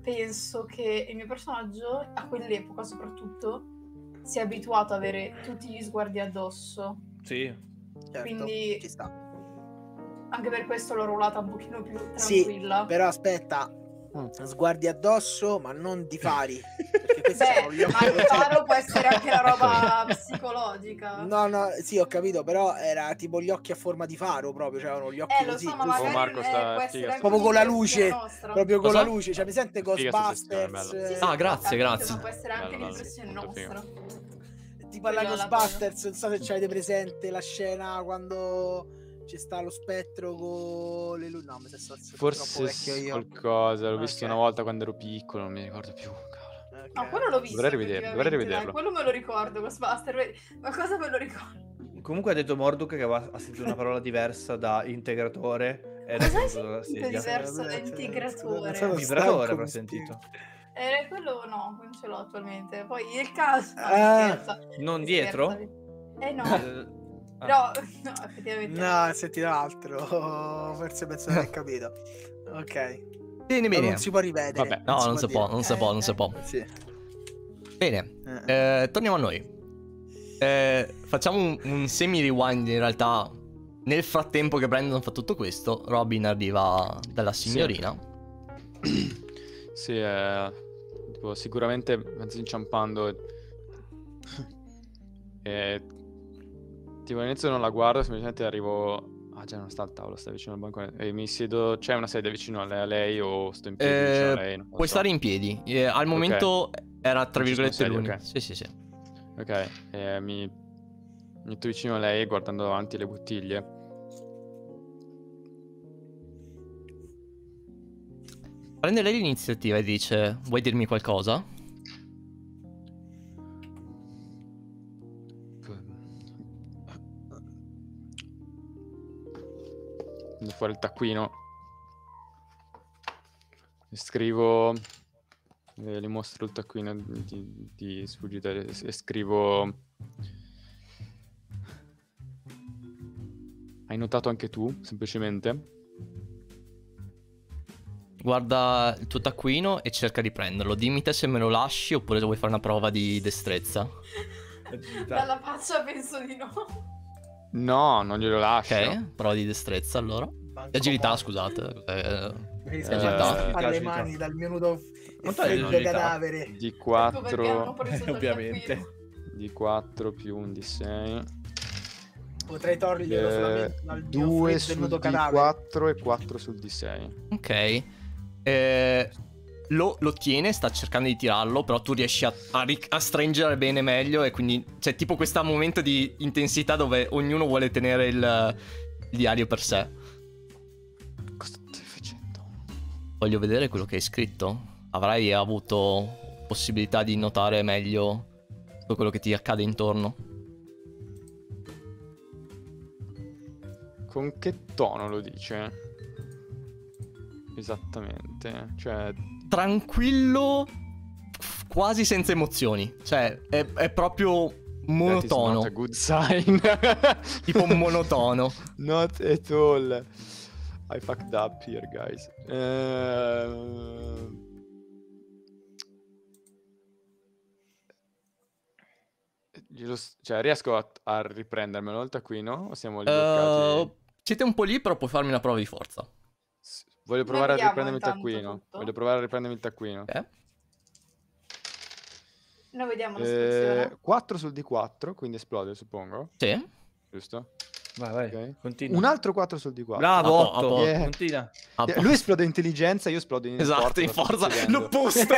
penso che il mio personaggio a quell'epoca soprattutto si è abituato ad avere tutti gli sguardi addosso. Sì. Certo, quindi ci sta. Anche per questo l'ho rollata un pochino più tranquilla. Sì, però aspetta, sguardi addosso, ma non di fari. Beh, sono... ma il faro può essere anche la roba psicologica. No, no, sì, ho capito, però era tipo gli occhi a forma di faro proprio, cioè erano gli occhi eh, così. So, oh, Marco sta proprio con la luce, proprio con la luce, cioè presente Ghostbusters. Sì, sì, ah, grazie, capito, grazie. Ma può essere anche l'impressione nostra. Tipo alla Ghostbusters, non so se ci avete presente la scena quando... Ci sta lo spettro con le luci. No, mi sono forse vecchio io. Qualcosa, l'ho okay. visto una volta quando ero piccolo, non mi ricordo più. Okay. No, quello l'ho visto. Dovrei rivederlo. Dovrei rivederlo. Dai, quello me lo ricordo, Ghostbuster. Ma cosa me lo ricordo? Comunque ha detto Morduk che aveva sentito una parola diversa da integratore. Era quello diverso del tigratore. Un vibratore avrò sentito. Era quello, no, non ce l'ho attualmente. Poi il caso... Ah, non dietro? Eh no. Ah. No, no, effettivamente. No, senti l'altro. Forse penso di aver capito. Ok. Bene, bene. Non si può rivedere. Vabbè, no, non si può, non si può, non si può. Bene, eh, torniamo a noi. Eh, facciamo un, un semi-rewind in realtà. Nel frattempo che Brandon fa tutto questo, Robin arriva dalla signorina. Sì, sì, eh, tipo, sicuramente mezzo inciampando. E, tipo, all'inizio non la guardo, semplicemente arrivo... Ah già, non sta al tavolo, sta vicino al bancone. E mi siedo... C'è una sedia vicino a lei, a lei o sto in piedi eh, vicino a lei? Non puoi so. stare in piedi. Eh, al momento okay. era tra virgolette l'unica. Okay. Sì, sì, sì. Ok, eh, mi... mi metto vicino a lei guardando davanti le bottiglie. Prende lei l'iniziativa e dice: vuoi dirmi qualcosa? Prendo fuori il taccuino. Le scrivo, eh, le mostro il taccuino di, di sfuggita e scrivo: hai notato anche tu, semplicemente? Guarda il tuo taccuino e cerca di prenderlo. Dimmi te se me lo lasci oppure vuoi fare una prova di destrezza. Dalla faccia penso di no. No, non glielo lascio. Ok, prova di destrezza allora. Banco agilità, modo. Scusate. Eh, Mi agilità. Alle agilità. Mani dal mio nudo freddo cadavere. Di quattro, ecco, ovviamente. Di quattro più un di sei. Potrei toglierlo eh, solamente dal due sul D quattro e quattro sul D sei. Ok, eh, lo, lo tiene, sta cercando di tirarlo, però tu riesci a, a, a stringere bene meglio e quindi c'è tipo questo momento di intensità dove ognuno vuole tenere il, il diario per sé. Cosa stai facendo? Voglio vedere quello che hai scritto. Avrai avuto possibilità di notare meglio tutto quello che ti accade intorno. Con che tono lo dice? Esattamente, cioè... tranquillo, quasi senza emozioni. Cioè, è, è proprio monotono. That is not a good sign. Tipo monotono. Not at all. I fucked up here, guys. Uh... Cioè, riesco a, a riprendermelo il taccuino o siamo lì bloccati? Uh, siete un po' lì, però puoi farmi una prova di forza. S voglio provare a riprendermi il taccuino. Tutto. Voglio provare a riprendermi il taccuino. Okay. Noi vediamo la situazione. Eh, quattro sul D quattro, quindi esplode, suppongo. Sì. Giusto? Vai, vai, okay. Continua. Un altro quattro sul D quattro. Bravo, otto. Yeah. Continua. Yeah. Lui esplode in intelligenza, io esplodo in esatto, in forza. L'opposto.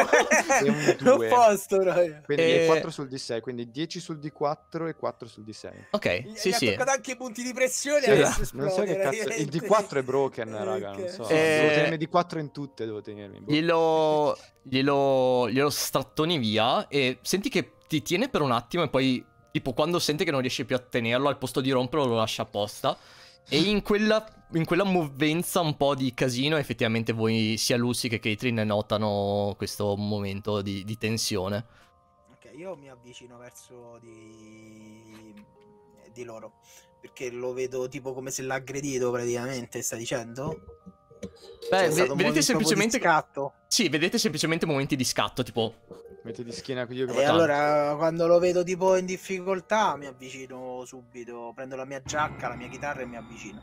L'opposto, raga. Quindi e... quattro sul D sei, quindi dieci sul D quattro e quattro sul D sei. Ok, gli, sì, gli sì. Ha toccato anche i punti di pressione. Sì, adesso esplode, non so che cazzo. Il D quattro è broken, okay. Raga, non so. E... devo tenermi D quattro in tutte, devo tenermi. Glielo... glielo... glielo strattoni via e senti che ti tiene per un attimo e poi... tipo quando sente che non riesce più a tenerlo, al posto di romperlo lo lascia apposta. E in quella, in quella movenza un po' di casino effettivamente voi, sia Lucy che Catherine, notano questo momento di, di tensione. Ok, io mi avvicino verso di, di loro, perché lo vedo tipo come se l'ha aggredito praticamente, sta dicendo? Beh, vedete semplicemente scatto. Sì, vedete semplicemente momenti di scatto, tipo mette di schiena con io che e allora quando lo vedo tipo in difficoltà mi avvicino subito, prendo la mia giacca, la mia chitarra e mi avvicino.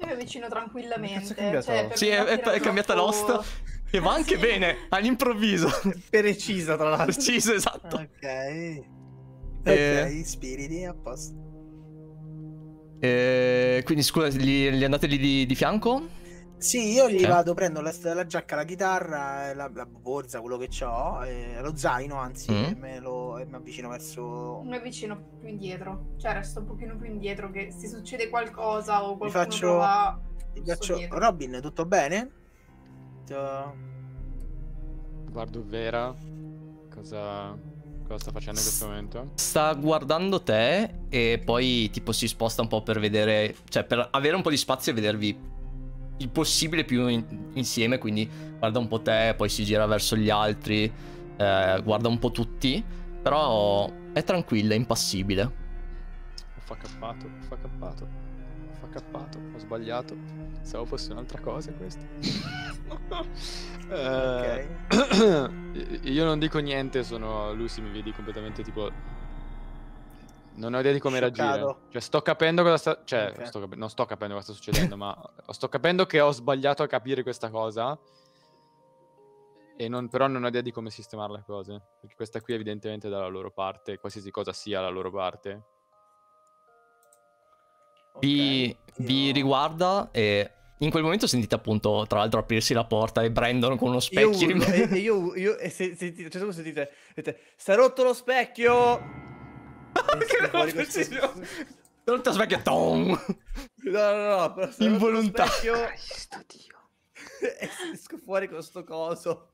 Io mi avvicino tranquillamente. È cioè, sì, è, è, è cambiata l'host e va anche sì. Bene, all'improvviso. Precisa tra l'altro. Precisa, esatto. Ok. E... ok, spiriti a posto. E... quindi scusa, gli, gli andate lì di, di fianco? Sì, io gli eh. vado, prendo la, la giacca, la chitarra, la, la borsa, quello che ho, eh, lo zaino anzi, mm. e, me lo, e mi avvicino verso... Mi avvicino più indietro, cioè resto un pochino più indietro, che se succede qualcosa o qualcuno faccio... prova... Mi faccio... Dietro. Robin, tutto bene? Tutto... Guardo Vera, cosa... Cosa sta facendo in questo momento? Sta guardando te e poi tipo si sposta un po' per vedere, cioè per avere un po' di spazio e vedervi il possibile più in, insieme, quindi guarda un po' te, poi si gira verso gli altri, eh, guarda un po' tutti, però è tranquilla, è impassibile. Ho fa cappato, ho fa cappato, ho fa cappato, ho sbagliato, pensavo fosse un'altra cosa questa. Okay. uh, io non dico niente, sono Lucy, mi vedi completamente tipo... Non ho idea di come reagire. Cioè sto capendo cosa sta... Cioè okay. sto cap... non sto capendo cosa sta succedendo, ma sto capendo che ho sbagliato a capire questa cosa. E non... Però non ho idea di come sistemare le cose, perché questa qui evidentemente è dalla loro parte, qualsiasi cosa sia la loro parte. Vi, okay. vi no. riguarda e... In quel momento sentite appunto, tra l'altro, aprirsi la porta e Brandon con uno specchio. Io, urlo, e, io, io e se, sentite, cioè, sentite, sentite, sta rotto lo specchio! Che roba così! Sta rotto lo specchio, tom! No, no, no, però sta Involontario. Specchio... Cristo Dio! E esco fuori con sto coso.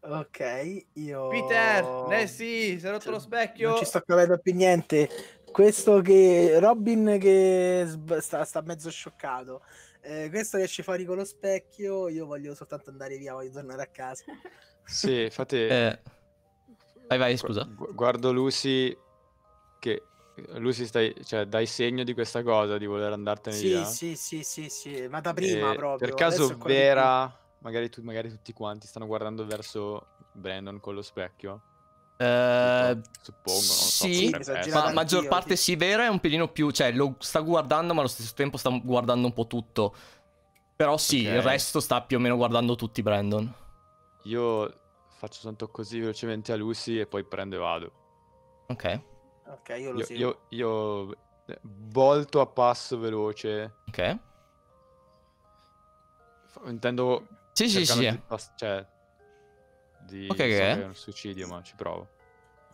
Ok, io... Peter, Nessie, si è rotto lo specchio! Non ci sto capendo più niente. Questo che Robin che sta, sta mezzo scioccato, eh, questo che esce fuori con lo specchio, io voglio soltanto andare via, voglio tornare a casa. Sì, fate... Eh. Vai, vai, scusa. Gu guardo Lucy, che... Lucy, stai... cioè, dai segno di questa cosa, di voler andartene sì, via. Sì, sì, sì, sì, ma da prima e proprio. Per caso Vera, magari, tu, magari tutti quanti, stanno guardando verso Brandon con lo specchio? Uh, suppongo, non sì, so, ma la maggior parte ti... sì, Vera è un pelino più, cioè lo sta guardando ma allo stesso tempo sta guardando un po' tutto, però sì, okay. il resto sta più o meno guardando tutti. Brandon, io faccio tanto così velocemente a Lucy e poi prendo e vado. Ok, ok, io lo io, io, io volto a passo veloce. Ok, intendo sì sì sì di cioè Di, ok, so che è un suicidio, ma ci provo.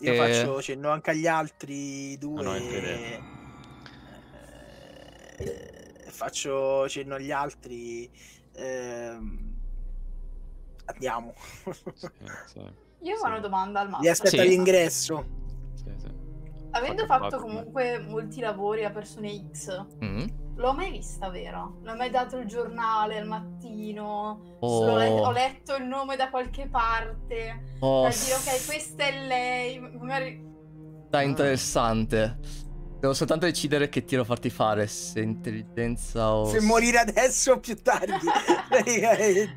Io e... faccio cenno anche agli altri due. No, no, eh, faccio cenno agli altri. Eh, andiamo. Sì, sì, Io sì. ho una domanda al Master. Vi aspetta sì. l'ingresso. Sì, sì. Avendo fatto, fatto comunque molti lavori a persone X, mm-hmm. l'ho mai vista, vero? L'ho mai dato il giornale al mattino, oh. ho, letto, ho letto il nome da qualche parte, oh. da dire ok, questa è lei, magari... Dai, interessante. Devo soltanto decidere che tiro farti fare, se intelligenza o... Se morire adesso o più tardi.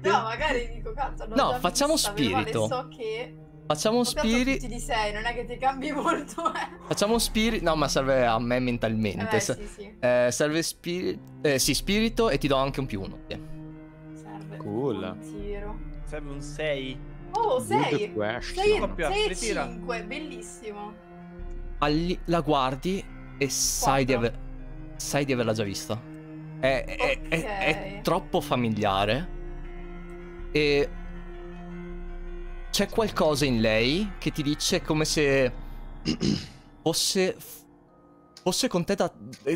No, magari dico, cazzo, non No, facciamo vista, spirito. So che... Facciamo spirito. Tutti di sei, non è che ti cambi molto, eh. Facciamo spirito. No, ma serve a me mentalmente. Eh, sì, sì. Eh, serve spirito. Eh, sì, spirito e ti do anche un più uno. Yeah. Serve cool. un tiro. Serve un sei. Oh, sei. sei e cinque, bellissimo. Alli la guardi e sai di, aver sai di averla già vista. È, okay. è, è, è troppo familiare. E... C'è qualcosa in lei che ti dice come se fosse, fosse con te da,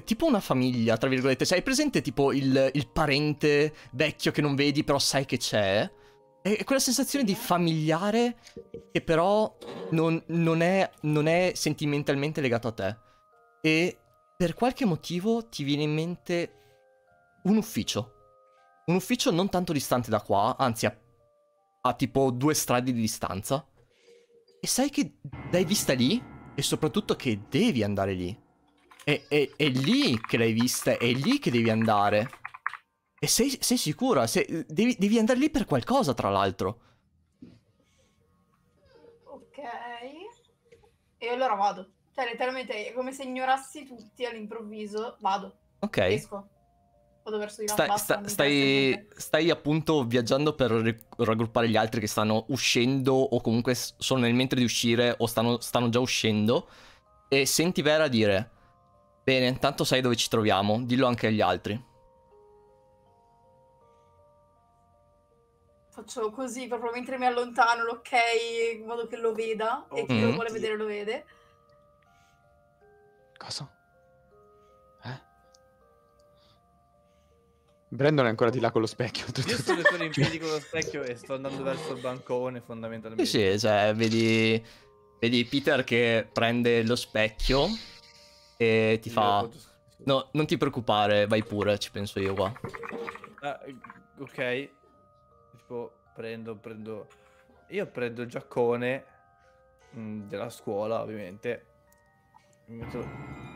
tipo una famiglia, tra virgolette. Cioè, hai presente tipo il, il parente vecchio che non vedi però sai che c'è? È quella sensazione di familiare che però non, non, è, non è sentimentalmente legato a te. E per qualche motivo ti viene in mente un ufficio. Un ufficio non tanto distante da qua, anzi a a tipo due strade di distanza, e sai che l'hai vista lì e soprattutto che devi andare lì. È, è, è lì che l'hai vista, è lì che devi andare. E sei, sei sicura, sei, devi, devi andare lì per qualcosa, tra l'altro. Ok. E allora vado. Cioè letteralmente è come se ignorassi tutti all'improvviso. Vado. Ok. Esco. Verso di là, stai, sta, stai, stai appunto viaggiando per raggruppare gli altri che stanno uscendo o comunque sono nel mentre di uscire o stanno, stanno già uscendo, e senti Vera dire: bene, intanto sai dove ci troviamo, dillo anche agli altri. Faccio così proprio mentre mi allontano l'ok in modo che lo veda, oh, e chi mm. lo vuole vedere lo vede. Cosa? Brandon è ancora di là con lo specchio. Io sto adesso in piedi con lo specchio e sto andando verso il bancone, fondamentalmente. Sì, sì, cioè, vedi Vedi Peter che prende lo specchio e ti fa... No, non ti preoccupare, vai pure, ci penso io qua. Ah, ok. Tipo, prendo, prendo... Io prendo il giaccone mh, della scuola, ovviamente. Mi metto...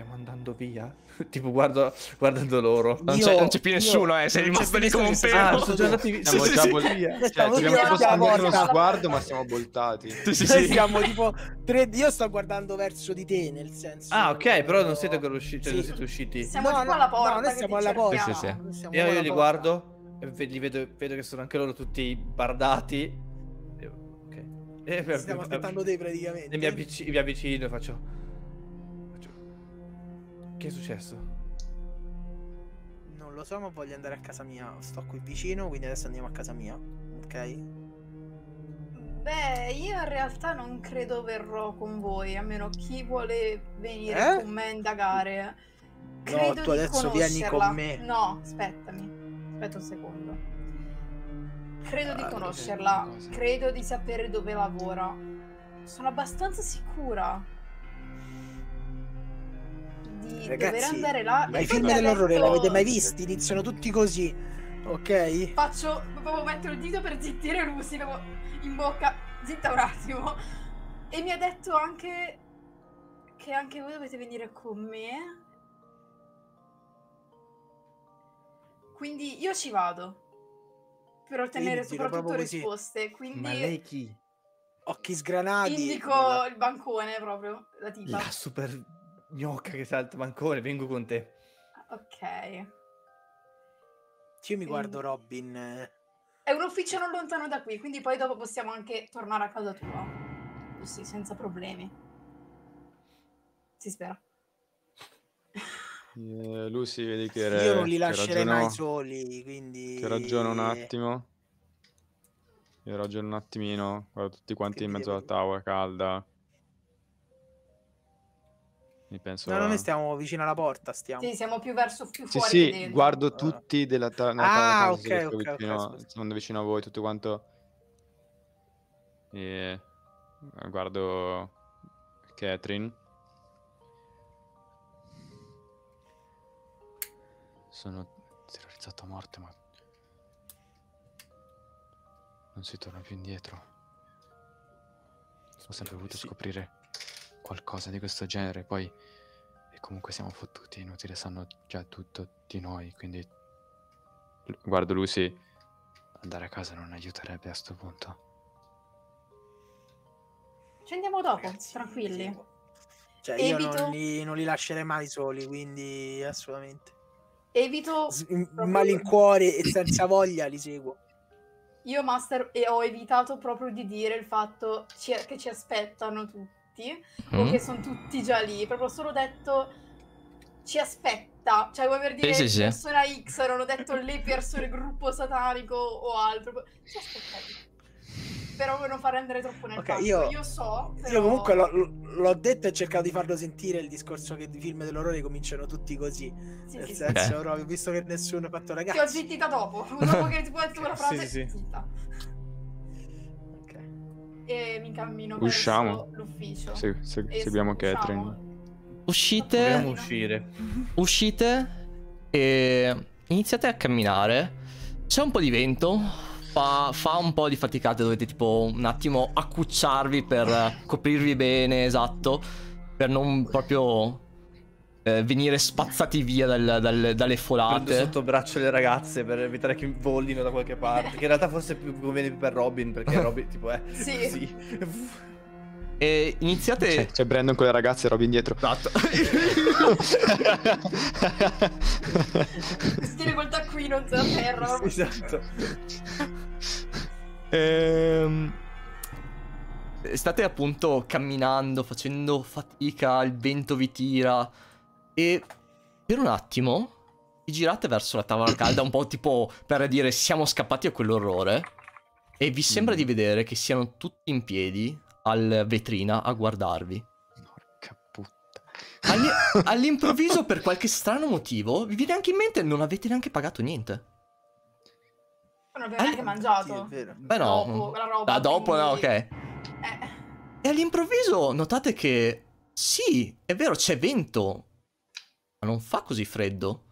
Stiamo andando via? Tipo, guardo, guardando loro. Non c'è più nessuno, io, eh, sei rimasto lì come un pelo. Sono già andati via. Siamo già voltati. Cioè, abbiamo postato uno sguardo, ma siamo voltati. Sì, sì, sì. Siamo tipo... Tre... Io sto guardando verso di te, nel senso... Ah, ok, però non siete ancora usciti, sì. Non siete usciti. Siamo no, tipo alla porta. No, noi siamo alla porta. Sì, sì, sì. Noi siamo io io porta. Li guardo... Li vedo, vedo che sono anche loro tutti bardati. Ok. E stiamo aspettando te praticamente. E mi, avvic mi avvicino e faccio... faccio... Che è successo? Non lo so, ma voglio andare a casa mia. Sto qui vicino, quindi adesso andiamo a casa mia. Ok? Beh, io in realtà non credo verrò con voi. A meno chi vuole venire eh? con me a indagare. Credo no, tu adesso vieni con me. No, aspettami. Aspetta un secondo. Credo ah, di conoscerla. Credo di sapere dove lavora. Sono abbastanza sicura di Ragazzi, dover andare là. Ma i film dell'orrore l'avete mai visti? Iniziano tutti così. Ok? Faccio... Proprio mettere il dito per zittire Lucy in bocca. Zitta un attimo. E mi ha detto anche che anche voi dovete venire con me. Quindi io ci vado. Per ottenere quindi, soprattutto risposte. Quindi. Ma lei chi? Occhi sgranati. Indico la... il bancone proprio. La tipa. La super gnocca che salta il bancone. Vengo con te. Ok. Io quindi... mi guardo Robin. È un ufficio non lontano da qui. Quindi poi dopo possiamo anche tornare a casa tua. Così, senza problemi. Si spera. Lucy, vedi che re, io non li lascerei mai soli, quindi che ragiono un attimo. Io ragiono un attimino. Guardo tutti quanti che in mezzo alla tavola calda. Mi penso. No, a... noi stiamo vicino alla porta. Stiamo. Sì, siamo più verso più sì, fuori. Sì, dentro. Guardo tutti della tavola. Ah, calda, ok, ok. okay vicino, sono vicino a voi, tutto quanto. E guardo Catherine. Sono terrorizzato a morte, ma non si torna più indietro. Ho sempre voluto sì. scoprire qualcosa di questo genere, poi e comunque siamo fottuti, inutile, sanno già tutto di noi, quindi guardo Lucy, andare a casa non aiuterebbe a sto punto. Ci andiamo dopo, Ragazzi, tranquilli. Cioè io non li, non li lascerei mai soli, quindi assolutamente. Evito malincuore e senza voglia li seguo. Io, Master, e ho evitato proprio di dire il fatto ci, che ci aspettano tutti mm. o che sono tutti già lì. Proprio ho solo detto ci aspetta. Cioè, vuoi per dire sì, sì, persona sì. X, non ho detto le persone, gruppo satanico o altro. Ci aspettate. Però non far rendere troppo nel okay, io, io so però... Io comunque l'ho detto e cercato di farlo sentire il discorso che i film dell'orrore cominciano tutti così sì, nel sì, senso sì. Però, visto che nessuno ha fatto ragazzi ti ho zittita dopo dopo che ti ho detto quella frase sì, sì. zitta ok e mi cammino usciamo l'ufficio sì, sì, seguiamo Catherine uscite dobbiamo uscire uscite e iniziate a camminare c'è un po' di vento. Fa, fa un po' di faticate, dovete tipo un attimo accucciarvi per coprirvi bene, esatto, per non proprio eh, venire spazzati via dal, dal, dalle folate. Prendo sotto braccio le ragazze per evitare che volino da qualche parte, che in realtà forse più conviene più per Robin, perché Robin tipo è... Sì. Così. E iniziate... C'è Brandon con le ragazze e Robin dietro. Esatto. Stile col taccuino sulla terra. Esatto. Ehm, state appunto camminando, facendo fatica, il vento vi tira e per un attimo vi girate verso la tavola calda un po' tipo per dire siamo scappati a quell'orrore e vi sembra mm. di vedere che siano tutti in piedi al vetrina a guardarvi. Porca puttana. All'improvviso per qualche strano motivo vi viene anche in mente non avete neanche pagato niente. Non avevo neanche mangiato. Sì, è vero. Beh no, dopo, la roba, da dopo quindi... no, ok. Eh. E all'improvviso notate che sì, è vero, c'è vento, ma non fa così freddo.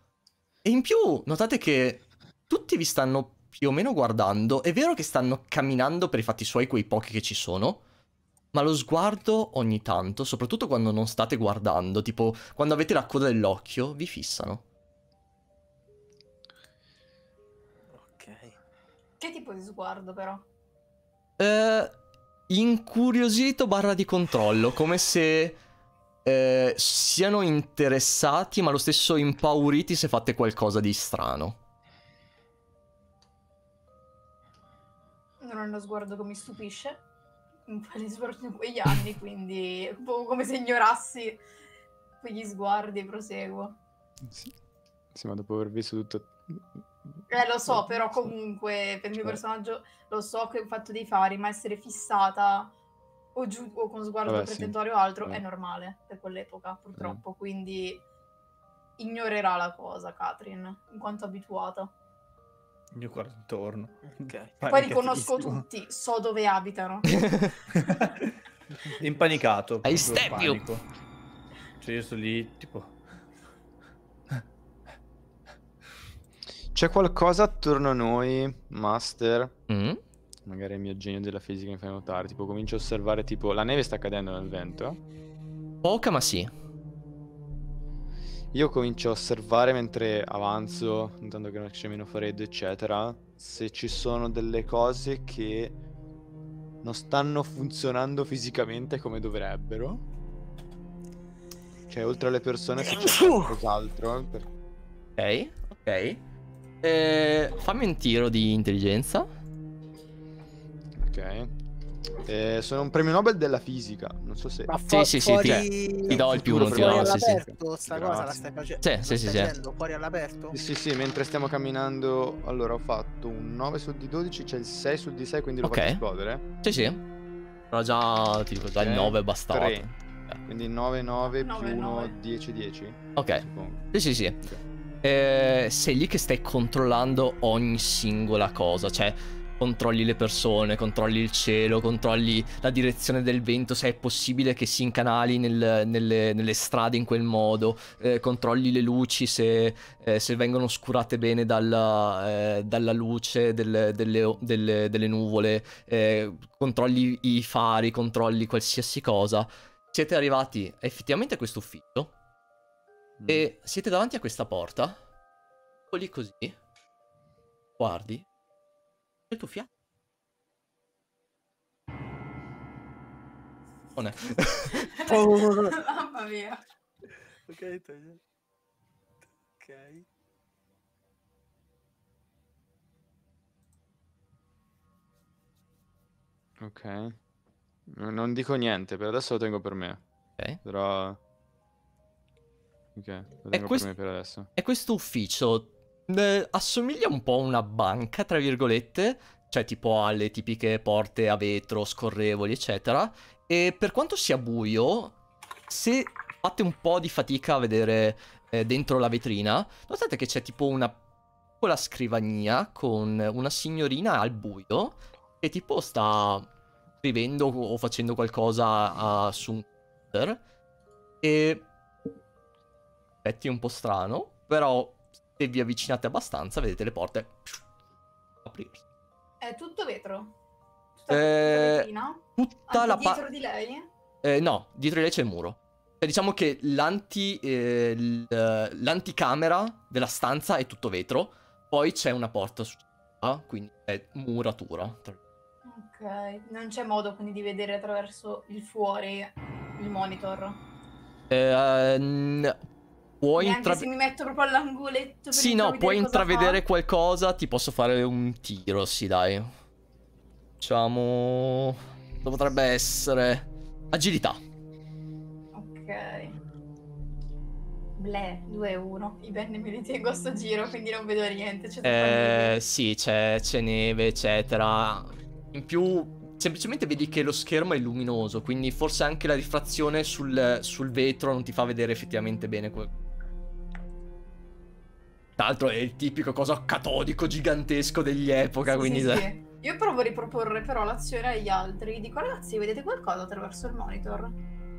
E in più notate che tutti vi stanno più o meno guardando. È vero che stanno camminando per i fatti suoi quei pochi che ci sono, ma lo sguardo ogni tanto, soprattutto quando non state guardando, tipo quando avete la coda dell'occhio, vi fissano. Ok. Che tipo di sguardo però? Eh, incuriosito barra di controllo, come se eh, siano interessati ma lo stesso impauriti se fate qualcosa di strano. Non è uno sguardo che mi stupisce. Un po' di sguardo in quegli anni, quindi un po' come se ignorassi quegli sguardi, proseguo. Sì, sì, ma dopo aver visto tutto... Eh, lo so, però comunque, per il mio personaggio, lo so che ho fatto dei fari, ma essere fissata o giù o con sguardo Vabbè, pretentorio sì. o altro Vabbè. è normale per quell'epoca, purtroppo, eh. quindi ignorerà la cosa, Katrin, in quanto abituata. Io guardo intorno. Okay. Poi riconosco tutti, so dove abitano. Impanicato. Hai stepio. Cioè io sto lì tipo... C'è qualcosa attorno a noi, Master? Mm? Magari è il mio genio della fisica mi fa notare. Tipo comincio a osservare tipo... La neve sta cadendo nel vento? Poca ma sì. Io comincio a osservare mentre avanzo, notando che non c'è meno freddo, eccetera, se ci sono delle cose che non stanno funzionando fisicamente come dovrebbero. Cioè, oltre alle persone se c'è qualcos'altro. Per... Ok, ok. Eh, fammi un tiro di intelligenza. Ok. Eh, sono un premio Nobel della fisica, non so se... Ma sì, sì, sì, fuori... ti, ti do il più uno, ti do... Sì, sì, sta cosa la stai facendo? Sì, sì, sì, sì. Fuori all'aperto? Sì, sì, sì, mentre stiamo camminando... Allora, ho fatto un nove su di dodici, c'è il sei su di sei, quindi okay. lo faccio esplodere. Sì, sì. Però già, ti dico, già il nove è bastato. Okay. Quindi nove, nove più uno, dieci, dieci. Ok, sì, sì, sì. Okay. Eh, sei lì che stai controllando ogni singola cosa, cioè... Controlli le persone, controlli il cielo, controlli la direzione del vento, se è possibile che si incanali nel, nelle, nelle strade in quel modo, eh, controlli le luci, se, eh, se vengono oscurate bene dalla, eh, dalla luce del, delle, delle, delle nuvole, eh, controlli i fari, controlli qualsiasi cosa. Siete arrivati effettivamente a questo ufficio mm. e siete davanti a questa porta, lì così, guardi. Il tuo fiato. Oh, no. oh, mamma mia. Ok, togli. Ok. Ok. Non dico niente, per adesso lo tengo per me. Ok. Però... Ok, lo tengo per me per adesso. È questo ufficio... Assomiglia un po' a una banca, tra virgolette, cioè tipo alle tipiche porte a vetro, scorrevoli, eccetera. E per quanto sia buio, se fate un po' di fatica a vedere eh, dentro la vetrina, notate che c'è tipo una piccola scrivania con una signorina al buio che tipo sta scrivendo o facendo qualcosa uh, su un computer. E... aspetti un po' strano, però... Se vi avvicinate abbastanza, vedete le porte aprirsi. È tutto vetro? Tutta, eh, tutta la parte... Dietro di lei? Eh, no, dietro di lei c'è il muro. Cioè, diciamo che l'anti, eh, l'anticamera della stanza è tutto vetro, poi c'è una porta successiva, quindi è muratura. Ok, non c'è modo quindi di vedere attraverso il fuori il monitor? Eh... No. Puoi intra... se mi metto proprio all'angoletto per Sì, no, puoi intravedere fa. qualcosa. Ti posso fare un tiro, sì, dai. Diciamo... Potrebbe essere... Agilità. Ok. Bleh, due uno. I bene mi ritengo a sto giro, quindi non vedo niente. Eh, sì, c'è neve, eccetera. In più... Semplicemente vedi che lo schermo è luminoso, quindi forse anche la rifrazione sul, sul vetro non ti fa vedere effettivamente bene. Tra l'altro è il tipico cosa catodico gigantesco degli epoca, sì, quindi... Sì, sì. Io provo a riproporre però l'azione agli altri. Dico, ragazzi, vedete qualcosa attraverso il monitor?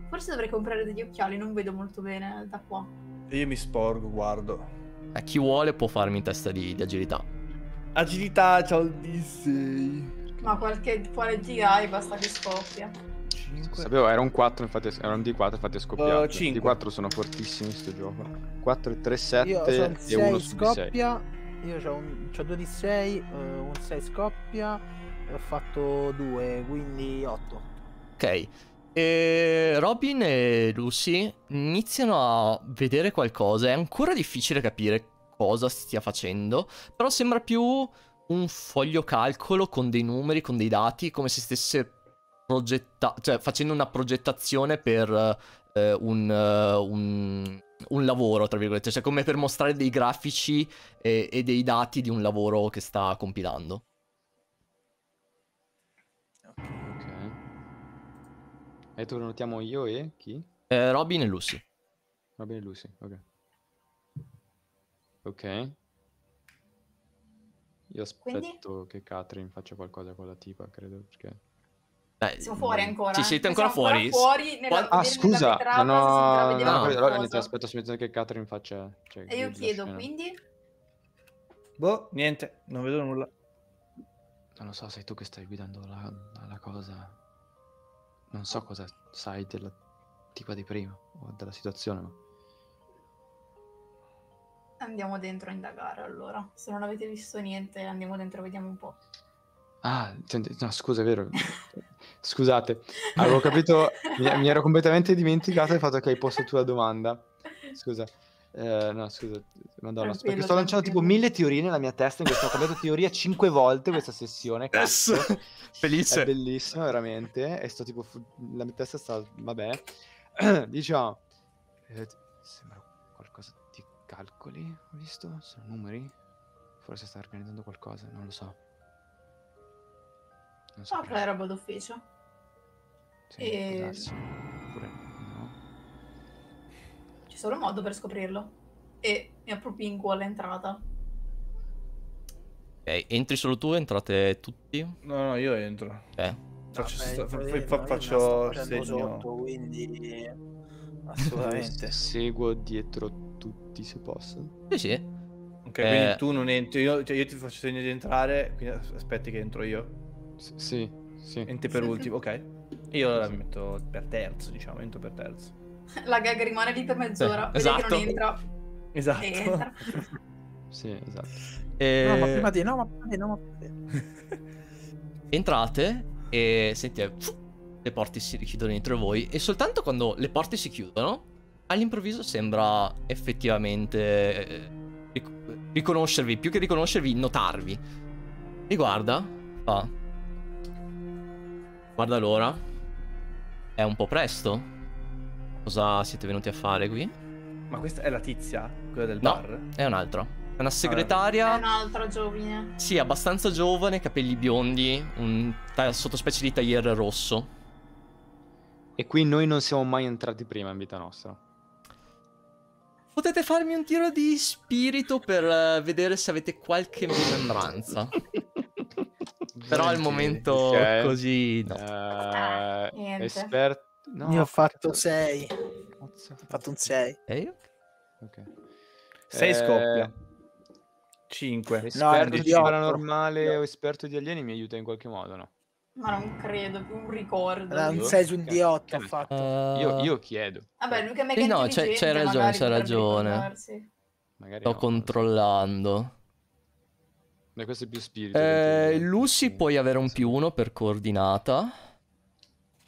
Forse dovrei comprare degli occhiali, non vedo molto bene da qua. Io mi sporgo, guardo. A chi vuole può farmi testa di, di agilità. Agilità, c'ho il D sei. Ma qualche quale D I basta che scoppia. cinque. Sapevo, era un quattro, infatti era un D quattro, infatti è scoppiato. Uh, cinque. D quattro sono fortissimi sto gioco. quattro e tre, sette io sono e uno su D sei. Io ho due D sei, un sei scoppia e ho fatto due, quindi otto. Ok. E Robin e Lucy iniziano a vedere qualcosa. È ancora difficile capire cosa stia facendo, però sembra più un foglio calcolo con dei numeri, con dei dati, come se stesse progettando, cioè facendo una progettazione per eh, un, uh, un, un lavoro, tra virgolette, cioè come per mostrare dei grafici e, e dei dati di un lavoro che sta compilando. E tu notiamo io e chi? Eh, Robin e Lucy. Robin e Lucy, ok. Ok. Io aspetto quindi che Katrin faccia qualcosa con la tipa, credo, perché... Beh, siamo fuori ancora. Ci siete ancora siamo fuori? fuori nella, ah, scusa, vetrata, no, no, no. Allora no, ti aspetto semplicemente che Katrin faccia... Cioè, e io chiedo, scena. Quindi? Boh, niente, non vedo nulla. Non lo so, sei tu che stai guidando la, la cosa... Non so cosa sai della tipa di prima o della situazione, ma... Andiamo dentro a indagare, allora. Se non avete visto niente, andiamo dentro e vediamo un po'. Ah, no, scusa, è vero. Scusate, avevo capito... Mi, mi ero completamente dimenticato del fatto che hai posto tu la domanda. Scusa. Eh, no, scusa. Madonna, perché sto lanciando tipo mille teorie nella mia testa, in questo ho cambiato teoria cinque volte questa sessione. Cazzo. Bellissimo. È bellissimo, veramente. E sto tipo... La mia testa sta... Vabbè. Diciamo... Eh, sembra qualcosa di calcoli, ho visto? Sono numeri? Forse sta organizzando qualcosa, non lo so. Non so. Sopra è roba d'ufficio. Sì, e... Pure... solo modo per scoprirlo e mi appropingo all'entrata. Ok, entri solo tu, entrate tutti? No, no, io entro. Eh. Faccio, no, sta, beh, fa, faccio segno sotto, quindi assolutamente seguo dietro tutti se posso. Sì, sì. Ok, eh... quindi tu non entri, io, cioè io ti faccio segno di entrare, quindi aspetti che entro io. S sì, sì. Entri per sì, ultimo, sì. Ok. Io la metto per terzo, diciamo, entro per terzo. La gag rimane lì per mezz'ora, eh, esatto. Che non entra. Esatto. Entra. Sì, esatto. E... No, ma prima di no, ma prima di no, ma prima di... Entrate e sentite, le porte si richiudono dentro voi e soltanto quando le porte si chiudono, all'improvviso sembra effettivamente ric riconoscervi, più che riconoscervi, notarvi. Vi guarda, fa... Guarda l'ora. È un po' presto. Cosa siete venuti a fare qui? Ma questa è la tizia? Quella del no, bar? È un'altra. È una segretaria. È un'altra giovane. Sì, abbastanza giovane, capelli biondi, un sottospecie di taglier rosso. E qui noi non siamo mai entrati prima in vita nostra. Potete farmi un tiro di spirito per uh, vedere se avete qualche membranza. Però al momento okay. Così no. Uh, Niente. Esperto. No, ne ho fatto sei. Ho fatto un sei. sei? Ok. sei eh... scoppia. cinque. Esperto no, di paranormale no. O esperto di alieni mi aiuta in qualche modo, no? Ma non credo, un ricordo. Era un sei su un D otto ho fatto. Uh... Io, io chiedo. Vabbè, lui che me sì, no, c'hai ragione, c'hai ragione. Magari sto no, controllando. Ma questo è più spirito. Eh, Lucy puoi avere un più uno per coordinata.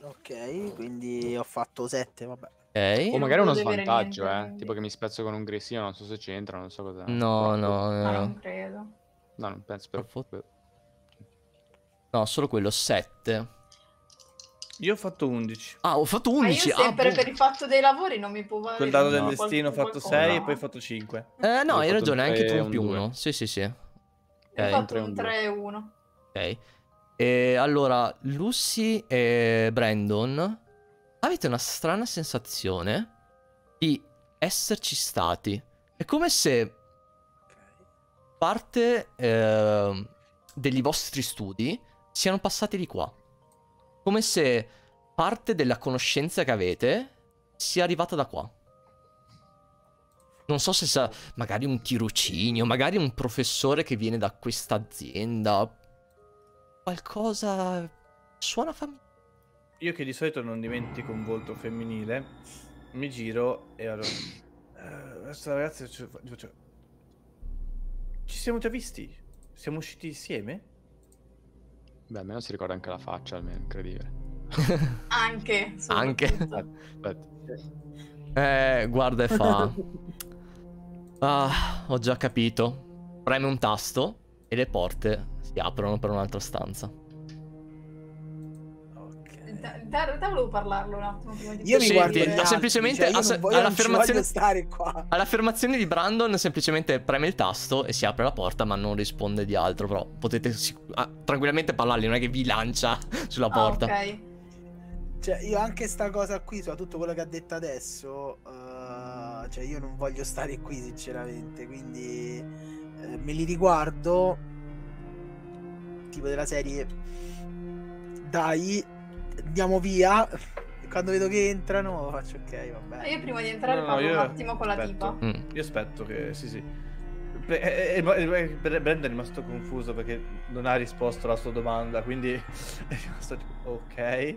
Ok, quindi ho fatto sette, vabbè. Okay. O magari uno svantaggio, niente, eh. Tipo che mi spezzo con un grissino, non so se c'entra, non so cosa. No, no, no. Ma no. Non credo. No, non penso per... No, solo quello, sette. Io ho fatto undici. Ah, ho fatto undici! Ma io sempre ah, per il fatto dei lavori non mi può valere. Quel dato del no, destino ho fatto qualcosa. sei e poi ho fatto cinque. Eh, no, hai ragione, anche tu un più uno. Sì, sì, sì. Ho fatto un tre e uno. Ok. E allora, Lucy e Brandon, avete una strana sensazione di esserci stati. È come se parte eh, degli vostri studi siano passati di qua. Come se parte della conoscenza che avete sia arrivata da qua. Non so se sa, magari un tirocinio, magari un professore che viene da questa azienda. Qualcosa suona famiglia. Io che di solito non dimentico un volto femminile, mi giro e allora... Uh, adesso ragazzi ci faccio... Ci siamo già visti? Siamo usciti insieme? Beh, almeno si ricorda anche la faccia, almeno, incredibile. Anche. Anche. Aspetta, aspetta. Eh, guarda e fa... Ah, ho già capito. Preme un tasto e le porte si aprono per un'altra stanza. Te, te volevo parlarlo un attimo prima di... Io mi guardo gli altri, semplicemente cioè, all'affermazione stare qua. All'affermazione di Brandon semplicemente preme il tasto e si apre la porta, ma non risponde di altro. Però potete ah, tranquillamente parlargli, non è che vi lancia sulla porta. Ah, ok. Cioè io anche sta cosa qui, soprattutto quello che ha detto adesso, uh, cioè io non voglio stare qui sinceramente, quindi eh, me li riguardo tipo della serie dai, andiamo via. Quando vedo che entrano faccio ok, vabbè. Io prima di entrare no, parlo io... un attimo con aspetto. La tipa mm. Io aspetto che sì sì. Brandon è rimasto confuso perché non ha risposto alla sua domanda, quindi è rimasto tipo ok.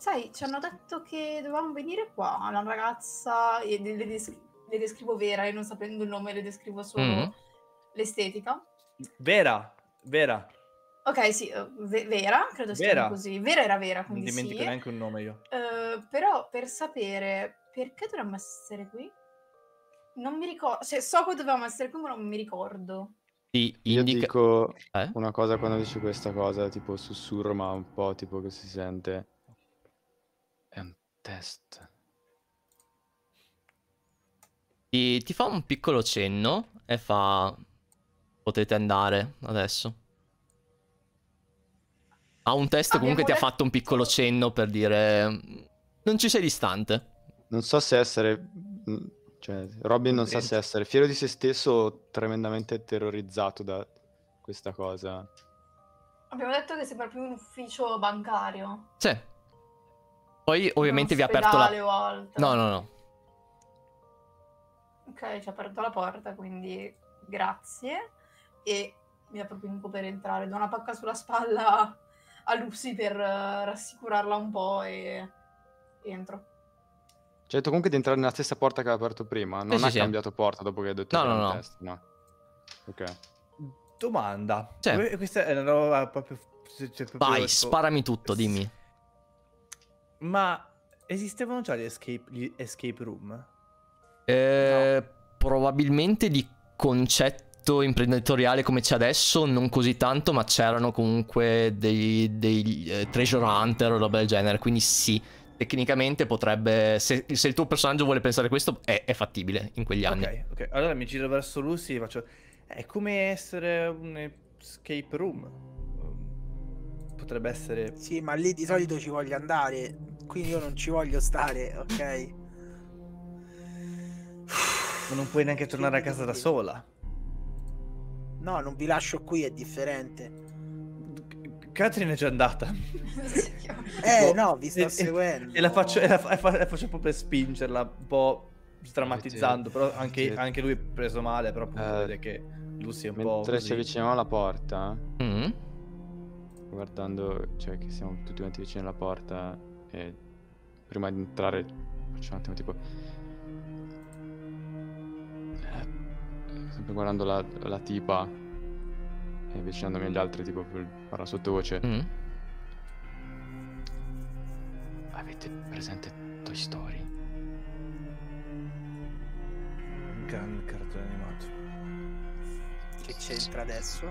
Sai, ci hanno detto che dovevamo venire qua. Una ragazza, le, le, descri le descrivo Vera, e non sapendo il nome le descrivo solo mm. l'estetica. Vera, Vera. Ok, sì, Vera, credo sia così. Vera era Vera, quindi non dimentico sì. neanche un nome io. Uh, però per sapere perché dovremmo essere qui, non mi ricordo. Cioè, so che dovevamo essere qui, ma non mi ricordo. Sì, io dico eh? una cosa quando dici questa cosa, tipo sussurro, ma un po' tipo che si sente. È un test. Ti, ti fa un piccolo cenno e fa... Potete andare adesso. Ha un test abbiamo comunque letto... ti ha fatto un piccolo cenno per dire non ci sei distante. Non so se essere, cioè Robin non sa so se essere fiero di se stesso o tremendamente terrorizzato da questa cosa. Abbiamo detto che sembra più un ufficio bancario. Sì. Poi ovviamente vi ha aperto la... o altro. No, no, no. Ok, ci ha aperto la porta, quindi grazie. E mi ha proprio un po' per entrare. Do una pacca sulla spalla... a Lucy per uh, rassicurarla un po' e... e entro. Ci ha detto comunque di entrare nella stessa porta che aveva aperto prima, non eh, ha sì, cambiato sì. porta dopo che ha detto no, no, no. Test, no. Ok. Domanda. Cioè, questa è una roba proprio... Cioè, proprio vai, questo... sparami tutto, dimmi. Ma esistevano già gli escape, gli escape room? Eh, no. Probabilmente di concetto imprenditoriale come c'è adesso non così tanto, ma c'erano comunque dei, dei eh, treasure hunter o roba del genere, quindi sì, tecnicamente potrebbe, se, se il tuo personaggio vuole pensare questo è, è fattibile in quegli anni. Ok, ok, allora mi giro verso Lucy e faccio è come essere un escape room, potrebbe essere sì, ma lì di solito ci voglio andare, quindi io non ci voglio stare. Ok. Ma non puoi neanche tornare a casa da sola. No, non vi lascio qui, è differente. Catherine è già andata. Eh, no, vi sto e, seguendo. E la faccio, e la fa, e faccio un po' per spingerla, un po' drammatizzando, però anche, anche lui è preso male, però appunto uh, vede che Lucy è un mentre po' mentre ci avviciniamo alla porta, mm-hmm. guardando, cioè che siamo tutti quanti vicini alla porta, e prima di entrare faccio un attimo tipo... sempre guardando la, la tipa e avvicinandomi agli altri tipo per parla sottovoce. Mm. Avete presente Toy Story? Un gran cartone animato. Che c'entra adesso?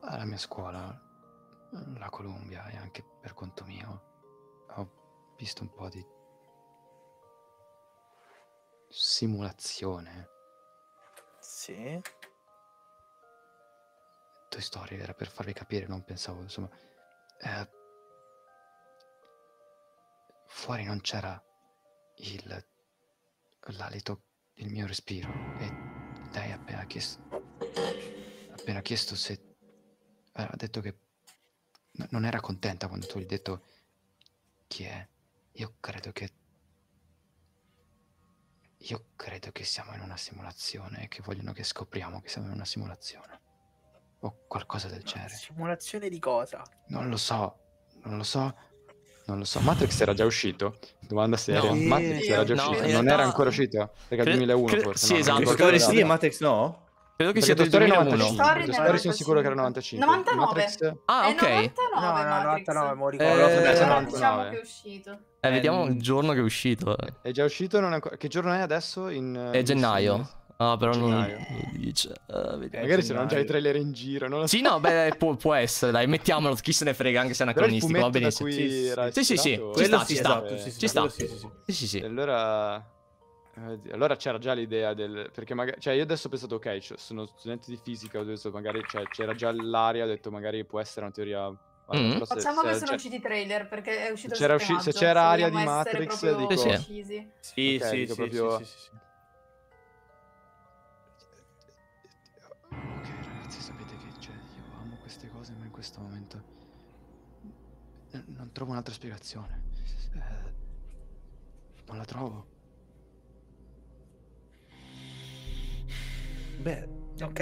Alla mia scuola, la Columbia, e anche per conto mio ho visto un po' di simulazione. Sì. Toy Story era per farvi capire, non pensavo, insomma. Eh, fuori non c'era il l'alito, il mio respiro, e lei ha appena chiesto, appena chiesto se... ha detto che non era contenta quando tu gli hai detto chi è. Io credo che... Io credo che siamo in una simulazione e che vogliono che scopriamo che siamo in una simulazione. O qualcosa del genere. Simulazione di cosa? Non lo so, non lo so, non lo so. Matrix era già uscito? Domanda seria. No. Matrix era già no, uscito? Non realtà... era ancora uscito? Perché il duemilauno cre... forse. Sì, no, esatto. Dottore sì e Matrix no? Credo che sia del duemilacinque. Story sono sicuro che era novantacinque. novantanove. Matrix... Ah, ok. È novantanove, no, no, novantanove, eh, novantanove. Diciamo che è uscito. Eh, vediamo il giorno che è uscito. È già uscito? Non è ancora... Che giorno è adesso? In... È gennaio. Ah, però gennaio. Non lo dice. Uh, Magari c'erano già i trailer in giro. Non lo so. Sì, no, beh, può, può essere. Dai, mettiamolo. Chi se ne frega, anche se è anacronistico. Va benissimo. Sì, sì, sì, sì. Ci sta, ci sta. Ci sta. Sì, sì, sì. Allora... Allora c'era già l'idea del... Perché magari... Cioè io adesso ho pensato, ok, cioè, sono studente di fisica, ho detto magari... Cioè c'era già l'area, ho detto magari può essere una teoria... Mm-hmm. se, Facciamo se, che sono usciti i trailer, perché è uscito il usci... Se c'era aria di Matrix... Dico... Sì, sì, sì, okay, sì, sì, proprio... sì, sì, sì. Ok ragazzi, sapete che c'è? Io amo queste cose, ma in questo momento... Non trovo un'altra spiegazione. Non la trovo. Beh, ok.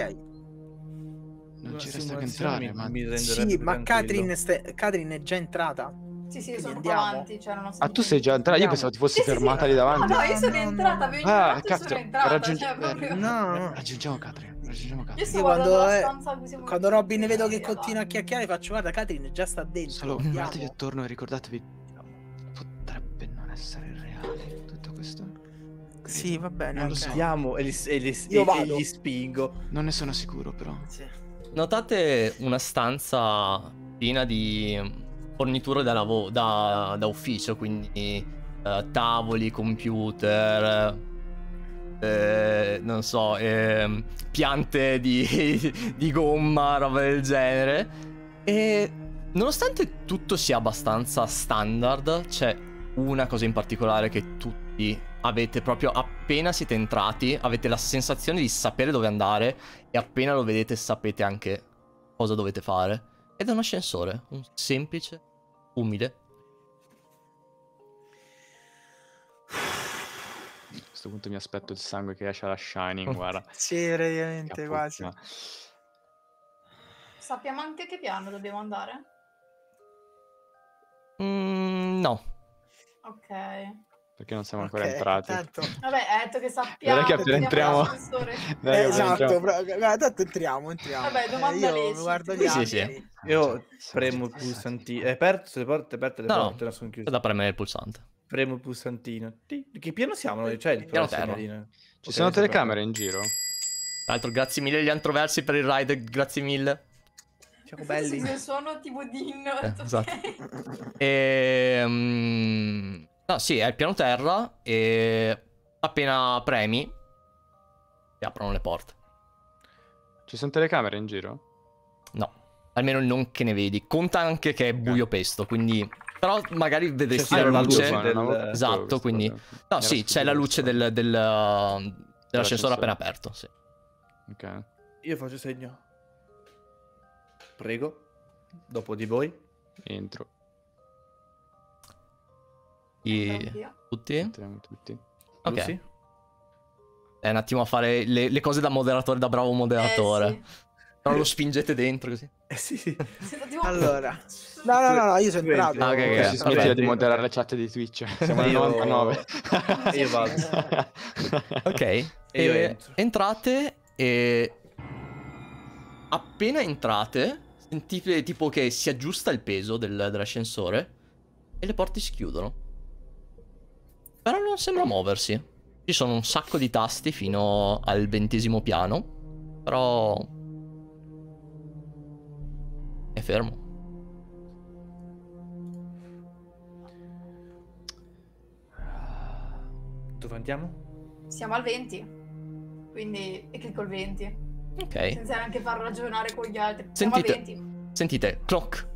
Non ci resta che entrare, ma... Mi sì, ma Katrin, ste... Katrin è già entrata. Sì, sì, io sono davanti, cioè non ho... Ah, tu sei già entrata? Io pensavo ti fossi sì, fermata sì, lì davanti. No, no, io sono no, entrata, avevo ah, cazzo, sono entrata, raggiung... cioè, proprio... No, raggiungiamo Katrin, raggiungiamo Katrin. Io sto quando, eh, quando Robin ne vedo che continua a chiacchierare, faccio guarda, Katrin già sta dentro. Solo guardatevi attorno e ricordatevi, potrebbe non essere reale tutto questo. Sì, va bene, non lo sappiamo, e li, e li, Io e, vado. E li spingo. Non ne sono sicuro, però. Sì. Notate una stanza piena di forniture da, lavo da, da ufficio, quindi eh, tavoli, computer, eh, non so, eh, piante di, di gomma, roba del genere. E nonostante tutto sia abbastanza standard, c'è una cosa in particolare che tutti... avete proprio appena siete entrati, avete la sensazione di sapere dove andare e appena lo vedete sapete anche cosa dovete fare. Ed è un ascensore, un semplice, umile. A questo punto mi aspetto il sangue che esce alla Shining, guarda. Sì, praticamente, quasi. Sappiamo anche che piano dobbiamo andare? Mm, no. Ok. Perché non siamo ancora okay, entrati. Tanto. Vabbè, ha detto che sappiamo. Non è che appena entriamo. Eh, esatto, guarda, tanto entriamo, entriamo. Vabbè, domanda eh, io guardo gli sì, sì. Io premo il pulsantino. È aperto le porte, aperte le no, porte, no, sono chiuse. È da premere il pulsante. Premo il pulsantino. Che piano siamo noi? Cioè, il piano terra. Ci okay, sono telecamere in giro? Tra l'altro, grazie mille agli antroversi per il ride, grazie mille. Ciao belli. Se sono tipo Dino. Eh, esatto. Ehm... No, sì, è il piano terra e appena premi si aprono le porte. Ci sono telecamere in giro? No, almeno non che ne vedi. Conta anche che è buio pesto, quindi... Però magari vedresti la luce... luce del... Esatto, quindi... No, sì, c'è la luce del, del, dell'ascensore appena aperto, sì. Ok. Io faccio segno. Prego. Dopo di voi. Entro. E... Tutti? Entriamo tutti. Ok. Lucy? È un attimo a fare le, le cose da moderatore, da bravo moderatore. Eh, sì. Non lo spingete dentro così. Eh sì, sì. Allora. No, no, no, no, io sono entrato. Ah, okay, okay. Si smettila okay. di moderare la chat di Twitch. Siamo al novantanove. E io vado. Ok. E io entro. Entrate e... Appena entrate, sentite tipo che si aggiusta il peso del, dell'ascensore e le porte si chiudono. Però non sembra muoversi. Ci sono un sacco di tasti fino al ventesimo piano. Però... è fermo. Dove andiamo? Siamo al venti. Quindi... e clicco il venti. Ok. Senza neanche far ragionare con gli altri. Siamo sentite, al venti. Sentite, clock.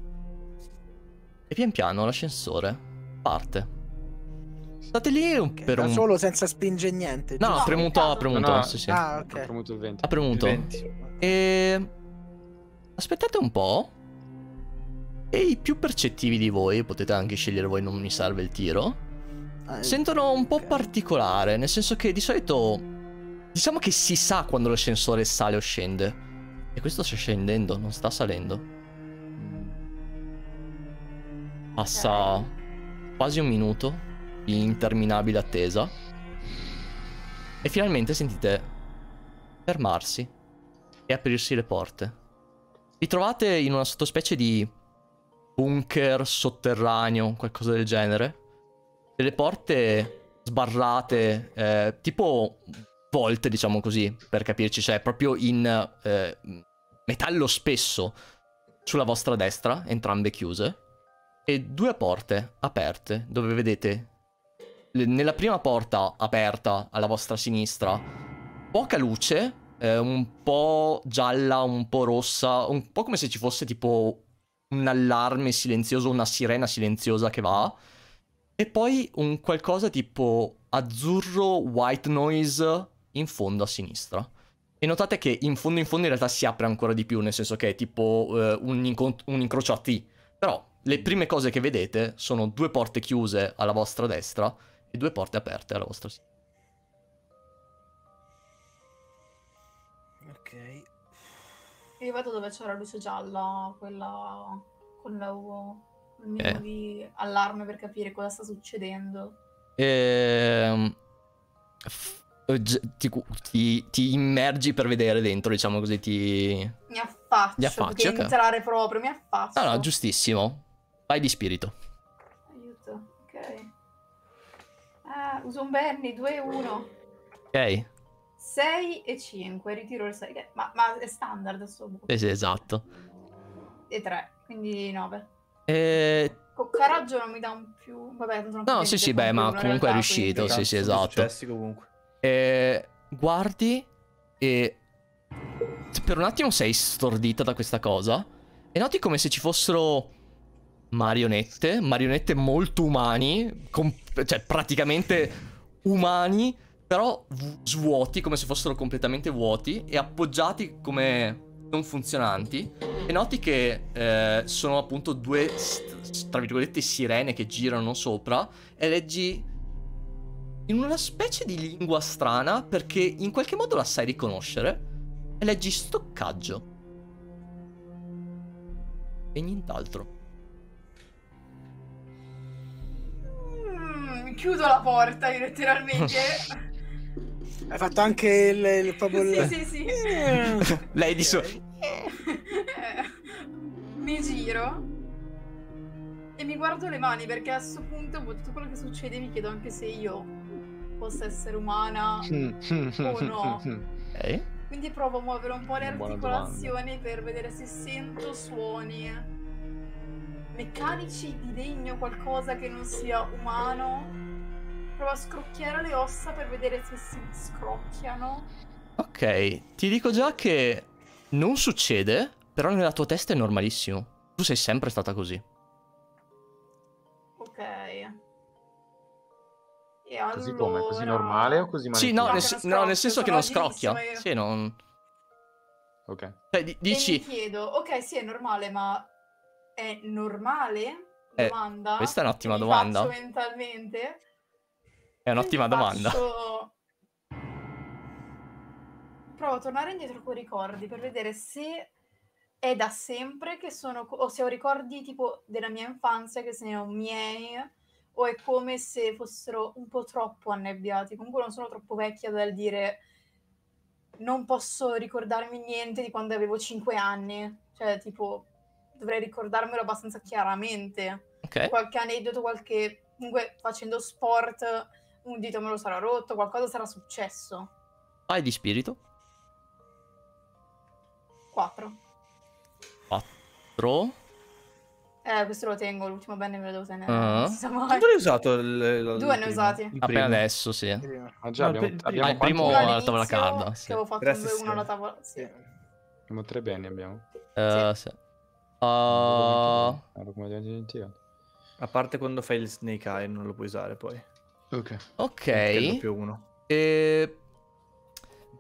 E pian piano l'ascensore parte. State lì un, okay, per da un... solo senza spingere niente. No, ha premuto, ha premuto, no, no. Sì, sì. Ah, ok. Ha premuto il venti. Ha premuto. venti. E... aspettate un po'. E i più percettivi di voi, potete anche scegliere voi, non mi serve il tiro, ah, sentono un po', okay, particolare, nel senso che di solito, diciamo che si sa quando l'ascensore sale o scende. E questo sta scendendo, non sta salendo. Passa quasi un minuto di interminabile attesa. E finalmente sentite fermarsi e aprirsi le porte. Vi trovate in una sottospecie di... bunker sotterraneo, qualcosa del genere. Delle porte sbarrate, eh, tipo volte, diciamo così, per capirci, cioè proprio in eh, metallo spesso sulla vostra destra, entrambe chiuse, e due porte aperte dove vedete nella prima porta aperta alla vostra sinistra poca luce, eh, un po' gialla, un po' rossa, un po' come se ci fosse tipo... un allarme silenzioso, una sirena silenziosa che va, e poi un qualcosa tipo azzurro white noise in fondo a sinistra. E notate che in fondo in fondo in realtà si apre ancora di più, nel senso che è tipo eh, un, incro un incrocio a T. Però le prime cose che vedete sono due porte chiuse alla vostra destra e due porte aperte alla vostra sinistra. Io vado dove c'era la luce gialla, quella con la U, il minimo eh. di allarme per capire cosa sta succedendo. Ehm... Ti, ti, ti immergi per vedere dentro, diciamo così, ti... Mi affaccio, mi affaccio okay. entrare proprio, mi affaccio. No, no, giustissimo. Vai di spirito. Aiuto, ok. Ah, uso un Benny, due e uno. Ok. sei e cinque, ritiro il sei, ma, ma è standard assolutamente. Eh sì, esatto. E tre, quindi nove. E... Coccaraggio non mi dà un più... Vabbè, non no, sì, sì, beh, ma comunque realtà, è riuscito, quindi... sì, sì, esatto. E... guardi e... per un attimo sei stordita da questa cosa e noti come se ci fossero... marionette, marionette molto umani, con... cioè praticamente umani... però svuoti, come se fossero completamente vuoti, e appoggiati come non funzionanti. E noti che eh, sono appunto due, tra virgolette, sirene che girano sopra, e leggi in una specie di lingua strana, perché in qualche modo la sai riconoscere, e leggi stoccaggio. E nient'altro. Mm, chiudo la porta, io letteralmente... Hai fatto anche il, il fabulo. Sì, sì, sì. Lei di sopra. Mi giro e mi guardo le mani, perché a questo punto con tutto quello che succede mi chiedo anche se io possa essere umana o no. Okay. Quindi provo a muovere un po' le articolazioni per vedere se sento suoni meccanici di legno, qualcosa che non sia umano. Provo a scrocchiare le ossa per vedere se si scrocchiano. Ok, ti dico già che non succede, però nella tua testa è normalissimo. Tu sei sempre stata così. Ok. E allora... Così come? Così normale o così male? Sì, no, nel, no nel senso che non scrocchia. Sì, non... Ok. Cioè, dici... E mi chiedo, ok, sì, è normale, ma è normale? Domanda? Eh, questa è un'ottima domanda. Faccio mentalmente... È un'ottima domanda. Faccio... Provo a tornare indietro con i ricordi per vedere se è da sempre che sono... o se ho ricordi tipo della mia infanzia che se ne ho miei, o è come se fossero un po' troppo annebbiati. Comunque non sono troppo vecchia dal dire non posso ricordarmi niente di quando avevo cinque anni. Cioè tipo dovrei ricordarmelo abbastanza chiaramente. Okay. Qualche aneddoto, qualche... Comunque facendo sport... un dito me lo sarà rotto, qualcosa sarà successo. Vai di spirito. quattro. quattro. Eh, questo lo tengo, l'ultimo bene me lo devo tenere. Uh-huh. Non si sa mai. Quanto ne hai usato? Il, Due ne ho usati. Appena adesso, sì. Ah, già, abbiamo, abbiamo ah, il primo alla tavola carda. Sì. Che avevo fatto due, uno alla tavola, sì. Abbiamo tre bene, abbiamo. Eh, sì. Uh... A parte quando fai il snake eye non lo puoi usare, poi. Ok. Ok. Più uno. E...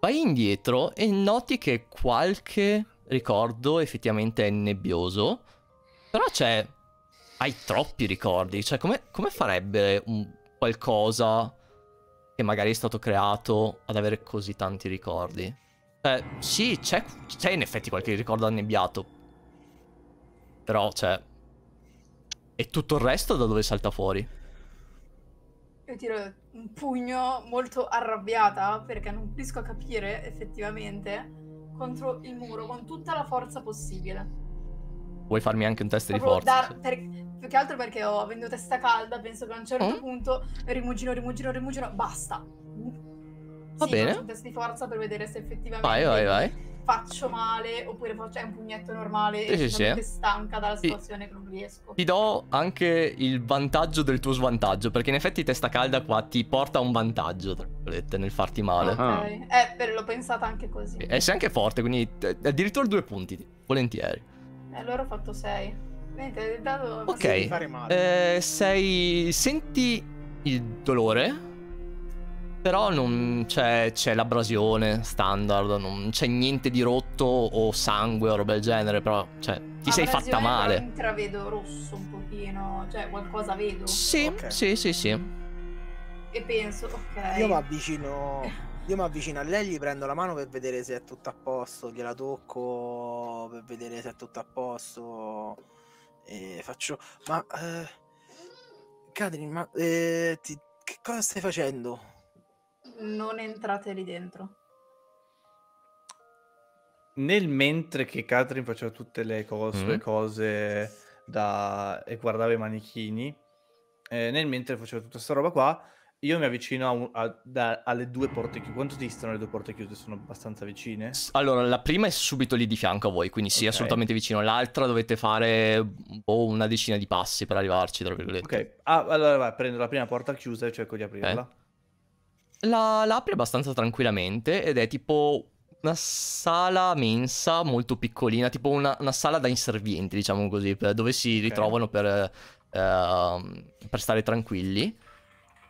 vai indietro e noti che qualche ricordo effettivamente è nebbioso. Però c'è... hai troppi ricordi. Cioè, come, come farebbe un qualcosa che magari è stato creato ad avere così tanti ricordi? Cioè, sì, c'è in effetti qualche ricordo annebbiato. Però, cioè... e tutto il resto da dove salta fuori? Io tiro un pugno molto arrabbiata, perché non riesco a capire effettivamente, contro il muro, con tutta la forza possibile. Vuoi farmi anche un test proprio di forza? Da, per, più che altro perché ho, avendo testa calda, penso che a un certo mm. punto rimugino, rimugino, rimugino, basta. Va sì, bene. Faccio un test di forza per vedere se effettivamente... vai, vai, vai. Faccio male oppure faccio un pugnetto normale sì, e sono sì, sì. stanca dalla situazione sì. che non riesco. Ti do anche il vantaggio del tuo svantaggio, perché in effetti testa calda qua ti porta un vantaggio, tra virgolette, nel farti male. Ok, ah. eh, l'ho pensata anche così. E sei anche forte, quindi addirittura due punti, volentieri. E allora ho fatto sei. Niente, dato... ok, devi fare male. Eh, sei... senti il dolore... però non c'è l'abrasione standard, non c'è niente di rotto o sangue o roba del genere, però cioè, ti sei fatta male. Abrasione intravedo rosso un pochino, cioè qualcosa vedo. Sì, okay. sì, sì, sì. E penso, ok. Io mi avvicino, io mi avvicino a lei, gli prendo la mano per vedere se è tutto a posto, gliela tocco per vedere se è tutto a posto. E faccio, ma... Eh, Catherine, ma... Eh, ti, che cosa stai facendo? Non entrate lì dentro. Nel mentre che Catherine faceva tutte le cose, mm-hmm. sue cose da... e guardava i manichini, eh, nel mentre faceva tutta questa roba qua, io mi avvicino a un, a, da, alle due porte chiuse. Quanto distano le due porte chiuse? Sono abbastanza vicine? Allora, la prima è subito lì di fianco a voi, quindi sì, okay. assolutamente vicino. L'altra dovete fare boh, una decina di passi per arrivarci, tra virgolette. Ok, ah, allora vai, prendo la prima porta chiusa e cerco di aprirla. Eh. La, la apri abbastanza tranquillamente ed è tipo una sala mensa molto piccolina, tipo una, una sala da inservienti, diciamo così, per, dove si okay. ritrovano per, eh, per stare tranquilli.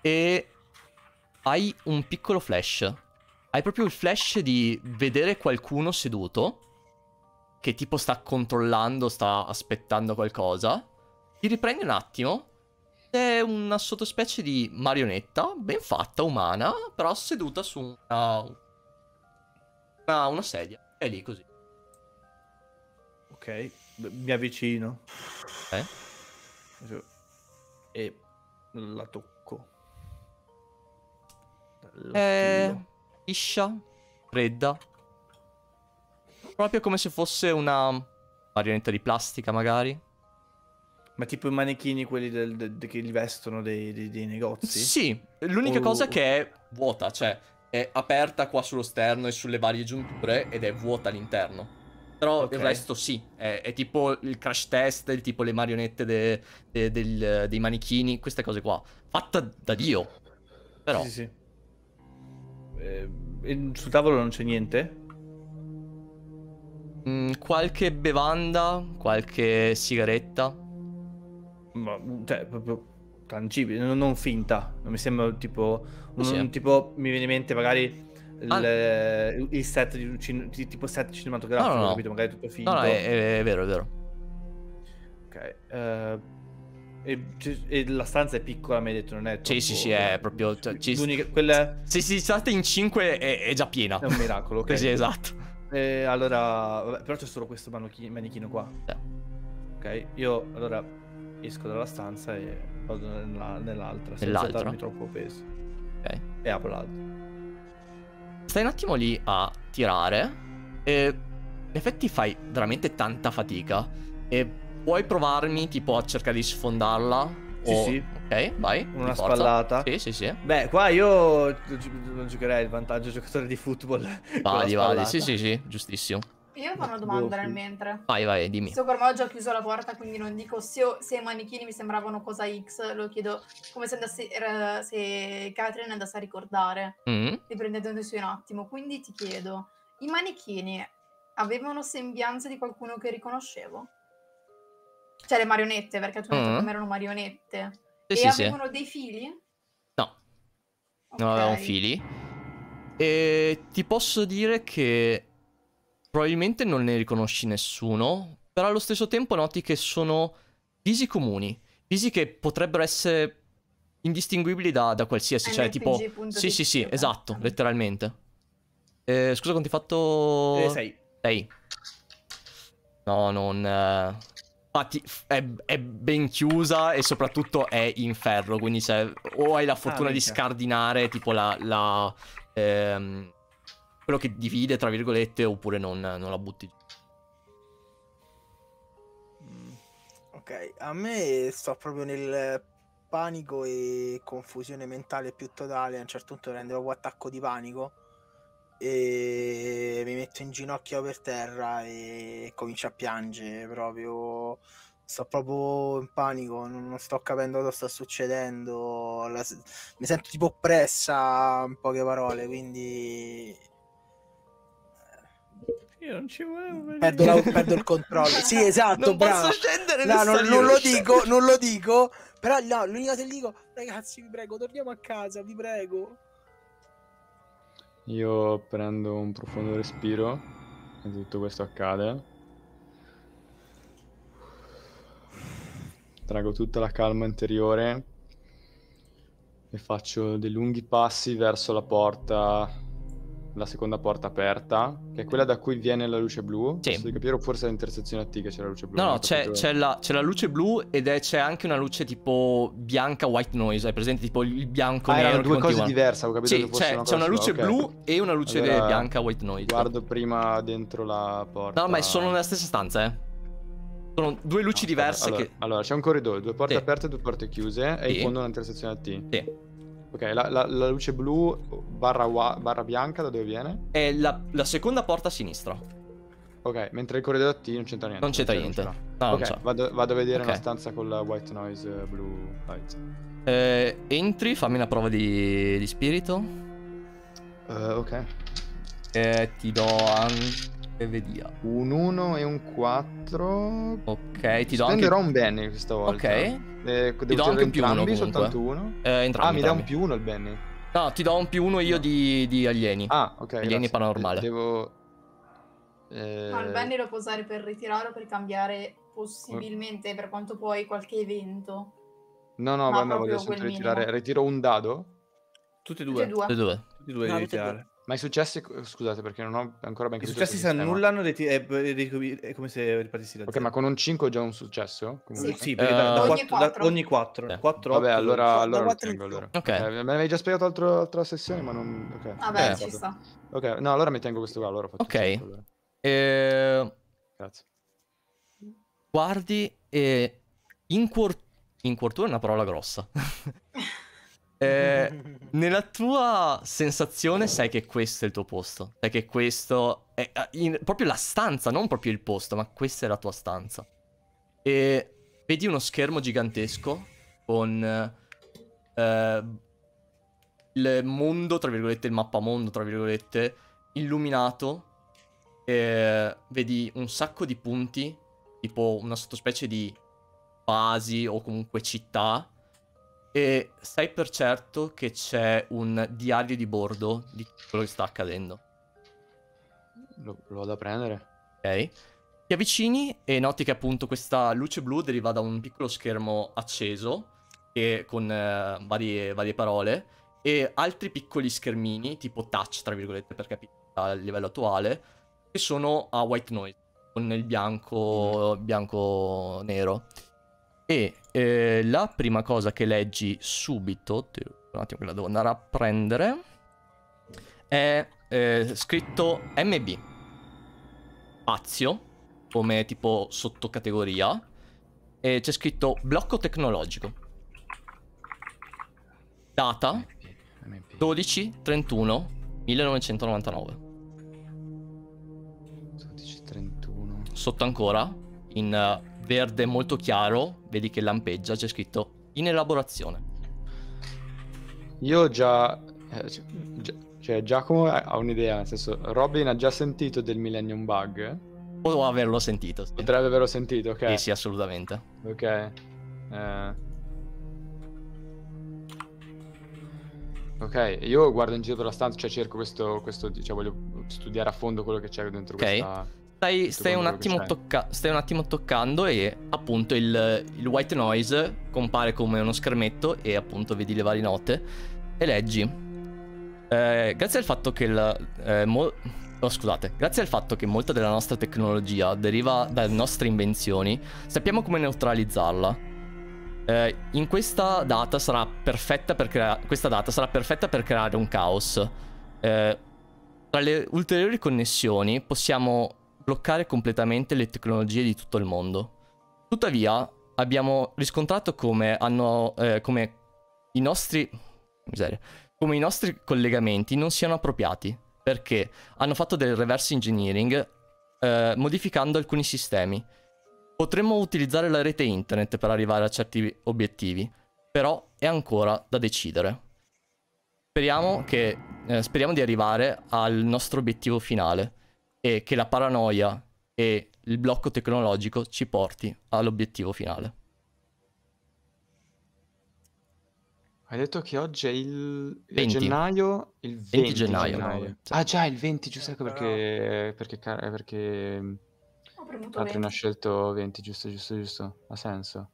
E hai un piccolo flash. Hai proprio il flash di vedere qualcuno seduto che tipo sta controllando, sta aspettando qualcosa. Ti riprendi un attimo. È una sottospecie di marionetta, ben fatta, umana, però seduta su una, una, una sedia. È lì così. Ok, mi avvicino. Eh? E la tocco. La è liscia, fredda. Proprio come se fosse una marionetta di plastica, magari. Ma tipo i manichini, quelli del, del, del, che li vestono dei, dei, dei negozi? Sì, l'unica o... cosa che è vuota, cioè è aperta qua sullo sterno e sulle varie giunture ed è vuota all'interno. Però okay. il resto sì, è, è tipo il crash test, il tipo le marionette de, de, del, dei manichini, queste cose qua. Fatta da Dio, però. Sì, sì. Eh, sul tavolo non c'è niente? Mm, qualche bevanda, qualche sigaretta. Ma, cioè, proprio tangibile, non, non finta. Non mi sembra tipo un, sì. un tipo, mi viene in mente magari ah. il, il set di, di tipo set cinematografico, no, no, capito? No. Magari tutto finto. No, no, è, è, è vero, è vero. Ok. Uh, e, e la stanza è piccola, mi hai detto, non è troppo... Sì, sì, sì, è proprio... Cioè, ci... quella... Se si state in cinque è, è già piena. È un miracolo, ok? Sì, esatto. E allora... Vabbè, però c'è solo questo manichino, manichino qua. Sì. Ok, io allora... esco dalla stanza e vado nell'altra, senza darmi troppo peso. Ok. E apro l'altro. Stai un attimo lì a tirare e in effetti fai veramente tanta fatica. E puoi provarmi tipo a cercare di sfondarla? Sì, o... sì. Ok, vai. Una spallata. Sì, sì, sì. Beh, qua io non giocherei il vantaggio giocatore di football. Vadi, vadi, sì, sì, sì, giustissimo. Io ho una domanda nel mentre. Vai, vai, dimmi. So, ormai ho già chiuso la porta, quindi non dico se, io, se i manichini mi sembravano cosa X, lo chiedo come se, andasse, era, se Catherine andasse a ricordare. Mm-hmm. Riprendendo su un attimo. Quindi ti chiedo, i manichini avevano sembianze di qualcuno che riconoscevo? Cioè le marionette, perché tu hai detto mm-hmm. che erano marionette. Sì, e sì, avevano sì. dei fili? No. Okay. Non avevamo fili. E ti posso dire che probabilmente non ne riconosci nessuno, però allo stesso tempo noti che sono visi comuni, visi che potrebbero essere indistinguibili da, da qualsiasi, cioè tipo... Sì, sì, sì, esatto, letteralmente. Eh, scusa, quanti hai fatto? Eh, sei. Sei. No, non... Eh... Infatti è, è ben chiusa e soprattutto è in ferro, quindi se o hai la fortuna ah, di scardinare tipo la... la ehm, quello che divide, tra virgolette, oppure non, non la butti giù. Ok, a me sto proprio nel panico e confusione mentale più totale. A un certo punto prendo proprio attacco di panico e mi metto in ginocchio per terra e comincio a piangere. Proprio sto proprio in panico, non sto capendo cosa sta succedendo. La... mi sento tipo oppressa, in poche parole, quindi io non ci volevo perdo, la... perdo il controllo. Sì, esatto, non bravo. Posso scendere, no, non, non lo dico, non lo dico, però no, l'unica che dico, ragazzi, vi prego, torniamo a casa, vi prego. Io prendo un profondo respiro e tutto questo accade. Trago tutta la calma interiore e faccio dei lunghi passi verso la porta, la seconda porta aperta, che è quella da cui viene la luce blu. Sì. Posso capire, o forse all'intersezione a T che c'è la luce blu? No, no, c'è la, la luce blu ed è c'è anche una luce tipo bianca, white noise, hai presente? Tipo il bianco ah, nero. Erano due che cose diverse, ho capito. Sì, c'è una, una luce okay. blu e una luce allora, bianca, white noise. Guardo prima dentro la porta. No, ma sono nella stessa stanza, eh. Sono due luci ah, diverse. Allora, che... allora c'è un corridoio, due porte sì. aperte e due porte chiuse, sì. e in fondo un'intersezione a T. Sì. Ok, la, la, la luce blu barra, barra bianca da dove viene? È la, la seconda porta a sinistra. Ok, mentre il corridoio T non c'entra niente. Non c'entra niente. Non no, ok, non vado, vado a vedere okay. una stanza con la white noise blu light. Eh, entri, fammi una prova di, di spirito. Uh, ok. E ti do anche... Vediamo. Un uno e un quattro. Ok, ti do Spenderò anche... un bene questa volta. Ok. Eh, devo ti do anche un più uno comunque. Soltanto uno? Eh, entrambi, ah, mi entrambi. dà un più uno il bene. No, ti do un più uno io no. di, di alieni. Ah, ok. Alieni grazie. Paranormale. Devo... Eh... No, il bene lo puoi usare per ritirare o per cambiare possibilmente, per quanto puoi, qualche evento. No, no, ma no, voglio sempre ritirare. Minimo. Ritiro un dado? Tutti e due. Tutti e due. Tutti e due no, devi ritirare. Ma i successi, scusate perché non ho ancora ben capito. I successi si annullano e è, è, è come se ripartissi da zero. Ok, ma con un cinque ho già un successo? Comunque. Sì, sì, perché uh, da, da ogni quattro. Ogni quattro. Eh. quattro Vabbè, allora, allora lo tengo, allora. Ok. Eh, me l'avevi già spiegato altro, altra sessione, ma non... Okay. Vabbè, eh, ci sta. Ok, no, allora mi tengo questo qua, allora faccio Ok. Questo, allora. E... Grazie. Guardi, e... Inquort... inquortura è una parola grossa. Eh, nella tua sensazione sai che questo è il tuo posto, sai che questo è in, proprio la stanza, non proprio il posto, ma questa è la tua stanza. E vedi uno schermo gigantesco con eh, il mondo, tra virgolette, il mappamondo, tra virgolette, illuminato. E vedi un sacco di punti, tipo una sottospecie di vasi o comunque città. E sai per certo che c'è un diario di bordo di quello che sta accadendo. Lo, lo vado a prendere. Ok. Ti avvicini e noti che appunto questa luce blu deriva da un piccolo schermo acceso e con eh, varie, varie parole e altri piccoli schermini tipo touch, tra virgolette, per capire a livello attuale, che sono a white noise con il bianco, mm. bianco nero. E eh, la prima cosa che leggi subito, un attimo che la devo andare a prendere, è eh, scritto M B, spazio, come tipo sottocategoria, e c'è scritto blocco tecnologico, data dodici trentuno millenovecentonovantanove. dodici trentuno. Sotto ancora, in... Uh, verde molto chiaro, vedi che lampeggia, c'è scritto in elaborazione. Io già, eh, gi cioè Giacomo ha un'idea, nel senso Robin ha già sentito del Millennium Bug. Può averlo sentito. Sì. Potrebbe averlo sentito, ok. Sì, sì, assolutamente. Ok. Eh. Ok, io guardo in giro per la stanza, cioè cerco questo, questo, cioè voglio studiare a fondo quello che c'è dentro okay. questa... Stai, stai, un attimo tocca stai un attimo toccando e appunto il, il white noise compare come uno schermetto e appunto vedi le varie note e leggi. Eh, grazie al fatto che la... Eh, Oh, scusate, grazie al fatto che molta della nostra tecnologia deriva dalle nostre invenzioni, sappiamo come neutralizzarla. Eh, in questa data sarà perfetta per creare questa data sarà perfetta per creare un caos. Eh, tra le ulteriori connessioni possiamo bloccare completamente le tecnologie di tutto il mondo. Tuttavia, abbiamo riscontrato come hanno eh, come i nostri miseria, come i nostri collegamenti non siano appropriati, perché hanno fatto del reverse engineering eh, modificando alcuni sistemi. Potremmo utilizzare la rete internet per arrivare a certi obiettivi, però è ancora da decidere. Speriamo, che, eh, speriamo di arrivare al nostro obiettivo finale e che la paranoia e il blocco tecnologico ci porti all'obiettivo finale. Hai detto che oggi è il venti gennaio? Il venti gennaio. Ah già, il venti, giusto, ecco perché... Perché... perché... Altri ne ha scelto venti, giusto, giusto, giusto. Ha senso.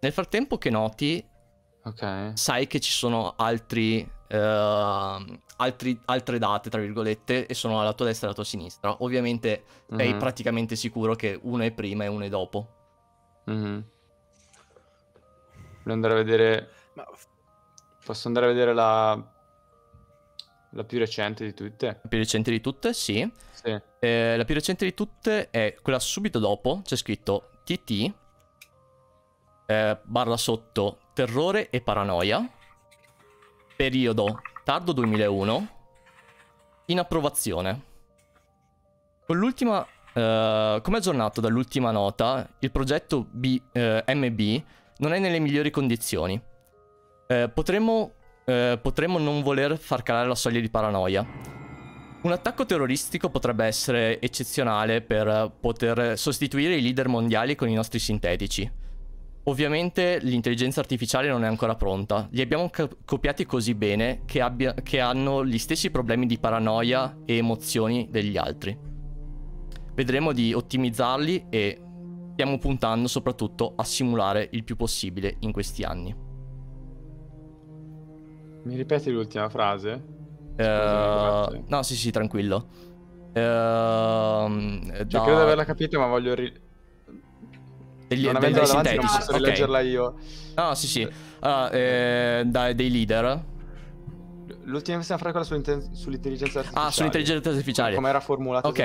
Nel frattempo che noti... Ok. Sai che ci sono altri... Uh, altri altre date, tra virgolette, e sono alla tua destra e alla tua sinistra. Ovviamente mm-hmm. sei praticamente sicuro che uno è prima e uno è dopo. Mhm. Andare a vedere. Ma... Posso andare a vedere la. La più recente di tutte? La più recente di tutte, sì. sì. Eh, la più recente di tutte è quella subito dopo. C'è scritto T T, eh, barra sotto terrore e paranoia, periodo tardo duemilauno, in approvazione. Con l'ultima. Eh, come aggiornato dall'ultima nota, il progetto B, eh, M B. Non è nelle migliori condizioni. Eh, potremmo, eh, potremmo non voler far calare la soglia di paranoia. Un attacco terroristico potrebbe essere eccezionale per poter sostituire i leader mondiali con i nostri sintetici. Ovviamente l'intelligenza artificiale non è ancora pronta. Li abbiamo copiati così bene che, abbia, che hanno gli stessi problemi di paranoia e emozioni degli altri. Vedremo di ottimizzarli e... Stiamo puntando soprattutto a simulare il più possibile in questi anni. Mi ripeti l'ultima frase? Uh, no, sì, sì, tranquillo. Uh, cioè, da... Credo di averla capita, ma voglio... Ri... Degli, non avendola davanti non posso rileggerla okay. io. No, sì, sì. Allora, eh, da, dei leader... L'ultima frase è quella sull'intelligenza artificiale. Ah, sull'intelligenza artificiale. Come era formulata. Ok,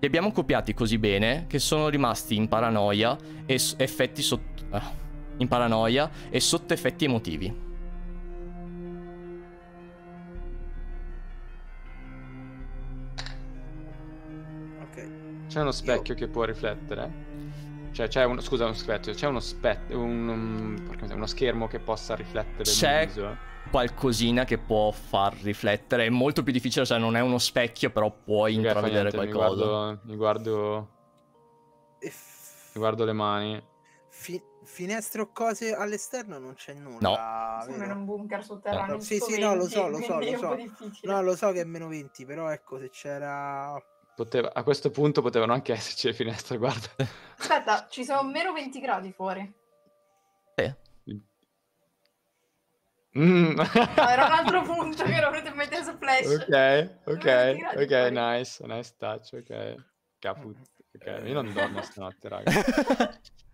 li abbiamo copiati così bene che sono rimasti in paranoia e effetti sotto... In paranoia e sotto effetti emotivi. Ok. C'è uno specchio Io... che può riflettere? Cioè c'è uno... Scusa, uno specchio. C'è uno specchio... Un... Uno schermo che possa riflettere il viso? Qualcosina che può far riflettere. È molto più difficile, cioè non è uno specchio, però puoi intravedere qualcosa. Mi guardo, mi guardo, mi guardo le mani. Fi finestre o cose all'esterno non c'è nulla. No, sono un bunker sotterraneo. No. Sì, sì, venti, no, lo so, lo so, lo so. No, lo so che è meno venti, però ecco, se c'era... Poteva... A questo punto potevano anche esserci le finestre, guarda. Aspetta, ci sono meno venti gradi fuori. Sì. Mm. No, era un altro punto che ero venuto a mettere su flash. Ok, ok, ok, nice, nice touch, ok. Caput, okay. Io non dormo stanotte, raga.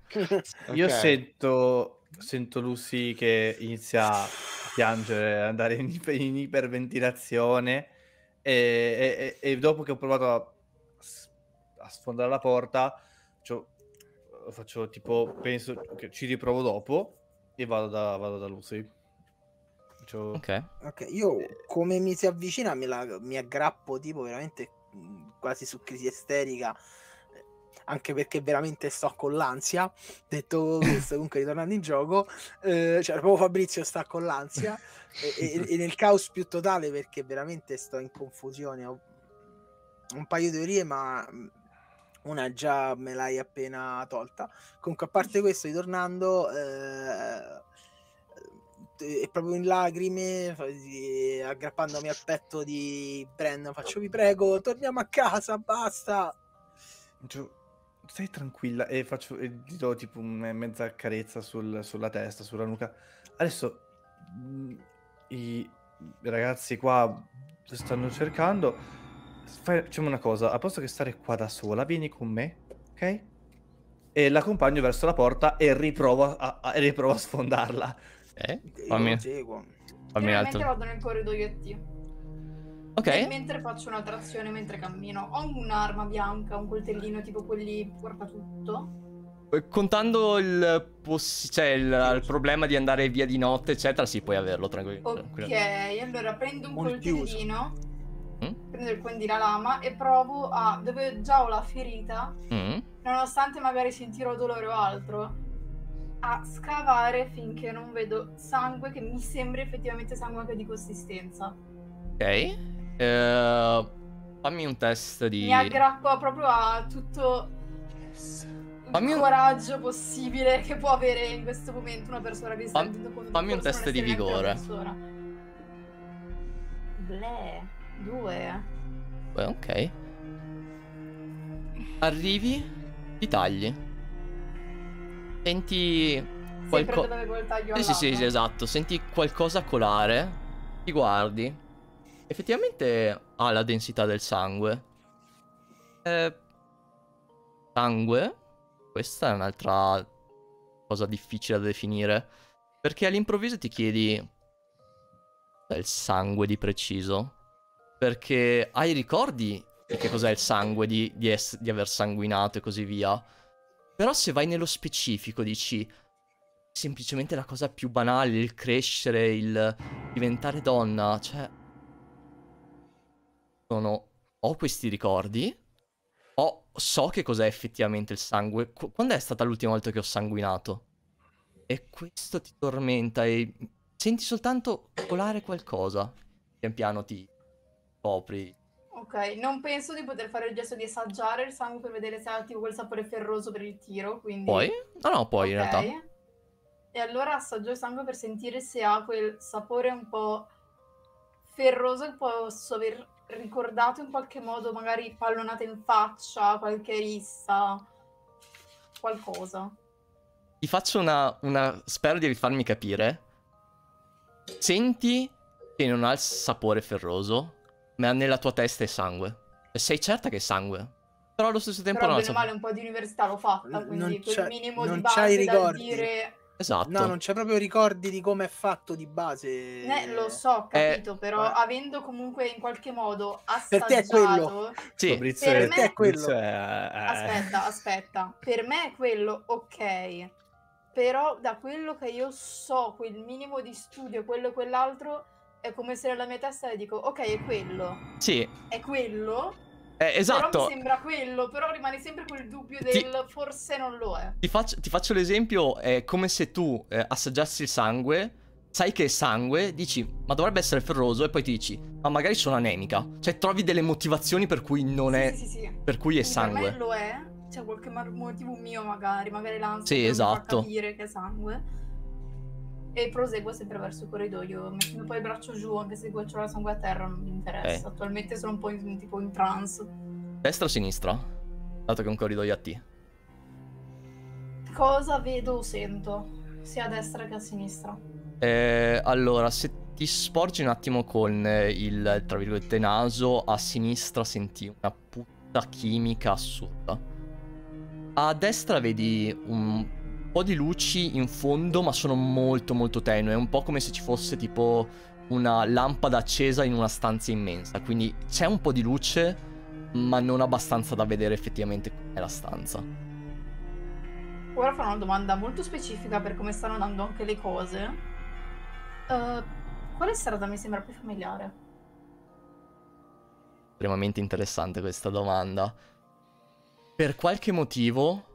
Okay. Io sento, sento Lucy che inizia a piangere, andare in, iper in iperventilazione e, e, e dopo che ho provato a, a sfondare la porta, cioè, faccio tipo, penso che ci riprovo dopo e vado da, vado da Lucy. Okay. Ok, io come mi si avvicina mi, la, mi aggrappo tipo veramente quasi su crisi esterica, anche perché veramente sto con l'ansia. Detto questo, comunque ritornando in gioco, eh, cioè proprio Fabrizio sta con l'ansia e, e, e nel caos più totale perché veramente sto in confusione. Ho un paio di teorie, ma una già me l'hai appena tolta. Comunque a parte questo, ritornando... Eh, è proprio in lacrime, aggrappandomi al petto di Brenna, faccio vi prego, torniamo a casa, basta. Gio, stai tranquilla, e faccio, e gli do tipo mezza carezza sul, sulla testa, sulla nuca. Adesso i ragazzi qua stanno cercando, facciamo una cosa, a posto che stare qua da sola, vieni con me, ok? E l'accompagno verso la porta e riprovo a, a, riprovo a sfondarla. Eh? Fammi... Io seguo. Fammi altro. Vado nel corridoio a te. Ok. E mentre faccio una trazione, mentre cammino, ho un'arma bianca, un coltellino tipo quelli porta tutto. Contando il, cioè il, il problema di andare via di notte, eccetera, sì, puoi averlo tranquillo. Ok, allora prendo un coltellino, mm? prendo il condilama e provo a... dove già ho la ferita, mm? nonostante magari sentirò dolore o altro, a scavare finché non vedo sangue che mi sembra effettivamente sangue anche di consistenza. Ok, uh, fammi un test di... Mi aggrappo proprio a tutto il fammi coraggio un... possibile che può avere in questo momento una persona che sta vivendo con... Fammi un test di vigore. Bleh, due. Beh, ok. Arrivi, ti tagli. Senti qualcosa. Sì, sì, sì, sì, esatto. Senti qualcosa colare, ti guardi. Effettivamente ha la densità del sangue. Eh, sangue? Questa è un'altra cosa difficile da definire. Perché all'improvviso ti chiedi: cos'è il sangue di preciso? Perché hai ricordi di che cos'è il sangue, di, di, di aver sanguinato e così via. Però se vai nello specifico dici semplicemente la cosa più banale, il crescere, il diventare donna, cioè sono, ho questi ricordi, ho, so che cos'è effettivamente il sangue. Qu quando è stata l'ultima volta che ho sanguinato? E questo ti tormenta e senti soltanto colare qualcosa, pian piano ti copri. Ok, non penso di poter fare il gesto di assaggiare il sangue per vedere se ha tipo quel sapore ferroso per il tiro, quindi... Poi? No, no, poi okay. In realtà. E allora assaggio il sangue per sentire se ha quel sapore un po' ferroso che posso aver ricordato in qualche modo, magari pallonata in faccia, qualche rissa, qualcosa. Ti faccio una... una... spero di farmi capire. Senti che non ha il sapore ferroso, ma nella tua testa è sangue. Sei certa che è sangue? Però allo stesso tempo però non lo so. Però bene o male un po' di università l'ho fatta, quindi quel minimo di base da dire... Esatto. No, non c'è proprio ricordi di come è fatto di base. Eh, lo so, capito, eh, però eh. avendo comunque in qualche modo assaggiato... Per te è quello. Sì, Fabrizio, per, per te me... è quello. Aspetta, aspetta. Per me è quello, ok. Però da quello che io so, quel minimo di studio, quello e quell'altro... È come se nella mia testa le dico, ok, è quello. Sì. È quello? Eh, esatto. Però mi sembra quello, però rimane sempre quel dubbio del ti... forse non lo è. Ti faccio, ti faccio l'esempio, è come se tu eh, assaggiassi il sangue, sai che è sangue, dici, ma dovrebbe essere ferroso, e poi ti dici, ma magari sono anemica. Cioè trovi delle motivazioni per cui non sì, è, sì, sì, sì. per cui è Quindi sangue. Per me lo è, c'è qualche motivo mio magari, magari l'ansia sì, che esatto. mi fa capire che è sangue. E proseguo sempre verso il corridoio, mettendo poi il braccio giù, anche se c'ho la sangue a terra, non mi interessa. Eh. Attualmente sono un po' in, tipo in trance. Destra o sinistra? Dato che è un corridoio a T. Cosa vedo o sento? Sia a destra che a sinistra. Eh, allora, se ti sporgi un attimo con il, tra virgolette, naso, a sinistra senti una puttana chimica assurda. A destra vedi un... un po' di luci in fondo, ma sono molto molto tenue, è un po' come se ci fosse tipo una lampada accesa in una stanza immensa, quindi c'è un po' di luce, ma non abbastanza da vedere effettivamente com'è la stanza. Ora farò una domanda molto specifica per come stanno andando anche le cose. Uh, quale strada mi sembra più familiare? Estremamente interessante questa domanda. Per qualche motivo...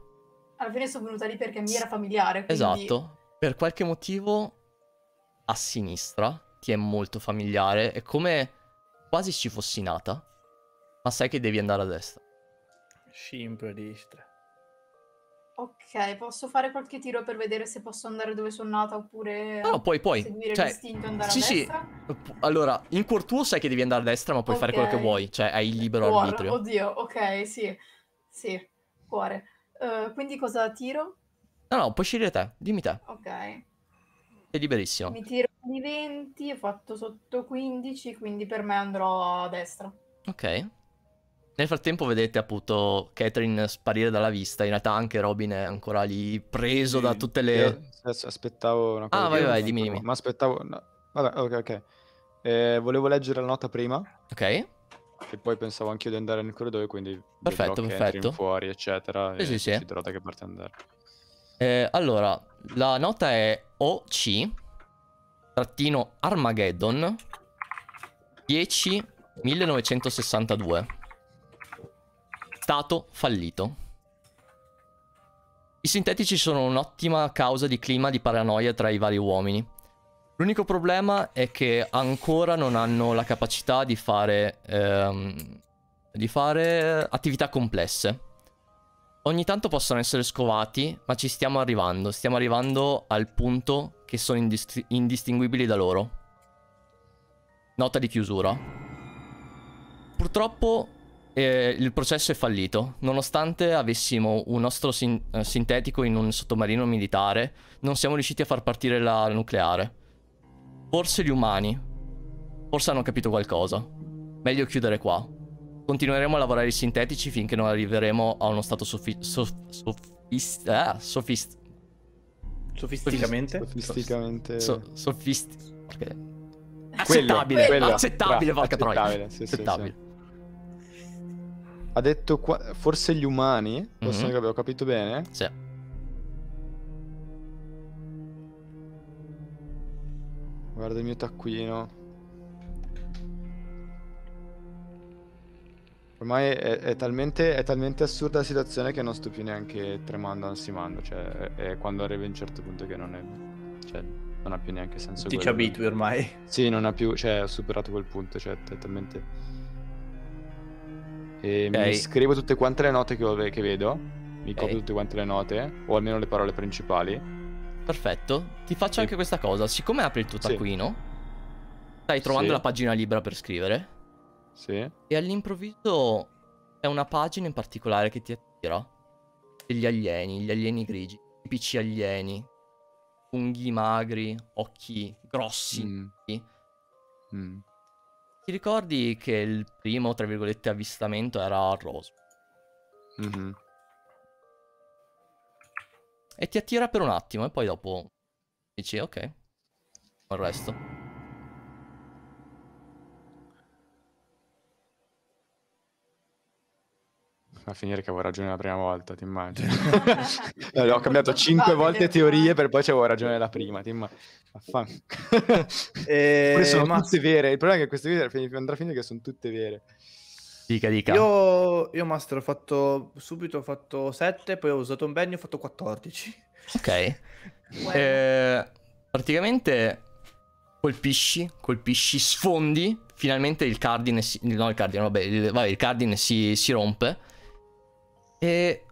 Alla fine sono venuta lì perché mi era familiare, quindi... Esatto. Per qualche motivo a sinistra ti è molto familiare. È come quasi ci fossi nata, ma sai che devi andare a destra. Sempre a destra. Ok, posso fare qualche tiro per vedere se posso andare dove sono nata oppure... No, puoi, puoi. Seguire cioè, l'istinto e andare sì, a destra? Sì, allora, in cuor tuo sai che devi andare a destra, ma puoi okay. fare quello che vuoi. Cioè, hai il libero cuore, arbitrio. Oddio, ok, sì. Sì, cuore. Uh, quindi cosa tiro? No, no, puoi scegliere te. Dimmi te. Ok. Sei liberissimo. Mi tiro di venti, ho fatto sotto quindici, quindi per me andrò a destra. Ok. Nel frattempo vedete appunto Catherine sparire dalla vista, in realtà anche Robin è ancora lì preso sì, da tutte le... aspettavo una cosa. Ah, vai, vai, dimmi, dimmi. Ma aspettavo... No. Vabbè, ok, ok. Eh, volevo leggere la nota prima. Ok. E poi pensavo anch'io di andare nel corridoio, quindi... Perfetto, perfetto. Catherine fuori, eccetera. Eh, e sì, sì. Deciderò da che parte andare. Eh, allora, la nota è O C, trattino Armageddon, dieci millenovecentosessantadue. Stato fallito. I sintetici sono un'ottima causa di clima di paranoia tra i vari uomini. L'unico problema è che ancora non hanno la capacità di fare, ehm, di fare attività complesse. Ogni tanto possono essere scovati, ma ci stiamo arrivando. Stiamo arrivando al punto che sono indist- indistinguibili da loro. Nota di chiusura. Purtroppo... E il processo è fallito. Nonostante avessimo un nostro sin sintetico in un sottomarino militare, non siamo riusciti a far partire la nucleare. Forse gli umani, forse hanno capito qualcosa. Meglio chiudere qua. Continueremo a lavorare i sintetici finché non arriveremo a uno stato sofi sof sofist eh, sofist sofisticamente sofisticamente so sofist okay. accettabile quello, quello. accettabile porca troia accettabile, sì, accettabile. Sì, sì. Ha detto qua... forse gli umani, forse mm-hmm. ho capito bene. Sì. Guarda il mio taccuino. Ormai è, è, talmente, è talmente assurda la situazione che non sto più neanche tremando, ansimando. Cioè, è quando arriva a un certo punto che non è... Cioè, non ha più neanche senso. Ti ci abitui ormai. Sì, non ha più... Cioè, ho superato quel punto, cioè, è talmente... E okay. mi scrivo tutte quante le note che, che vedo. Mi okay. copio tutte quante le note, o almeno le parole principali. Perfetto. Ti faccio sì. anche questa cosa. Siccome apri il tuo taccuino, sì. stai trovando sì. la pagina libera per scrivere. Sì. E all'improvviso c'è una pagina in particolare che ti attira. Degli alieni, gli alieni grigi, tipici alieni. Funghi magri, occhi grossi. Mm. Mm. Ti ricordi che il primo, tra virgolette, avvistamento era a Roswell? Mm-hmm. E ti attira per un attimo e poi dopo dici ok, il resto. A finire che avevo ragione la prima volta, ti immagino. Ho cambiato cinque volte teorie per poi c'avevo ragione la prima, ti immagino. e... Poi sono ma... tutte vere. Il problema è che queste video andrà a finire che sono tutte vere. Dica, dica. Io, io master ho fatto subito, ho fatto sette, poi ho usato un bagno, ho fatto quattordici. Ok. Well. Eh, praticamente colpisci, colpisci, sfondi, finalmente il cardine si... No, il cardine, vabbè, il, vabbè, il cardine si, si rompe. E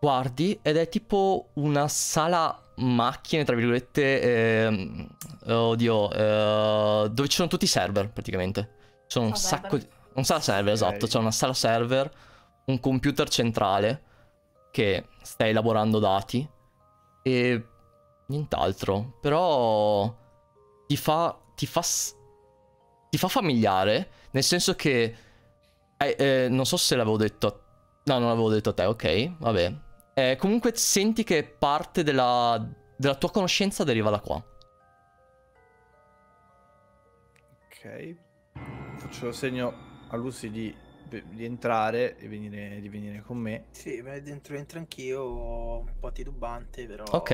guardi ed è tipo una sala macchine, tra virgolette, eh, oddio, eh, dove ci sono tutti i server praticamente. C'è un oh, sacco di... Un sala server, okay. esatto, c'è una sala server, un computer centrale che sta elaborando dati e nient'altro. Però ti fa, ti fa, ti fa familiare, nel senso che, eh, eh, non so se l'avevo detto a te. No, non l'avevo detto a te, ok, vabbè. Eh, comunque senti che parte della, della tua conoscenza deriva da qua. Ok. Faccio segno a Lucy di, di entrare e venire, di venire con me. Sì, beh, dentro entro anch'io, un po' titubante, però... Ok.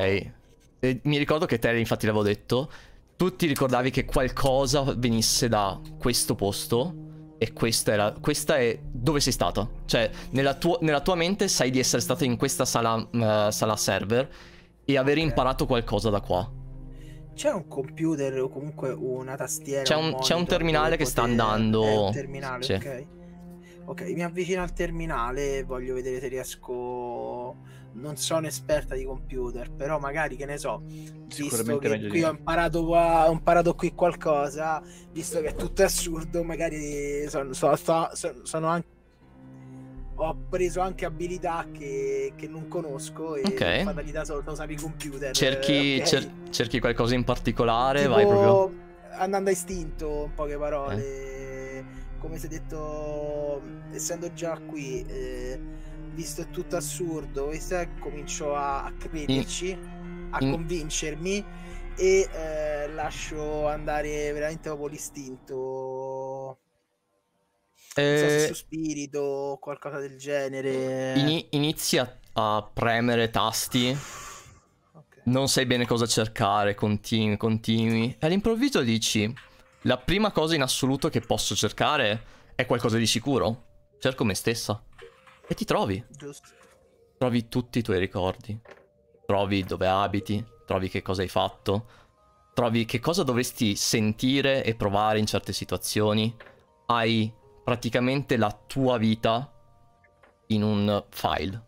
E mi ricordo che te, infatti, l'avevo detto. Tu ti ricordavi che qualcosa venisse da questo posto... E questa, era, questa è dove sei stata. Cioè, nella tua, nella tua mente sai di essere stata in questa sala, uh, sala server e aver okay. imparato qualcosa da qua. C'è un computer o comunque una tastiera? C'è un, un, un terminale che poter... sta andando. È un terminale, sì. ok. Ok, mi avvicino al terminale e voglio vedere se riesco non sono esperta di computer, però magari, che ne so, visto che qui ho imparato, qua, ho imparato qui qualcosa, visto che tutto è assurdo, magari sono, sono, sono, sono anche, ho preso anche abilità che, che non conosco, e okay. fatalità solo usare i computer. Cerchi, okay. cer cerchi qualcosa in particolare, tipo, vai proprio andando a istinto, in poche parole. Eh. Come si è detto, essendo già qui, eh, visto è tutto assurdo, visto, comincio a, a crederci, in... a in... convincermi, e eh, lascio andare veramente proprio l'istinto. Eh... Non so se su spirito o qualcosa del genere. In... Inizi a, a premere tasti. Okay. Non sai bene cosa cercare, continui, continui. E all'improvviso dici: la prima cosa in assoluto che posso cercare è qualcosa di sicuro. Cerco me stessa. E ti trovi. Giusto. Trovi tutti i tuoi ricordi. Trovi dove abiti. Trovi che cosa hai fatto. Trovi che cosa dovresti sentire e provare in certe situazioni. Hai praticamente la tua vita in un file.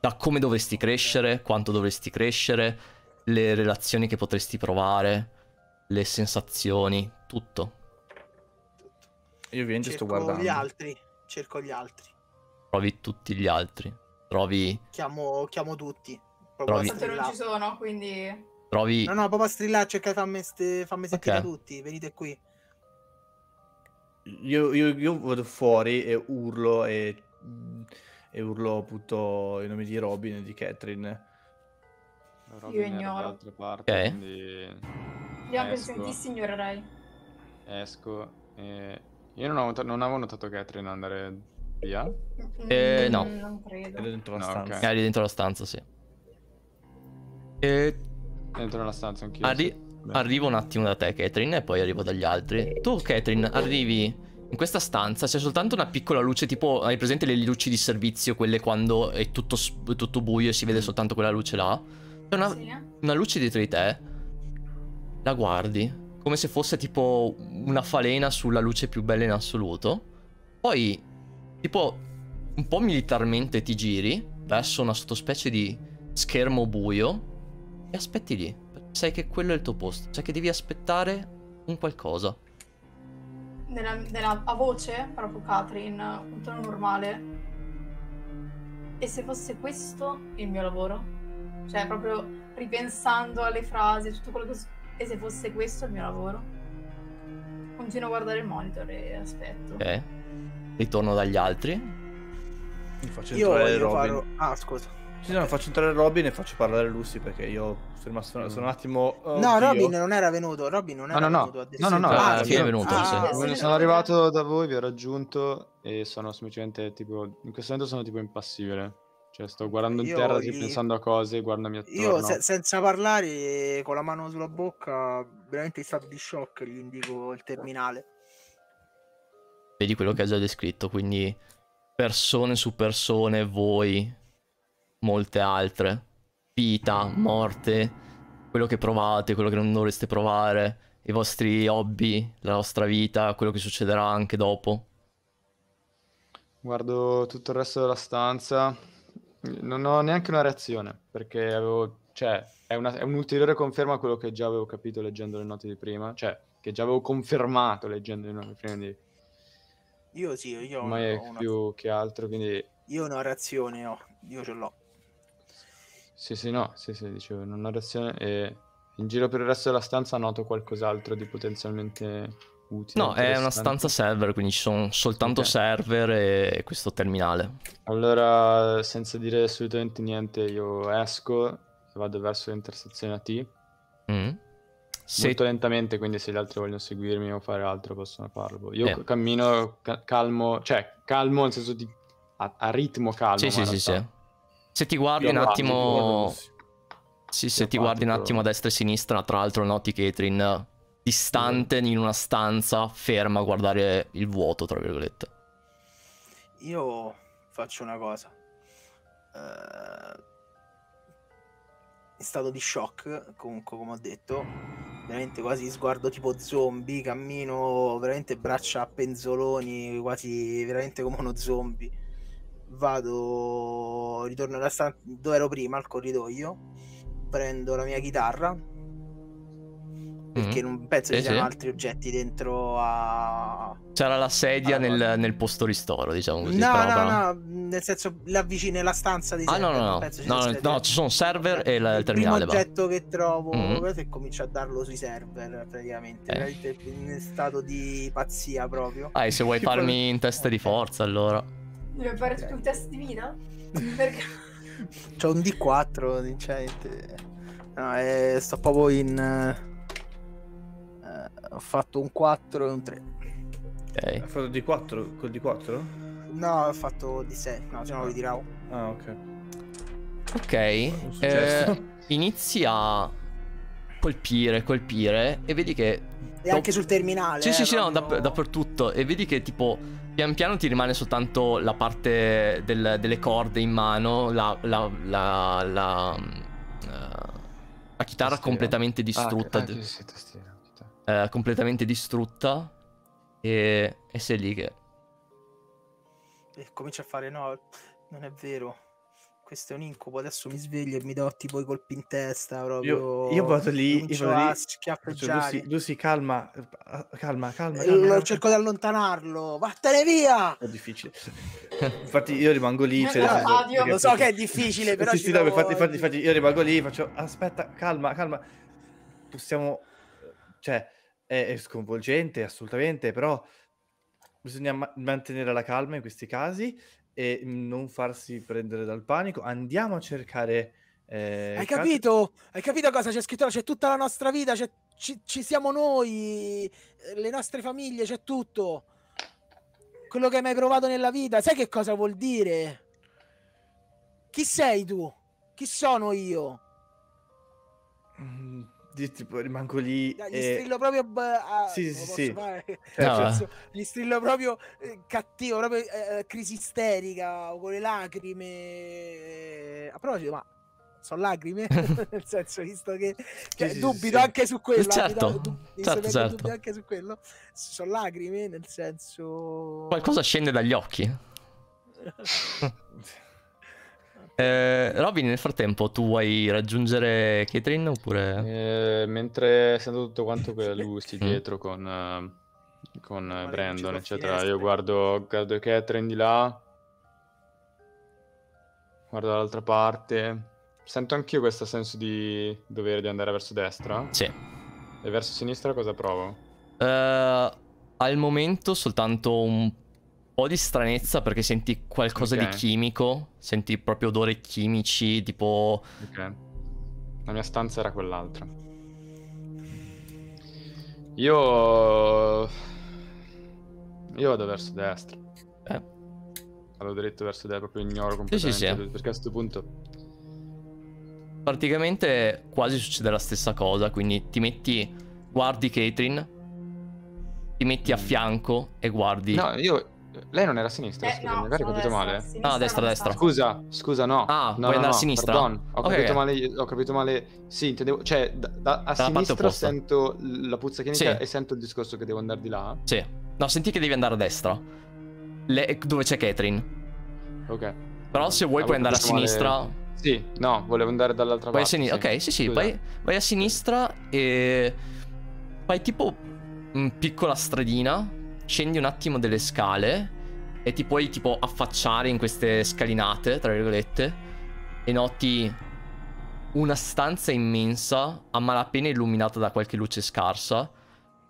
Da come dovresti crescere, quanto dovresti crescere, le relazioni che potresti provare, le sensazioni, tutto. Io ovviamente sto guardando. Cerco gli altri, cerco gli altri. Trovi tutti gli altri. Trovi... Chiamo, chiamo tutti. Trovi... Tanto non ci sono, quindi... Trovi... No, no, proprio a strillare, cercate, fammi, st... fammi sentire okay. tutti, venite qui. Io, io, io vado fuori e urlo e, e urlo appunto i nomi di Robin e di Catherine. Robin io ignoro. Altre parti, okay. quindi... Li ho sentiti, ignorerai. Esco. E... Io non, ho, non avevo notato Catherine andare via. Eh, no. Non credo. Era dentro la no, stanza. Okay. Era dentro la stanza, sì. E... Dentro la stanza anch'io. Arri... Beh. Arrivo un attimo da te, Catherine, e poi arrivo dagli altri. Tu, Catherine, arrivi in questa stanza, c'è soltanto una piccola luce, tipo, hai presente le luci di servizio, quelle quando è tutto, tutto buio e si vede soltanto quella luce là? C'è una, sì, eh? una luce dietro di te, la guardi, come se fosse tipo una falena sulla luce più bella in assoluto. Poi, tipo, un po' militarmente ti giri verso una sottospecie di schermo buio e aspetti lì. Sai che quello è il tuo posto, cioè che devi aspettare un qualcosa. Nella, nella a voce, proprio Catherine, un tono normale. E se fosse questo il mio lavoro? Cioè proprio ripensando alle frasi, tutto quello che... E se fosse questo il mio lavoro? Continuo a guardare il monitor e aspetto. Ok, ritorno dagli altri. Mi faccio entrare Robin. Farò... Ah, scusa. Sì, no, faccio entrare Robin e faccio parlare Lucy, perché io sono rimasto sono un attimo... Oh, no, Dio. Robin non era venuto, Robin non era no, no, venuto. No, no, no, no, ah, alla fine è venuto. Ah, sì. Sì. Sono arrivato da voi, vi ho raggiunto e sono semplicemente tipo... In questo momento sono tipo impassibile. Cioè sto guardando io, in terra, io... pensando a cose, guardandomi attorno. Io se senza parlare, con la mano sulla bocca, veramente in stato di shock, gli indico il terminale. Vedi quello che ha già descritto, quindi persone su persone, voi... molte altre, vita, morte, quello che provate, quello che non dovreste provare, i vostri hobby, la vostra vita, quello che succederà anche dopo. Guardo tutto il resto della stanza, non ho neanche una reazione, perché avevo, cioè, è, una, è un'ulteriore conferma a quello che già avevo capito leggendo le note di prima, cioè, che già avevo confermato leggendo le note di prima, quindi... Io sì, io ma è una... più che altro, quindi... Io una reazione, no, io ce l'ho. Sì, sì, no, sì, sì, dicevo, non ho reazione e in giro per il resto della stanza noto qualcos'altro di potenzialmente utile. No, è una stanza server, quindi ci sono soltanto okay. server e questo terminale. Allora, senza dire assolutamente niente, io esco e vado verso l'intersezione A T. Mm. Se... Molto lentamente, quindi se gli altri vogliono seguirmi o fare altro possono farlo. Io eh. cammino ca calmo, cioè calmo nel senso di a, a ritmo calmo. Sì, sì, sì, sì. Se ti guardi un attimo, sì, se ti guardi un attimo a destra e a sinistra, tra l'altro noti Catherine distante in una stanza, ferma a guardare il vuoto, tra virgolette. Io faccio una cosa. Uh, in stato di shock, comunque, come ho detto, veramente quasi sguardo tipo zombie, cammino veramente braccia a penzoloni, quasi veramente come uno zombie. Vado io ritorno alla stanza dove ero prima, al corridoio, prendo la mia chitarra, perché mm. non penso sì, ci siano sì. altri oggetti dentro a... C'era la sedia allora. nel, nel posto ristoro, diciamo così. No, però, no, però... no, nel senso l'avvicino alla stanza di server. Ah, no, no, no, penso no, no, no, ci sono server e la, il terminale. Il primo oggetto va. che trovo mm. e comincio a darlo sui server, praticamente. Eh. In stato di pazzia proprio. Ah, e se vuoi farmi in testa di forza, allora. Devo fare okay. un test di vita? Perché... C'ho un D quattro, sinceramente. No, eh, sto proprio in... Ho fatto un quattro e un tre. Okay. Hai fatto D quattro? Col D quattro? No, ho fatto D sei. No, se no lo ritiravo. Ah, ok. Ok, eh, inizi a colpire, colpire e vedi che... E do... anche sul terminale. Sì, eh, sì, sì, proprio... no, dapp dappertutto. E vedi che tipo, pian piano ti rimane soltanto la parte del, delle corde in mano, la... la, la, la, la, la chitarra testiera. completamente distrutta. Ah, anche sì, testiera. Uh, completamente distrutta e, e sei lì che e comincia a fare no, non è vero, questo è un incubo, adesso mi sveglio e mi do tipo i colpi in testa proprio. Io, io vado lì, io vado lì schiaffeggiare. Cioè, Lucy, Lucy, calma calma, calma, calma, calma. Cerco di allontanarlo, vattene via, è difficile. Infatti io rimango lì, cioè, ah, io lo so perché... che è difficile però sì, sì, devo... infatti, infatti, infatti io rimango lì, faccio aspetta, calma, calma, possiamo... Cioè, è, è sconvolgente, assolutamente, però bisogna ma mantenere la calma in questi casi e non farsi prendere dal panico. Andiamo a cercare... Eh, Hai capito? Hai capito cosa c'è scritto? C'è tutta la nostra vita, ci, ci siamo noi, le nostre famiglie, c'è tutto. Quello che hai mai provato nella vita. Sai che cosa vuol dire? Chi sei tu? Chi sono io? Mm. Tipo, rimango lì gli e... strillo proprio ah, sì, sì, sì. No. Cioè, gli strillo proprio eh, cattivo, proprio eh, crisi isterica con le lacrime. A proposito, ma sono lacrime? Nel senso, visto che cioè, sì, dubito sì, anche sì. su quello, certo, abito, dub... certo, certo. dubito anche su quello, sono lacrime, nel senso qualcosa scende dagli occhi. Eh, Robin, nel frattempo tu vuoi raggiungere Catherine oppure? Eh, mentre sento tutto quanto che lui sti dietro con, eh, con eh, Brandon eccetera, io guardo, guardo Catherine di là, guardo dall'altra parte, sento anch'io questo senso di dovere di andare verso destra. Sì. E verso sinistra cosa provo? Uh, al momento soltanto un po' di stranezza perché senti qualcosa okay. di chimico, senti proprio odori chimici, tipo... Ok, la mia stanza era quell'altra. Io... Io vado verso destra. Eh. Vado diretto verso destra, proprio ignoro completamente, sì, sì, sì. perché a questo punto... Praticamente quasi succede la stessa cosa, quindi ti metti... Guardi Catherine, ti metti a fianco e guardi... No, io... Lei non era a sinistra, eh, no, magari ho capito destra, male. Sinistra, no, a destra, a destra. Scusa, scusa, no. Ah, no, vuoi no, andare no, a sinistra? Pardon, ho, okay. capito male, ho capito male. Sì, intendevo. Cioè, da, da, a da sinistra sento la puzza chimica sì. e sento il discorso che devo andare di là. Sì. No, senti che devi andare a destra. Le... Dove c'è Catherine. Ok. Però se vuoi ah, puoi andare a sinistra. Male... Sì, no, volevo andare dall'altra parte. Sin... Sì. Ok, sì, sì, vai, vai a sinistra e... Fai tipo una piccola stradina. Scendi un attimo delle scale e ti puoi tipo affacciare in queste scalinate, tra virgolette, e noti una stanza immensa, a malapena illuminata da qualche luce scarsa,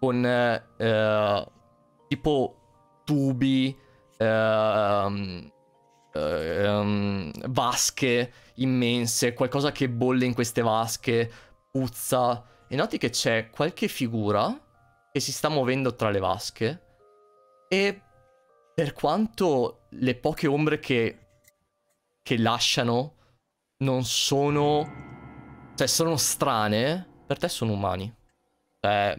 con eh, tipo tubi, eh, eh, vasche immense, qualcosa che bolle in queste vasche, puzza, e noti che c'è qualche figura che si sta muovendo tra le vasche. E per quanto le poche ombre che, che lasciano non sono... Cioè, sono strane, per te sono umani. Cioè,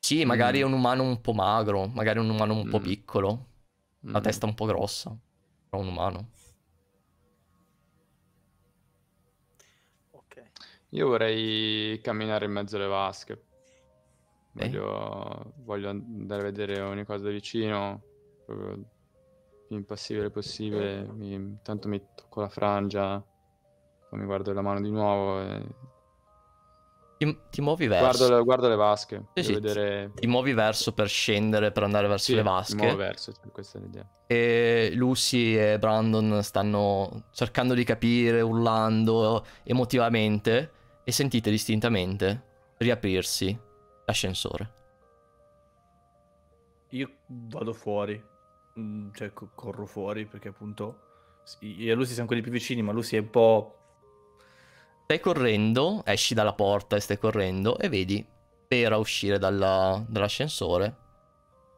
sì, magari mm. è un umano un po' magro, magari è un umano un mm. po' piccolo, mm. la testa un po' grossa, però un umano. Ok. Io vorrei camminare in mezzo alle vasche. Voglio, voglio andare a vedere ogni cosa da vicino. più impassibile possibile, mi, tanto mi tocco la frangia, poi mi guardo la mano di nuovo e... Ti, ti muovi verso... Guardo le, guardo le vasche, sì, sì, vedere... Ti muovi verso per scendere, per andare verso sì, le vasche. Ti muovo verso, questa è l'idea. E Lucy e Brandon stanno cercando di capire, urlando emotivamente, e sentite distintamente riaprirsi l'ascensore. Io vado fuori, cioè corro fuori, perché appunto... Io e Lucy siamo quelli più vicini, ma Lucy è un po'... Stai correndo, esci dalla porta e stai correndo e vedi Vera uscire dall'ascensore, dall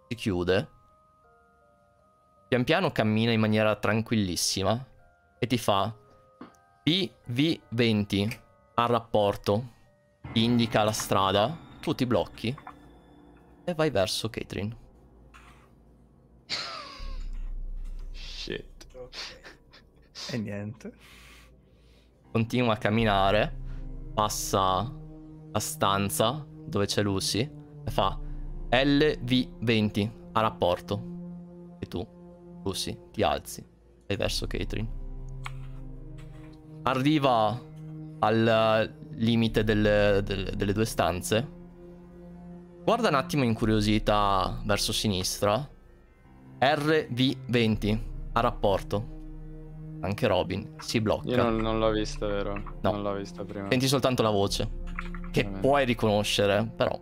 si chiude, pian piano cammina in maniera tranquillissima e ti fa P V venti al rapporto, ti indica la strada, tu ti blocchi e vai verso Catherine. Shit. E niente. Continua a camminare, passa la stanza dove c'è Lucy e fa L V venti a rapporto. E tu, Lucy, ti alzi e verso Catherine. Arriva al limite delle, delle, delle due stanze. Guarda un attimo incuriosita verso sinistra. R V venti a rapporto. Anche Robin si blocca. Io non, non l'ho vista, vero? No. Non l'ho vista prima. Senti soltanto la voce, che Vabbè. puoi riconoscere, però.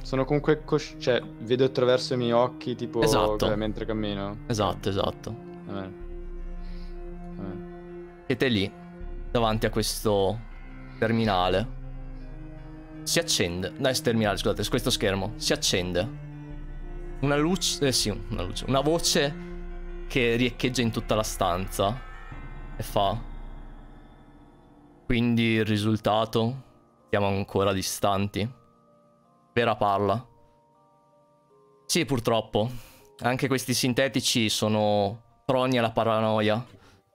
Sono comunque... Cioè, vedo attraverso i miei occhi, tipo... Esatto. Mentre cammino. Esatto, esatto. Vabbè. Vabbè. Siete lì, davanti a questo terminale. Si accende... No, è terminale, scusate, su questo schermo. Si accende. Una luce... Eh, sì, una luce. Una voce... che riecheggia in tutta la stanza e fa quindi il risultato, siamo ancora distanti. Vera parla. Sì, purtroppo anche questi sintetici sono proni alla paranoia,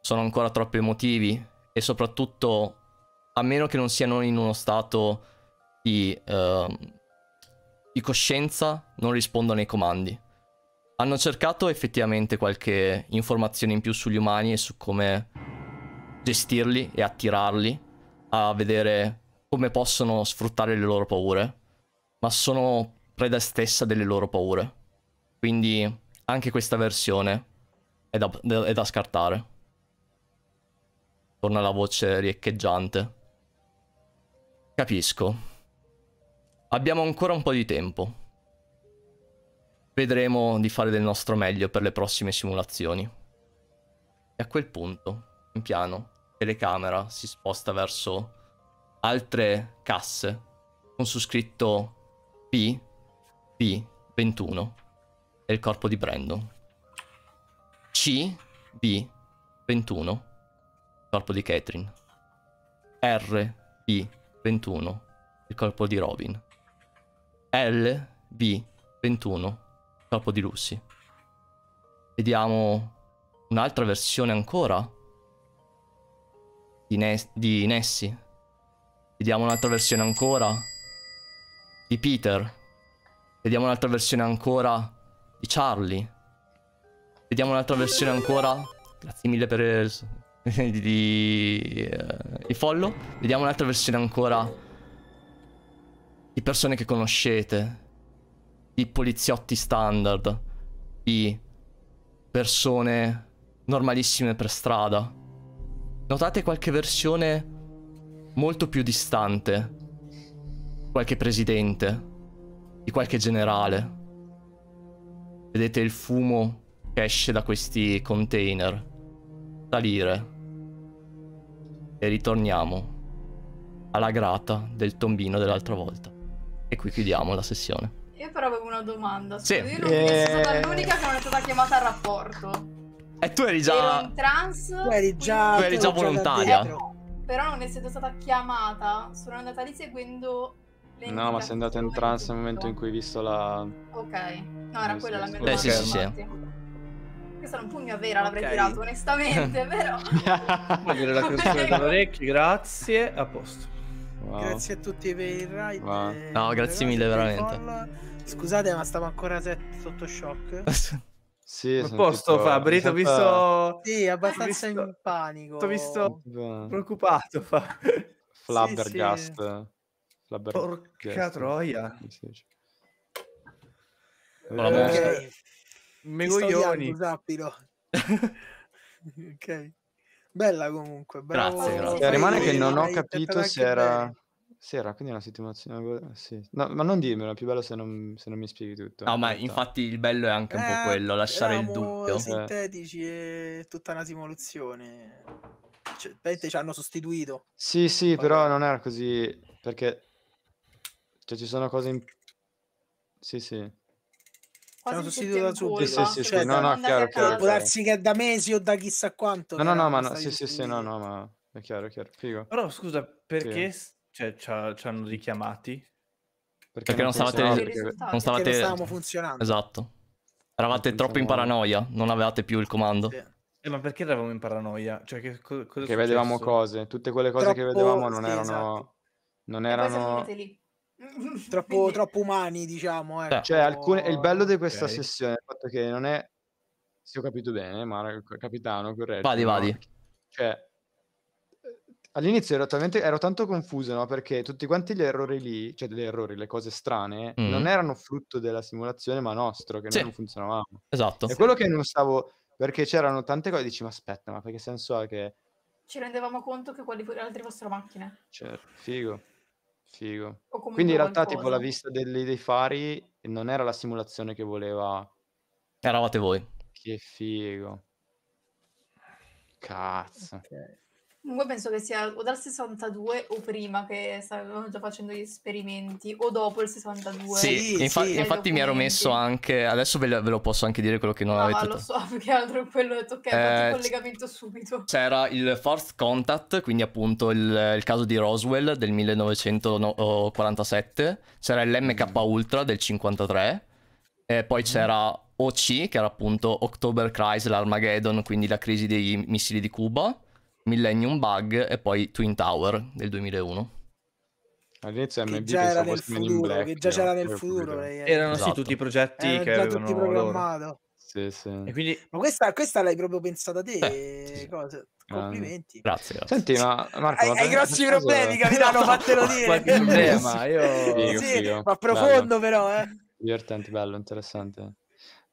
sono ancora troppo emotivi e soprattutto, a meno che non siano in uno stato di, eh, di coscienza, non rispondono ai comandi. Hanno cercato effettivamente qualche informazione in più sugli umani e su come gestirli e attirarli a vedere come possono sfruttare le loro paure, ma sono preda stessa delle loro paure. Quindi anche questa versione è da, è da scartare. Torna la voce riecheggiante. Capisco. Abbiamo ancora un po' di tempo. Vedremo di fare del nostro meglio per le prossime simulazioni. E a quel punto, in piano, telecamera si sposta verso altre casse con su scritto P B ventuno e il corpo di Brandon. C B ventuno, il corpo di Catherine. R B ventuno, il corpo di Robin. L B ventuno, corpo di Lucy. Vediamo un'altra versione ancora di, ne di Nessie. Vediamo un'altra versione ancora di Peter. Vediamo un'altra versione ancora di Charlie. Vediamo un'altra versione ancora... Grazie mille per il, di, uh, il follow. Vediamo un'altra versione ancora di persone che conoscete, di poliziotti standard, di persone normalissime per strada. Notate qualche versione molto più distante, qualche presidente, di qualche generale. Vedete il fumo che esce da questi container salire e ritorniamo alla grata del tombino dell'altra volta. E qui chiudiamo la sessione. Io però avevo una domanda, scusa, sì. Io non e... sono stata l'unica che non è stata chiamata al rapporto. E tu eri già... Ero in trans, tu eri già, tu eri già volontaria. Eh, però non essendo stata chiamata, sono andata lì seguendo... Le no, ma sei andata in trans nel momento in cui hai visto la... Ok, no, era quella la mia domanda. Eh, sì, sì, sì. Questa era un pugno a Vera, l'avrei okay. tirato, onestamente, però... Voglio dire la canzone dall'orecchio, grazie, a posto. wow. Grazie a tutti per il ride, wow. No, grazie mille veramente. Scusate ma stavo ancora sotto shock. Sì, a posto tipo... Fabri, ti ho visto... Sì, abbastanza visto... in panico. Ti ho visto preoccupato, Fabri. Flabbergast. Sì, sì. Flabbergast. Porca troia. Ok. Me coglioni. Ok. Bella comunque. Bella, grazie, grazie. Cioè, rimane che non ho capito se era... Sì, era quindi una situazione... Sì. No, ma non dimmelo, è più bello se non, se non mi spieghi tutto. No, in ma realtà. Infatti il bello è anche un eh, po' quello, lasciare il dubbio. Sintetici e tutta una simulazione. Cioè, ci hanno sostituito. Sì, sì, poi... però non era così, perché... Cioè, ci sono cose... In... Sì, sì. Sono sostituito da subito. Sì, sì, sì, cioè, sì. No, no, chiaro, chiaro. Può darsi che è da mesi o da chissà quanto. No, no, no, ma... No, sì, sì, sì, no, no, ma... È chiaro, è chiaro. Figo. Però, scusa, perché... Sì. Cioè, ci hanno richiamati perché, perché non stavate, no, perché... non stavate... Perché non stavamo funzionando. Esatto. Eravate troppo in paranoia, non avevate più il comando. Sì. Eh, ma perché eravamo in paranoia? Cioè, che co cosa che vedevamo cose, tutte quelle cose troppo... che vedevamo non sì, erano... Esatto. Non erano... troppo, troppo umani, diciamo. Ecco. Cioè, alcune... il bello di questa okay. sessione è il fatto che non è... Se ho capito bene, ma capitano, corretto. Vadi, no? Vadi. Cioè... All'inizio ero, ero tanto confuso, no? Perché tutti quanti gli errori lì, cioè gli errori, le cose strane, mm. non erano frutto della simulazione, ma nostro, che sì. noi non funzionavamo. Esatto. È sì. quello che non stavo... Perché c'erano tante cose, dici, ma aspetta, ma perché senso ha che... Ci rendevamo conto che quelli le altre fossero macchine. Certo, figo, figo. Quindi in realtà qualcosa. tipo la vista dei, dei fari non era la simulazione che voleva... Eravate voi. Che figo. Cazzo. Okay. Comunque penso che sia o dal sessantadue o prima che stavano già facendo gli esperimenti o dopo il sessantadue. Sì, infa sì. infatti mi ero messo anche... Adesso ve lo, ve lo posso anche dire quello che non no, avete... No, lo so, più che altro quello ho toccato eh, il collegamento subito. C'era il Fourth Contact, quindi appunto il, il caso di Roswell del millenovecentoquarantasette. C'era l'M K Ultra del cinquantatré. E poi c'era O C, che era appunto October Crisis, l'Armageddon, quindi la crisi dei missili di Cuba. Millennium Bug e poi Twin Tower del duemilauno. All'inizio M B già era nel futuro, che già c'era nel futuro. Erano sì tutti i progetti che avevano già tutti programmati. Sì, sì. E quindi... Ma questa, questa l'hai proprio pensata te, eh, sì. cosa? Complimenti. Grazie, grazie. Senti, ma Marco, hai, ma hai grossi problemi, capitano, fatelo dire. Qualche problema, io... Figo, sì, figo. Ma profondo bello. Però, eh. Divertente, bello, interessante.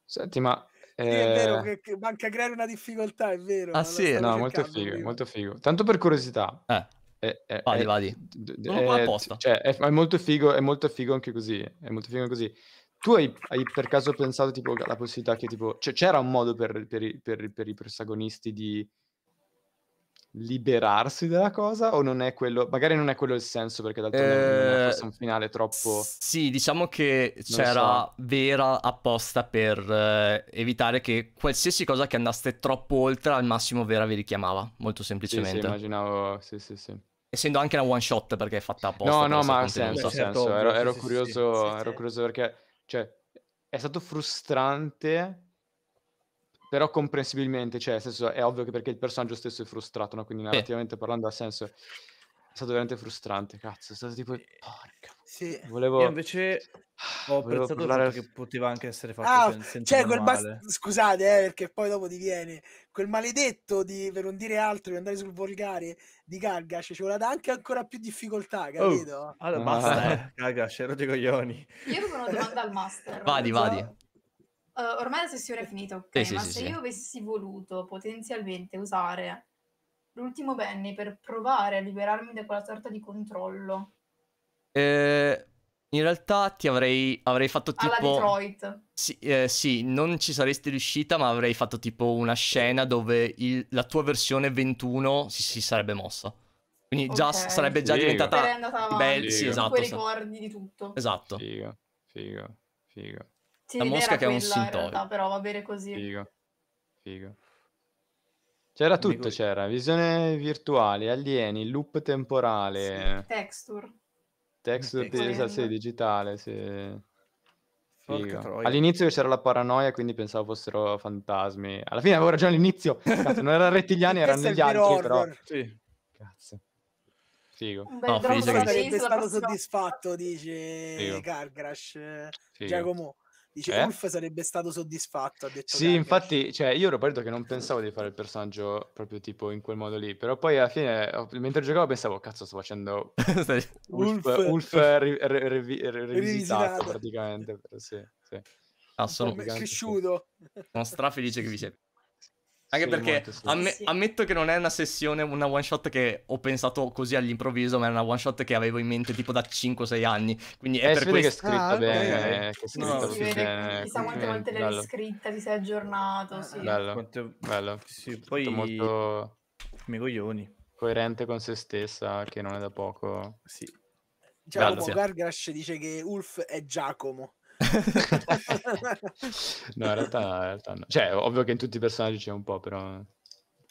Senti, ma... Eh... Sì, è vero che, che manca creare una difficoltà, è vero. Ah sì, no, cercando, molto figo, prima. molto figo. Tanto per curiosità. Eh, è, è, vadi, è, vadi. È, apposta. Cioè, è, è molto figo, è molto figo anche così, è molto figo anche così. Tu hai, hai per caso pensato tipo la possibilità che tipo... Cioè, c'era un modo per, per, per, per i protagonisti di liberarsi della cosa o non è quello... Magari non è quello il senso perché d'altronde eh... è un finale troppo... Sì, diciamo che c'era so. Vera apposta per eh, evitare che qualsiasi cosa che andaste troppo oltre al massimo Vera vi richiamava, molto semplicemente. Sì, sì, immaginavo... Sì, sì, sì. Essendo anche una one shot perché è fatta apposta. No, no, ma ha senso, senso. Ero, ero sì, curioso, sì, sì, ero sì. curioso perché... Cioè, è stato frustrante... Però comprensibilmente, cioè, nel senso, è ovvio che perché il personaggio stesso è frustrato, no? Quindi narrativamente eh. parlando ha senso. È stato veramente frustrante, cazzo. È stato tipo... Porca... Sì. Volevo... Io invece ho apprezzato parlare... che poteva anche essere fatto ah, sen senza cioè, quel bas... Scusate, eh, perché poi dopo diviene... Quel maledetto, di per non dire altro, di andare sul volgare di Kalgrash, ci voleva anche ancora più difficoltà, capito? Oh. Allora, basta, ah. eh. Kalgrash, ero dei coglioni. Io avevo una domanda al master. Vadi, so... vadi. Uh, ormai la sessione è finita, ok, eh, sì, ma sì, se sì. io avessi voluto potenzialmente usare l'ultimo Benny per provare a liberarmi da quella sorta di controllo... Eh, in realtà ti avrei, avrei fatto tipo... Alla Detroit. Sì, eh, sì, non ci saresti riuscita, ma avrei fatto tipo una scena dove il, la tua versione ventuno si, si sarebbe mossa. Quindi okay. già sarebbe già Figa. diventata... Sarebbe andata avanti, sì, esatto, con quei ricordi di tutto. Esatto. Figa, figa, figa. La mosca che è un sintomo. Però va bene così. Figo. Figo. C'era tutto, c'era visione virtuale, alieni, loop temporale, sì, texture. Texture, texture. Sì, digitale, sì. All'inizio c'era la paranoia, quindi pensavo fossero fantasmi. Alla fine avevo ragione all'inizio. Non erano rettiliani, erano gli altri, però. Sì. Cazzo. Figo. No, Fabrizio che sarebbe stato soddisfatto, dice Kalgrash. Giacomo dice eh? Ulf sarebbe stato soddisfatto, ha detto sì Kalgrash. Infatti, cioè, io ero partito che non pensavo di fare il personaggio proprio tipo in quel modo lì, però poi alla fine mentre giocavo pensavo cazzo sto facendo Ulf, Ulf ri, re, re, re, rivisitato praticamente, però sì, sì. Ah, sono cresciuto, sono strafelice che vi siete. Anche sì, perché amm sì. ammetto che non è una sessione, una one shot che ho pensato così all'improvviso, ma è una one shot che avevo in mente tipo da cinque sei anni. Quindi è eh, per questo che è scritta ah, bene, okay. Chissà no, sì, quante volte l'hai scritta, ti sei aggiornato. Sì. Bello, Quanto... bello. Sì, poi molto mi coglioni. Coerente con se stessa, che non è da poco. Sì. Giacomo sì. Kalgrash dice che Ulf è Giacomo. No, in realtà, in realtà no. Cioè, ovvio che in tutti i personaggi c'è un po', però...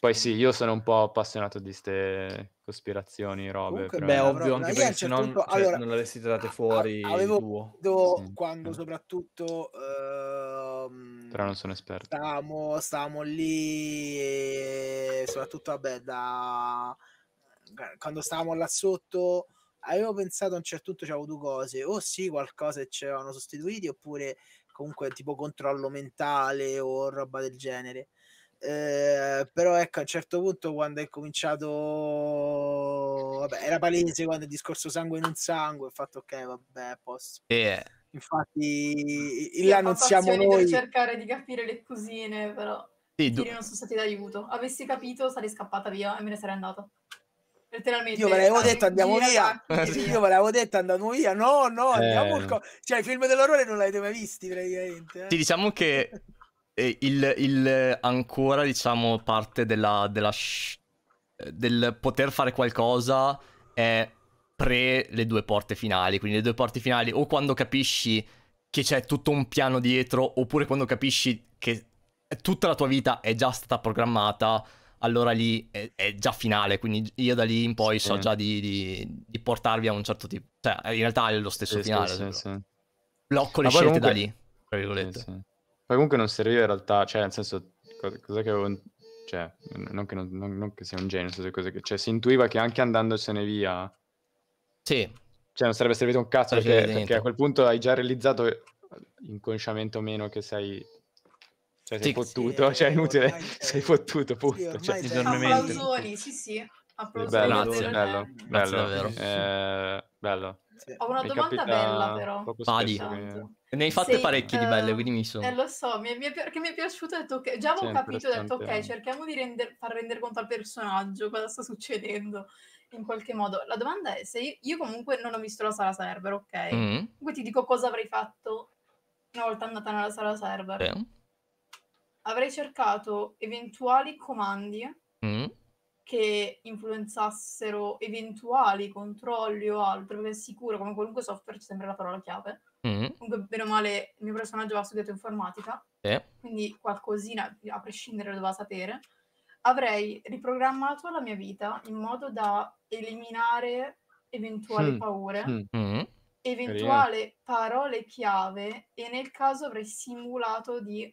Poi sì, io sono un po' appassionato di ste cospirazioni, robe... Comunque, però... Beh, ovvio, anche perché se non, punto... cioè, allora, non l'avessi tirate fuori avevo il tuo. Sì, quando sì. soprattutto... Ehm, però non sono esperto. Stavamo, stavamo lì, e soprattutto, vabbè, da... Quando stavamo là sotto... Avevo pensato a un certo punto c'avevo due cose, o sì qualcosa che ci avevano sostituiti oppure comunque tipo controllo mentale o roba del genere, eh, però ecco a un certo punto quando è cominciato, vabbè era palese quando il discorso sangue non sangue, ho fatto ok vabbè a posto. Yeah. Infatti sì, là non siamo noi. Per cercare di capire le cosine però sì, ieri non sono stati d'aiuto, avessi capito sarei scappata via e me ne sarei andata. Io ve l'avevo detto andiamo via, io ve l'avevo detto andiamo via, no no andiamo eh. Cioè i film dell'orrore non l'avete mai visti praticamente eh. Sì, diciamo che eh, il, il ancora diciamo parte della, della del poter fare qualcosa è pre le due porte finali, quindi le due porte finali o quando capisci che c'è tutto un piano dietro oppure quando capisci che tutta la tua vita è già stata programmata. Allora lì è, è già finale, quindi io da lì in poi sì. so già di, di, di portarvi a un certo tipo. Cioè, in realtà è lo stesso sì, finale. Sì, sì. Blocco le ah, scelte comunque... da lì, tra virgolette. Sì, sì. Poi comunque non serviva in realtà, cioè nel senso, cosa che avevo... Cioè, non che, non, non, non che sia un genio, nel senso, cosa che... Cioè, si intuiva che anche andandosene via... Sì. Cioè, non sarebbe servito un cazzo, perché, perché a quel punto hai già realizzato inconsciamente o meno che sei... Cioè sei sì, fottuto, sì, cioè è inutile, ormai, sei fottuto, punto. Sì, cioè, applausoni, sì sì, applausoni. Bello, grazie, bello, bello, bello. Eh, bello. Sì. Ho una mi domanda bella però. Pali. Che... Ne hai fatte sei, parecchie uh, di belle, quindi mi sono... Eh, lo so, mi è, mi è, perché mi è piaciuto, ho detto che... Già avevo capito, ho detto ok, cerchiamo di render, far rendere conto al personaggio cosa sta succedendo. In qualche modo. La domanda è, se io, io comunque non ho visto la sala server, ok? Mm-hmm. Comunque ti dico cosa avrei fatto una volta andata nella sala server. Eh. Avrei cercato eventuali comandi mm. che influenzassero eventuali controlli o altro, perché è sicuro, come qualunque software c'è sempre la parola chiave. Mm. Comunque, bene o male, il mio personaggio aveva studiato informatica, eh. quindi qualcosina, a prescindere, doveva sapere. Avrei riprogrammato la mia vita in modo da eliminare eventuali mm. paure, mm. eventuali yeah. parole chiave, e nel caso avrei simulato di...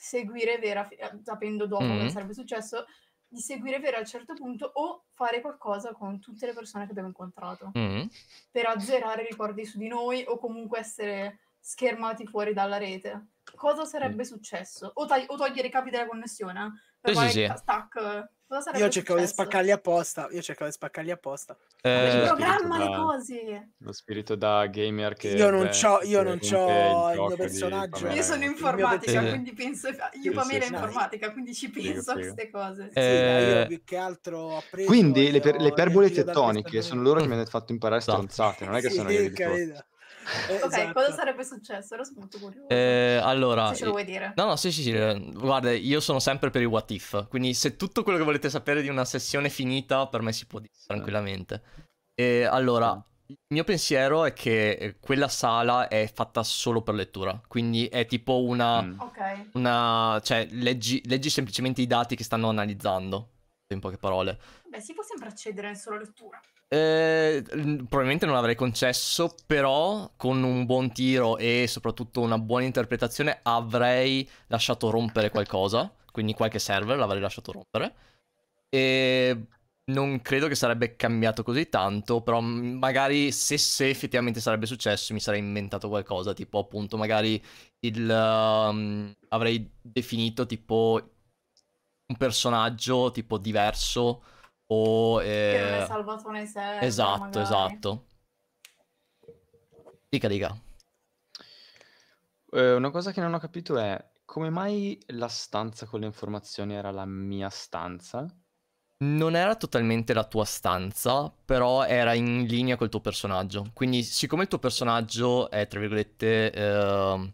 seguire Vera, sapendo dopo mm. che sarebbe successo, di seguire Vera a un certo punto o fare qualcosa con tutte le persone che abbiamo incontrato mm. per azzerare i ricordi su di noi o comunque essere schermati fuori dalla rete. Cosa sarebbe mm. successo? O, o togliere i capi della connessione? Per sì, sì. Stack. Cosa sarebbe io cercavo successo? Di spaccarli apposta, io cercavo di spaccarli apposta. Eh, programma le cose. Lo spirito da gamer che... Io non c'ho, io non c'ho il mio personaggio. Io sono informatica, eh, quindi penso... Io Pamela è informatica, quindi ci penso a queste cose. Eh, sì, io più che altro ho preso... Quindi le, per, le perbole tettoniche sono loro che mi hanno fatto imparare stronzate, non è che sì, sono io di tutto. Eh, ok, esatto. Cosa sarebbe successo? Ero molto curioso. Eh, allora, se ce lo vuoi dire. No, no, sì, sì, sì. Guarda, io sono sempre per i what if. Quindi se tutto quello che volete sapere di una sessione finita, per me si può dire sì. tranquillamente. E allora, il mio pensiero è che quella sala è fatta solo per lettura. Quindi è tipo una... Mm. Ok. Una, cioè, leggi, leggi semplicemente i dati che stanno analizzando, in poche parole. Beh, si può sempre accedere solo a lettura. Eh, probabilmente non l'avrei concesso, però con un buon tiro e soprattutto una buona interpretazione avrei lasciato rompere qualcosa, quindi qualche server l'avrei lasciato rompere, e non credo che sarebbe cambiato così tanto, però magari se, se effettivamente sarebbe successo mi sarei inventato qualcosa, tipo appunto magari il, um, avrei definito tipo un personaggio tipo diverso o... Eh... Che non è salvato nei server. Esatto, magari. Esatto. Dica, dica. Eh, una cosa che non ho capito è come mai la stanza con le informazioni era la mia stanza? Non era totalmente la tua stanza, però era in linea col tuo personaggio. Quindi, siccome il tuo personaggio è, tra virgolette, eh,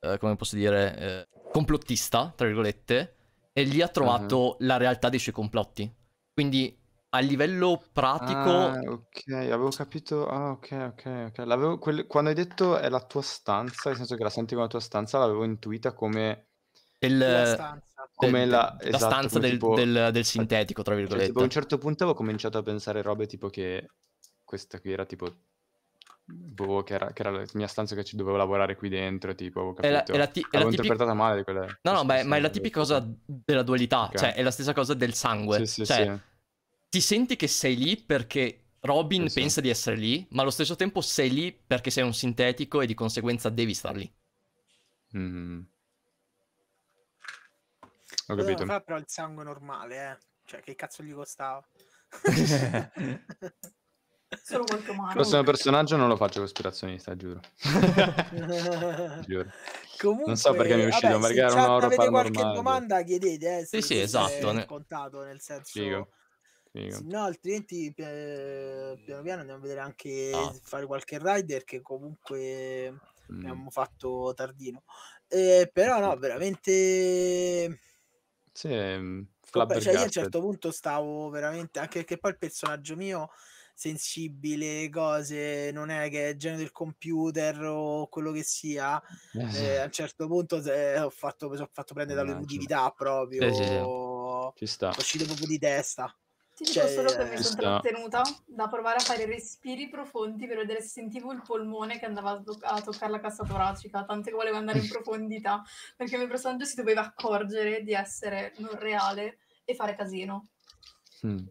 eh, come posso dire, eh, complottista, tra virgolette, e lì ha trovato uh-huh. la realtà dei suoi complotti. Quindi, a livello pratico... Ah, ok, avevo capito... Ah, ok, ok, ok. Quelle... Quando hai detto è la tua stanza, nel senso che la senti come la tua stanza, l'avevo intuita come... Il... La stanza. Come del, la, esatto, la stanza come del, tipo, del, del sintetico, tra virgolette. Cioè, tipo, a un certo punto avevo cominciato a pensare robe tipo che questa qui era tipo boh, che, era, che era la mia stanza che ci dovevo lavorare qui dentro, tipo avevo capito. È la, è la ti, è la tipica... interpretata male di quella. No, no, beh, ma è la tipica cosa della dualità, okay. Cioè è la stessa cosa del sangue. Sì, sì, cioè, sì. Ti senti che sei lì perché Robin sì, pensa sì. di essere lì, ma allo stesso tempo sei lì perché sei un sintetico e di conseguenza devi star lì. Mm. Ho capito. Fa però il sangue normale, eh. Cioè, che cazzo gli costava? Solo qualche mano. Questo mio personaggio non lo faccio cospirazionista, giuro. Giuro. Comunque, non so perché mi è uscito, perché era un horror paranormale. Se avete qualche normale. domanda chiedete, eh. Se sì, sì, esatto. È scontato, nel senso... Figo. Figo. No, altrimenti eh, piano piano andiamo a vedere anche ah. fare qualche rider che comunque mm. abbiamo fatto tardino. Eh, però no, veramente... Sì, vabbè, cioè io a un certo punto stavo veramente, anche perché poi il personaggio mio sensibile, cose, non è che è il genere del computer o quello che sia, eh, eh, a un certo punto eh, ho, fatto, ho fatto prendere dall'emotività proprio, eh, sì, sì. Ci sta. Ho uscito proprio di testa. Ti dico solo che mi sono trattenuta da provare a fare respiri profondi per vedere se sentivo il polmone che andava a, to a toccare la cassa toracica, tanto che volevo andare in profondità, perché il mio personaggio si doveva accorgere di essere non reale e fare casino. Mm.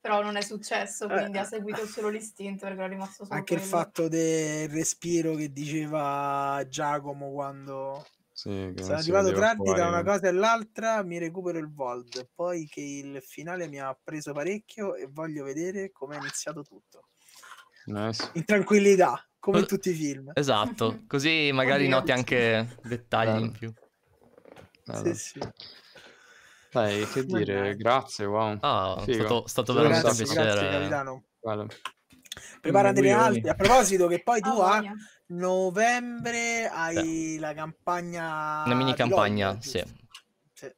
Però non è successo, quindi eh. ha seguito solo l'istinto, perché era rimasto solo anche quello. Il fatto del respiro che diceva Giacomo quando... Sì, sono arrivato tardi fuori. Da una cosa e l'altra mi recupero il Vold, poi che il finale mi ha preso parecchio e voglio vedere com'è iniziato tutto nice. In tranquillità, come in tutti i film, esatto, così magari noti anche dettagli allora. in più allora. Sì, sì. Dai, che dire, grazie, wow, ah, è stato, stato veramente un piacere, capitano. Vale. Preparati le altre. A proposito che poi tu oh, a novembre hai Beh. la campagna, una mini campagna, Londra, sì. sì.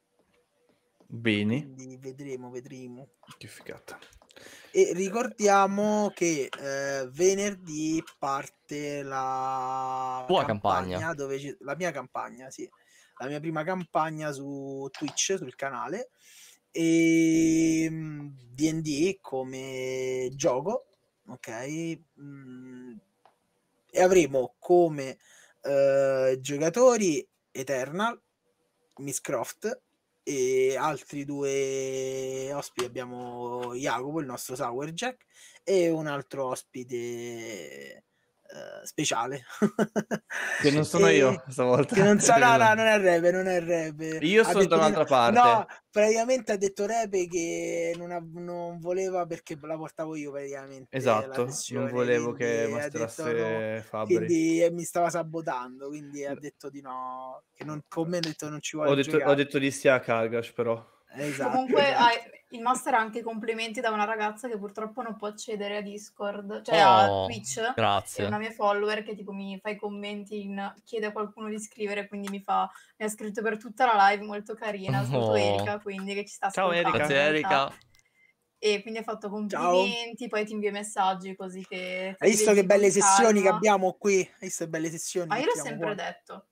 Bene. Quindi vedremo, vedremo. Che figata. E ricordiamo che eh, venerdì parte la tua campagna, campagna dove la mia campagna, sì. La mia prima campagna su Twitch, sul canale, e D and D come gioco. Ok, mm. e avremo come eh, giocatori Eterna, Miss Croft e altri due ospiti. Abbiamo Jacopo, il nostro Sour Jack, e un altro ospite eh, speciale che non sono e, io stavolta. Che non sarà, no, non è Rebe, non è Rebe. Io ha sono da un'altra parte. No, praticamente ha detto Rebe che non, ha, non voleva perché la portavo io praticamente. Esatto, non volevo che mostrasse no, Fabri. Quindi mi stava sabotando, quindi ha detto di no, che non, come ha detto non ci vuole ho detto, giocare. Ho detto di sì a Kalgrash però. Esatto. Comunque hai, il master ha anche complimenti da una ragazza che purtroppo non può accedere a Discord, cioè oh, a Twitch. Grazie. È una mia follower che tipo mi fa i commenti, in, chiede a qualcuno di scrivere, quindi mi fa, mi ha scritto per tutta la live, molto carina, è stato oh. Erika, quindi che ci sta ciao Erika. Grazie Erika. E quindi ha fatto complimenti, ciao. Poi ti invio messaggi così che... Hai visto che belle sessioni calma. Che abbiamo qui? Hai visto che belle sessioni? Ma ah, io l'ho sempre qua. detto.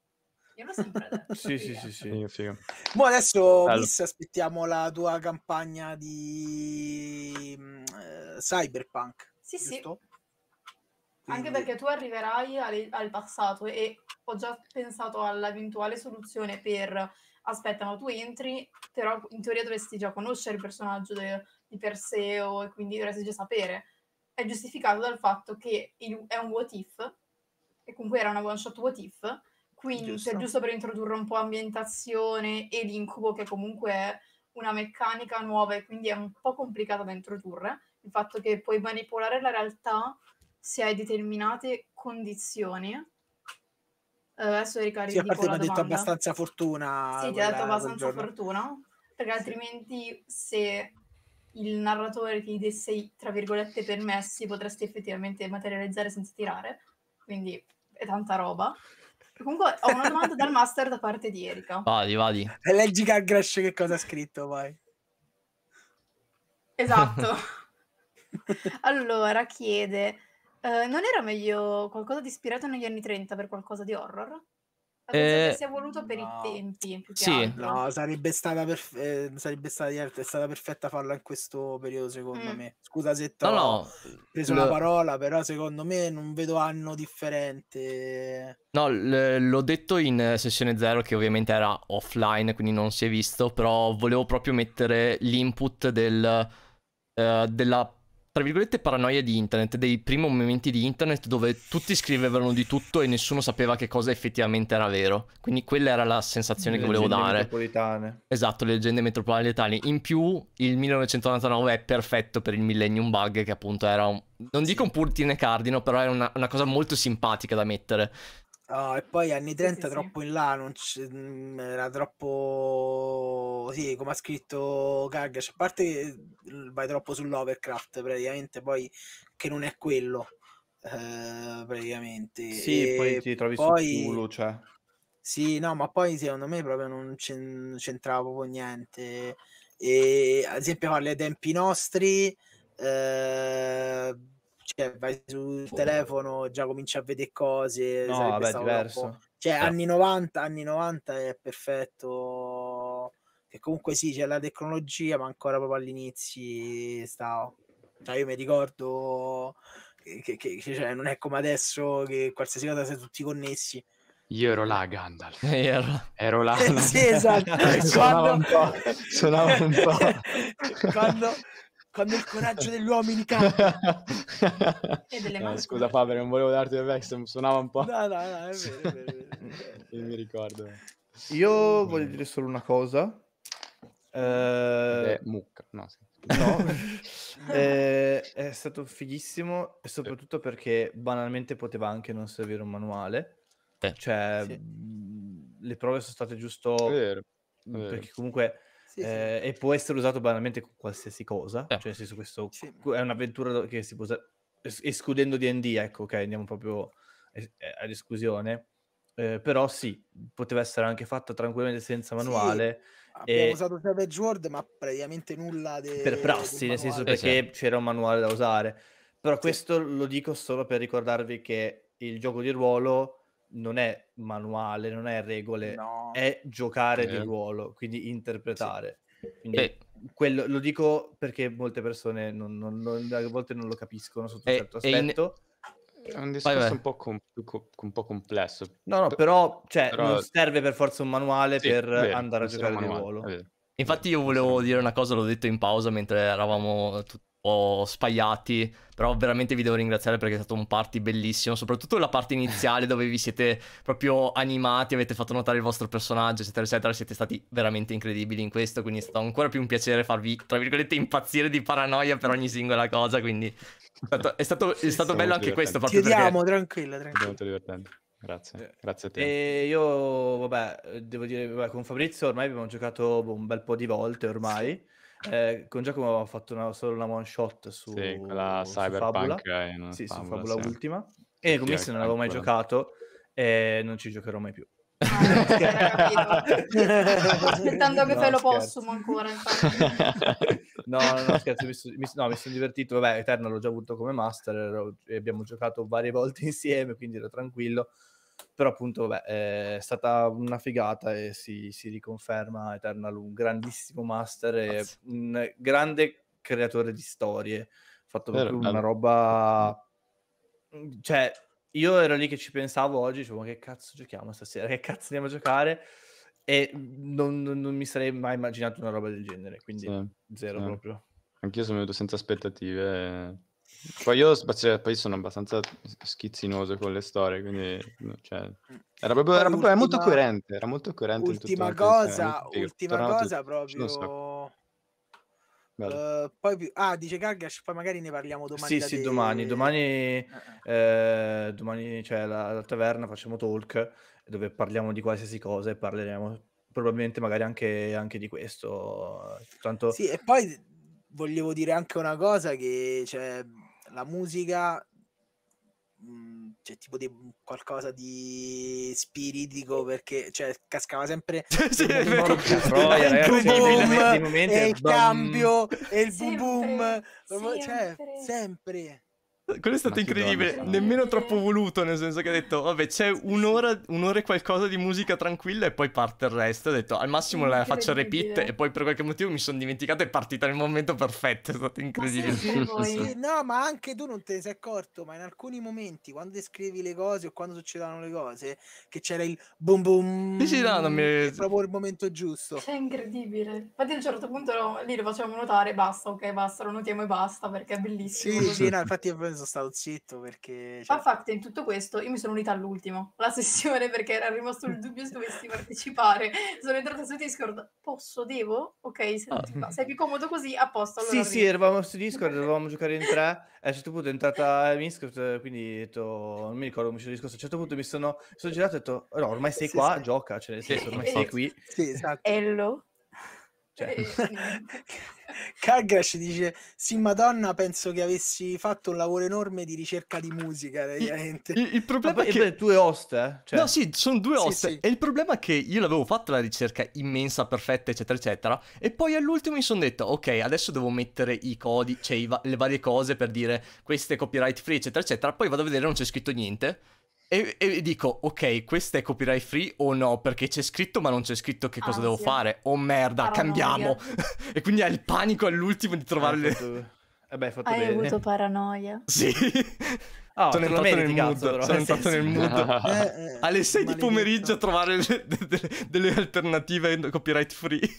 Io l'ho sempre detto. Sì, sì, sì, sì. Figa, figa. Boh, adesso allora. Miss, aspettiamo la tua campagna di uh, Cyberpunk. Sì, giusto? Sì. Quindi... Anche perché tu arriverai al, al passato e ho già pensato all'eventuale soluzione per... Aspetta, ma tu entri, però in teoria dovresti già conoscere il personaggio de, di Perseo e quindi dovresti già sapere. È giustificato dal fatto che il, è un what if, e comunque era una one shot what if, quindi giusto. Per, giusto per introdurre un po' ambientazione e l'incubo che comunque è una meccanica nuova e quindi è un po' complicata da introdurre, il fatto che puoi manipolare la realtà se hai determinate condizioni. Uh, adesso Erika sì, a parte mi ha detto abbastanza fortuna. Sì, ti ha detto abbastanza fortuna, perché altrimenti se il narratore ti desse i, tra virgolette, permessi, potresti effettivamente materializzare senza tirare, quindi è tanta roba. Comunque ho una domanda dal master da parte di Erika. Vadi, vadi. E leggi Kalgrash che cosa ha scritto, vai. Esatto. Allora, chiede... Uh, non era meglio qualcosa di ispirato negli anni trenta per qualcosa di horror? Penso eh, che sia voluto per no. i tempi. Più che sì, altro. No, sarebbe stata, eh, sarebbe stata, è stata perfetta farla in questo periodo, secondo mm. me. Scusa se ho no, no. preso la parola, però secondo me non vedo anno differente. No, l'ho detto in sessione zero, che ovviamente era offline, quindi non si è visto, però volevo proprio mettere l'input del, eh, della... tra virgolette paranoia di internet, dei primi momenti di internet dove tutti scrivevano di tutto e nessuno sapeva che cosa effettivamente era vero, quindi quella era la sensazione le che volevo dare. Le leggende metropolitane. Esatto, le leggende metropolitane. In più il millenovecentonovantanove è perfetto per il Millennium Bug, che appunto era un... non dico un pultine cardino, però era una, una cosa molto simpatica da mettere. Oh, e poi anni trenta sì, sì, troppo sì. in là, non era troppo, sì, come ha scritto Kalgrash, a parte che vai troppo sull'Overcraft praticamente, poi che non è quello eh, praticamente. Sì, e poi ti trovi poi... sul culo, cioè. Sì, no, ma poi secondo me proprio non c'entrava proprio niente. E, ad esempio farle ai tempi nostri... Eh... Cioè, vai sul telefono, già cominci a vedere cose. No, vabbè, diverso. Cioè, no. anni novanta, anni novanta è perfetto. Che comunque sì, c'è la tecnologia, ma ancora proprio all'inizio stavo. Cioè, io mi ricordo che, che, che cioè, non è come adesso che qualsiasi cosa siete tutti connessi. Io ero là, Gandalf. Ero, ero là. Eh, sì, esatto. Suonava un po'. Suonava un po'. Quando... Quando il coraggio degli uomini cambia. E delle no, scusa Fabio, non volevo darti del Vex, suonava un po'. No, no, no, è vero, è vero, è vero. Non mi ricordo. Io voglio dire solo una cosa. Eh, mucca, no, sì. No. eh, è stato fighissimo, e soprattutto perché banalmente poteva anche non servire un manuale. Eh. Cioè, sì. le prove sono state giusto... È vero, è vero. Perché comunque... Sì, sì. Eh, e può essere usato banalmente con qualsiasi cosa, eh. cioè su questo sì. è un'avventura che si può usare escludendo D and D, ecco, ok, andiamo proprio all'esclusione, eh, però sì, poteva essere anche fatta tranquillamente senza manuale. Sì, e... abbiamo usato Savage World, ma praticamente nulla de... per prassi, nel senso perché eh, sì. c'era un manuale da usare, però sì. questo lo dico solo per ricordarvi che il gioco di ruolo non è manuale, non è regole, no. è giocare eh. di ruolo, quindi interpretare. Sì. Quindi eh. quello, lo dico perché molte persone non, non, non, a volte non lo capiscono sotto eh. un certo aspetto. In... È un discorso vai, vai. un, po com un po' complesso. No, no, però, cioè, però... non serve per forza un manuale sì, per vero, andare a giocare di ruolo. Infatti io volevo dire una cosa, l'ho detto in pausa mentre eravamo tutti o spagliati, però veramente vi devo ringraziare perché è stato un party bellissimo, soprattutto la parte iniziale dove vi siete proprio animati, avete fatto notare il vostro personaggio, eccetera eccetera, siete stati veramente incredibili in questo, quindi è stato ancora più un piacere farvi, tra virgolette, impazzire di paranoia per ogni singola cosa, quindi è stato, è stato, è stato bello anche questo. Chiudiamo, tranquillo, tranquillo. È molto divertente. Grazie, grazie a te. E io, vabbè, devo dire, vabbè, con Fabrizio ormai abbiamo giocato un bel po' di volte ormai. Eh, con Giacomo avevamo fatto una, solo una one shot su, sì, la su Cyberpunk Fabula, e sì, Fabula, su Fabula sì. ultima, e con me se non avevo mai giocato e non ci giocherò mai più. Ah, aspettando che no, fai lo possumo ancora. no, no, no, scherzo, mi, mi, no, mi sono divertito. Vabbè, Eterna l'ho già avuto come master, ero, e abbiamo giocato varie volte insieme, quindi ero tranquillo. Però appunto vabbè, è stata una figata e si, si riconferma Eternal un grandissimo master e Grazie. un grande creatore di storie, fatto proprio una roba, cioè io ero lì che ci pensavo oggi, dicevo ma che cazzo giochiamo stasera, che cazzo andiamo a giocare, e non, non, non mi sarei mai immaginato una roba del genere, quindi sì, zero sì. proprio. Anch'io sono venuto senza aspettative. Poi io cioè, poi sono abbastanza schizzinoso con le storie, quindi cioè, era proprio, era proprio ultima, era molto coerente. Era molto coerente. Ultima in tutto cosa, in ultima cosa proprio. Non so. Uh, poi, ah, dice Kalgrash, poi magari ne parliamo domani. Sì, sì, te... domani. Domani, uh-huh. eh, domani cioè, alla, alla taverna facciamo talk dove parliamo di qualsiasi cosa e parleremo probabilmente magari anche, anche di questo. Tanto... Sì, e poi volevo dire anche una cosa che cioè, la musica mh, cioè, tipo di qualcosa di spiritico perché cioè, cascava sempre sì, il boom, boom, boom e il cambio e il boom boom cioè, sempre quello è stato incredibile, donna, nemmeno troppo voluto, nel senso che ha detto vabbè c'è un'ora un'ora e qualcosa di musica tranquilla e poi parte il resto, ha detto al massimo la faccio repeat e poi per qualche motivo mi sono dimenticato e è partita nel momento perfetto, è stato incredibile. Ma sì, poi... no ma anche tu non te ne sei accorto, ma in alcuni momenti quando descrivi le cose o quando succedevano le cose che c'era il boom boom sì, sì, no, non mi... è proprio il momento giusto, è incredibile, infatti a un certo punto no, lì lo facevamo notare, basta ok basta lo notiamo e basta perché è bellissimo sì, sì, no, infatti è sono stato zitto perché... Cioè... Ma infatti in tutto questo io mi sono unita all'ultimo, la sessione, perché era rimasto il dubbio se dovessi partecipare. Sono entrata su Discord, posso, devo? Ok, se ah. sei più comodo così, a posto. Allora sì, sì, eravamo su Discord, dovevamo giocare in tre, a un certo punto è entrata Miss Croft, quindi ho detto, non mi ricordo come c'è il discorso, a un certo punto mi sono, sono girato e ho detto, no, ormai sei sì, qua, sì. gioca, cioè nel senso, ormai sei qui. Sì, esatto. Hello. Cioè. Kalgrash dice sì madonna penso che avessi fatto un lavoro enorme di ricerca di musica praticamente. il, il problema è che due host eh? cioè... no sì sono due host sì, sì. E il problema è che io l'avevo fatto la ricerca immensa perfetta eccetera eccetera e poi all'ultimo mi sono detto ok adesso devo mettere i codici cioè i va le varie cose per dire queste copyright free eccetera eccetera, poi vado a vedere non c'è scritto niente. E, e dico, ok, questa è copyright free o no? Perché c'è scritto ma non c'è scritto che cosa ah, devo sì. fare. Oh merda, paranoia. Cambiamo. E quindi è il panico all'ultimo di trovare le... Fatto... Eh beh, hai fatto Hai bene. avuto paranoia. Sì. Oh, sono entrato nel mood. Sono eh, entrato sì, nel sì. mood. Eh, eh, Alle sei maledetto. Di pomeriggio a trovare le, de, de, delle alternative copyright free.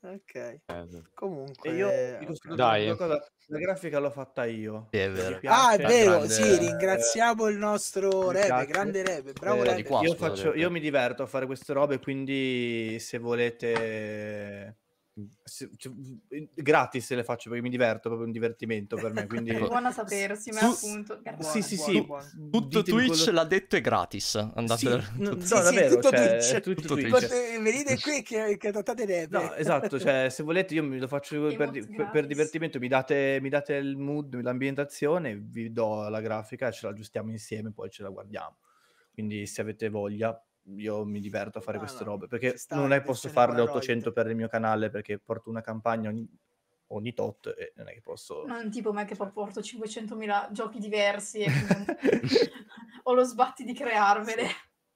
Ok. Eh, comunque... E io... Eh, okay. Dai. Una cosa... La grafica l'ho fatta io. Sì, è vero. Ah, è vero, grande... sì, ringraziamo il nostro Rebe, grande Rebe, bravo eh, Rebe. Qua, io, faccio, io mi diverto a fare queste robe, quindi se volete... Se, cioè, gratis se le faccio perché mi diverto, proprio un divertimento per me. Quindi... Buona sapersi, ma appunto... Buona, sì, sì, buona, sì. Buona. Tutto ditemi Twitch quello... l'ha detto è gratis. Andate sì, per... no, sì, no, sì, davvero, tutto cioè, Twitch. Tutto tutto Twitch. Twitch. Venite qui che, che trattate Rebe. No, esatto, cioè, se volete io lo faccio per, per, per divertimento, mi date, mi date il mood, l'ambientazione, vi do la grafica, ce la aggiustiamo insieme, poi ce la guardiamo. Quindi se avete voglia... Io mi diverto a fare ah, queste no, robe perché sta, non è posso farle ottocento per il mio canale perché porto una campagna ogni, ogni tot e non è che posso... Non tipo me che porto cinquecentomila giochi diversi e ho lo sbatti di crearvele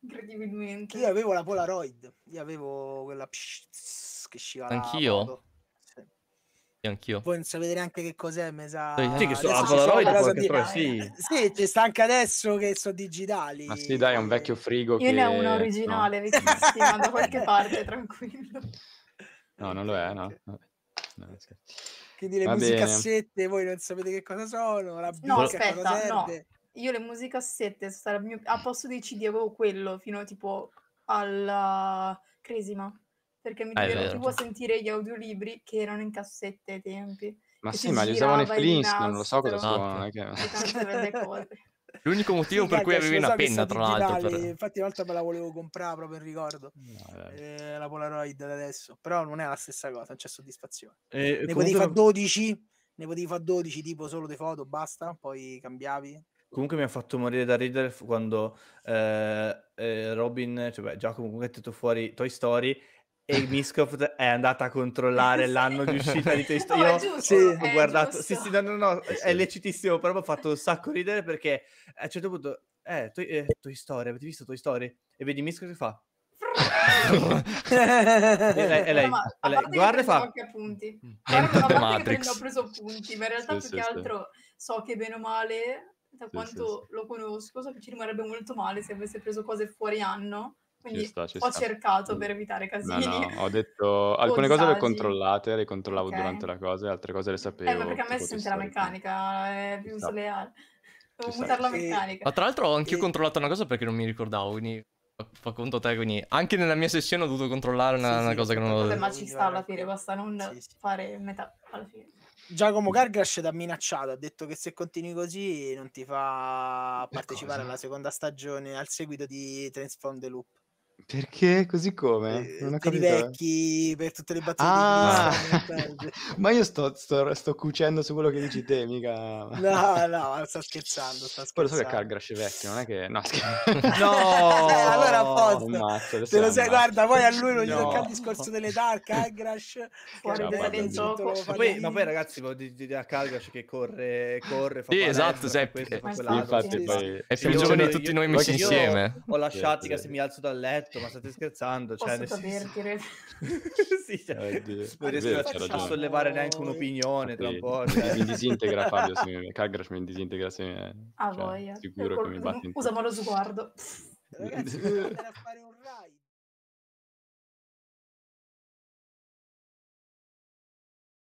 incredibilmente. Io avevo la Polaroid, io avevo quella psh, che scivolava. Anch'io? Anch'io. Poi non so vedere anche che cos'è, mi sa... Sì, che sono Polaroid, di... sì. Sì, ci sta anche adesso che sono digitali. Ma sì, dai, è un vecchio frigo Io che... ne ho una originale, no. vecchissima, da qualche parte, tranquillo. No, non lo è, no. no Quindi le Va musicassette, bene. voi non sapete che cosa sono, la No, aspetta, no. Io le musicassette, mio... a posto dei C D avevo quello, fino tipo alla Cresima. Perché mi dovevo tipo sentire gli audiolibri che erano in cassette ai tempi. Ma sì, ma li usavano i Flintstone, non lo so cosa sono. L'unico motivo per cui avevi una penna, tra l'altro. Infatti una volta me la volevo comprare proprio in ricordo, la Polaroid adesso, però non è la stessa cosa, non c'è soddisfazione. Ne potevi fare dodici, ne potevi fare dodici tipo solo di foto, basta, poi cambiavi. Comunque mi ha fatto morire da ridere quando Robin, cioè Giacomo comunque ha tirato fuori Toy Story e Miss Croft è andata a controllare l'anno di uscita di Toy Story. No, io sì, ho guardato, giusto. sì sì no no no, è legitissimo, però mi ha fatto un sacco ridere perché a un certo punto eh, Toy, eh, Toy Story, avete visto Toy Story? E vedi Miss Croft che fa e lei, e lei, no, e lei guarda e fa anche appunti. Guarda, a parte che prendo, ho preso appunti, ma in realtà sì, più sì, che altro sì. so che bene o male, da sì, quanto sì, lo conosco, so che ci rimarrebbe molto male se avesse preso cose fuori anno Quindi ci sta, ci ho sta. cercato per evitare casini. No, no, ho detto alcune cose le controllate, le controllavo okay. durante la cosa, altre cose le sapevo. Eh, ma perché a me è sempre la meccanica, è più sleale. Devo buttare la meccanica. Ma tra l'altro ho anch'io e... controllato una cosa perché non mi ricordavo, quindi fa conto te, quindi anche nella mia sessione ho dovuto controllare una, sì, una sì, cosa sì, che non avevo. Ma ci sta alla fine, basta non sì, sì. fare metà alla fine. Giacomo Kalgrash ti ha minacciato, ha detto che se continui così non ti fa partecipare alla seconda stagione, al seguito di Transform the Loop. Perché? Così come? Non ho per capito, i vecchi, eh. per tutte le battute ah. Ma io sto, sto, sto cucendo su quello che dici te, mica. No, no, sto scherzando, sto scherzando. Poi lo so che Kalgrash è vecchio, non è che... No, no! Eh, allora apposta, te lo sai, guarda, poi a lui non gli no. tocca il discorso dell'età, al Kalgrash fuori del gioco. Ma poi, ma poi ragazzi, voglio dire a Kalgrash che corre, corre, fa sì, esatto, sempre. Questo, fa infatti, sì, poi... È più giovane di tutti noi messi insieme. Ho lasciati che se mi alzo dal letto, ma state scherzando, cioè, posso avvertire sì, cioè, non riesco a sollevare neanche un'opinione tra un po', cioè. Mi disintegra Fabio, se mi... Kalgrash mi disintegra se mi... ah, cioè, voglia. Sicuro che mi batte in... usa ma lo sguardo ragazzi, andare a fare un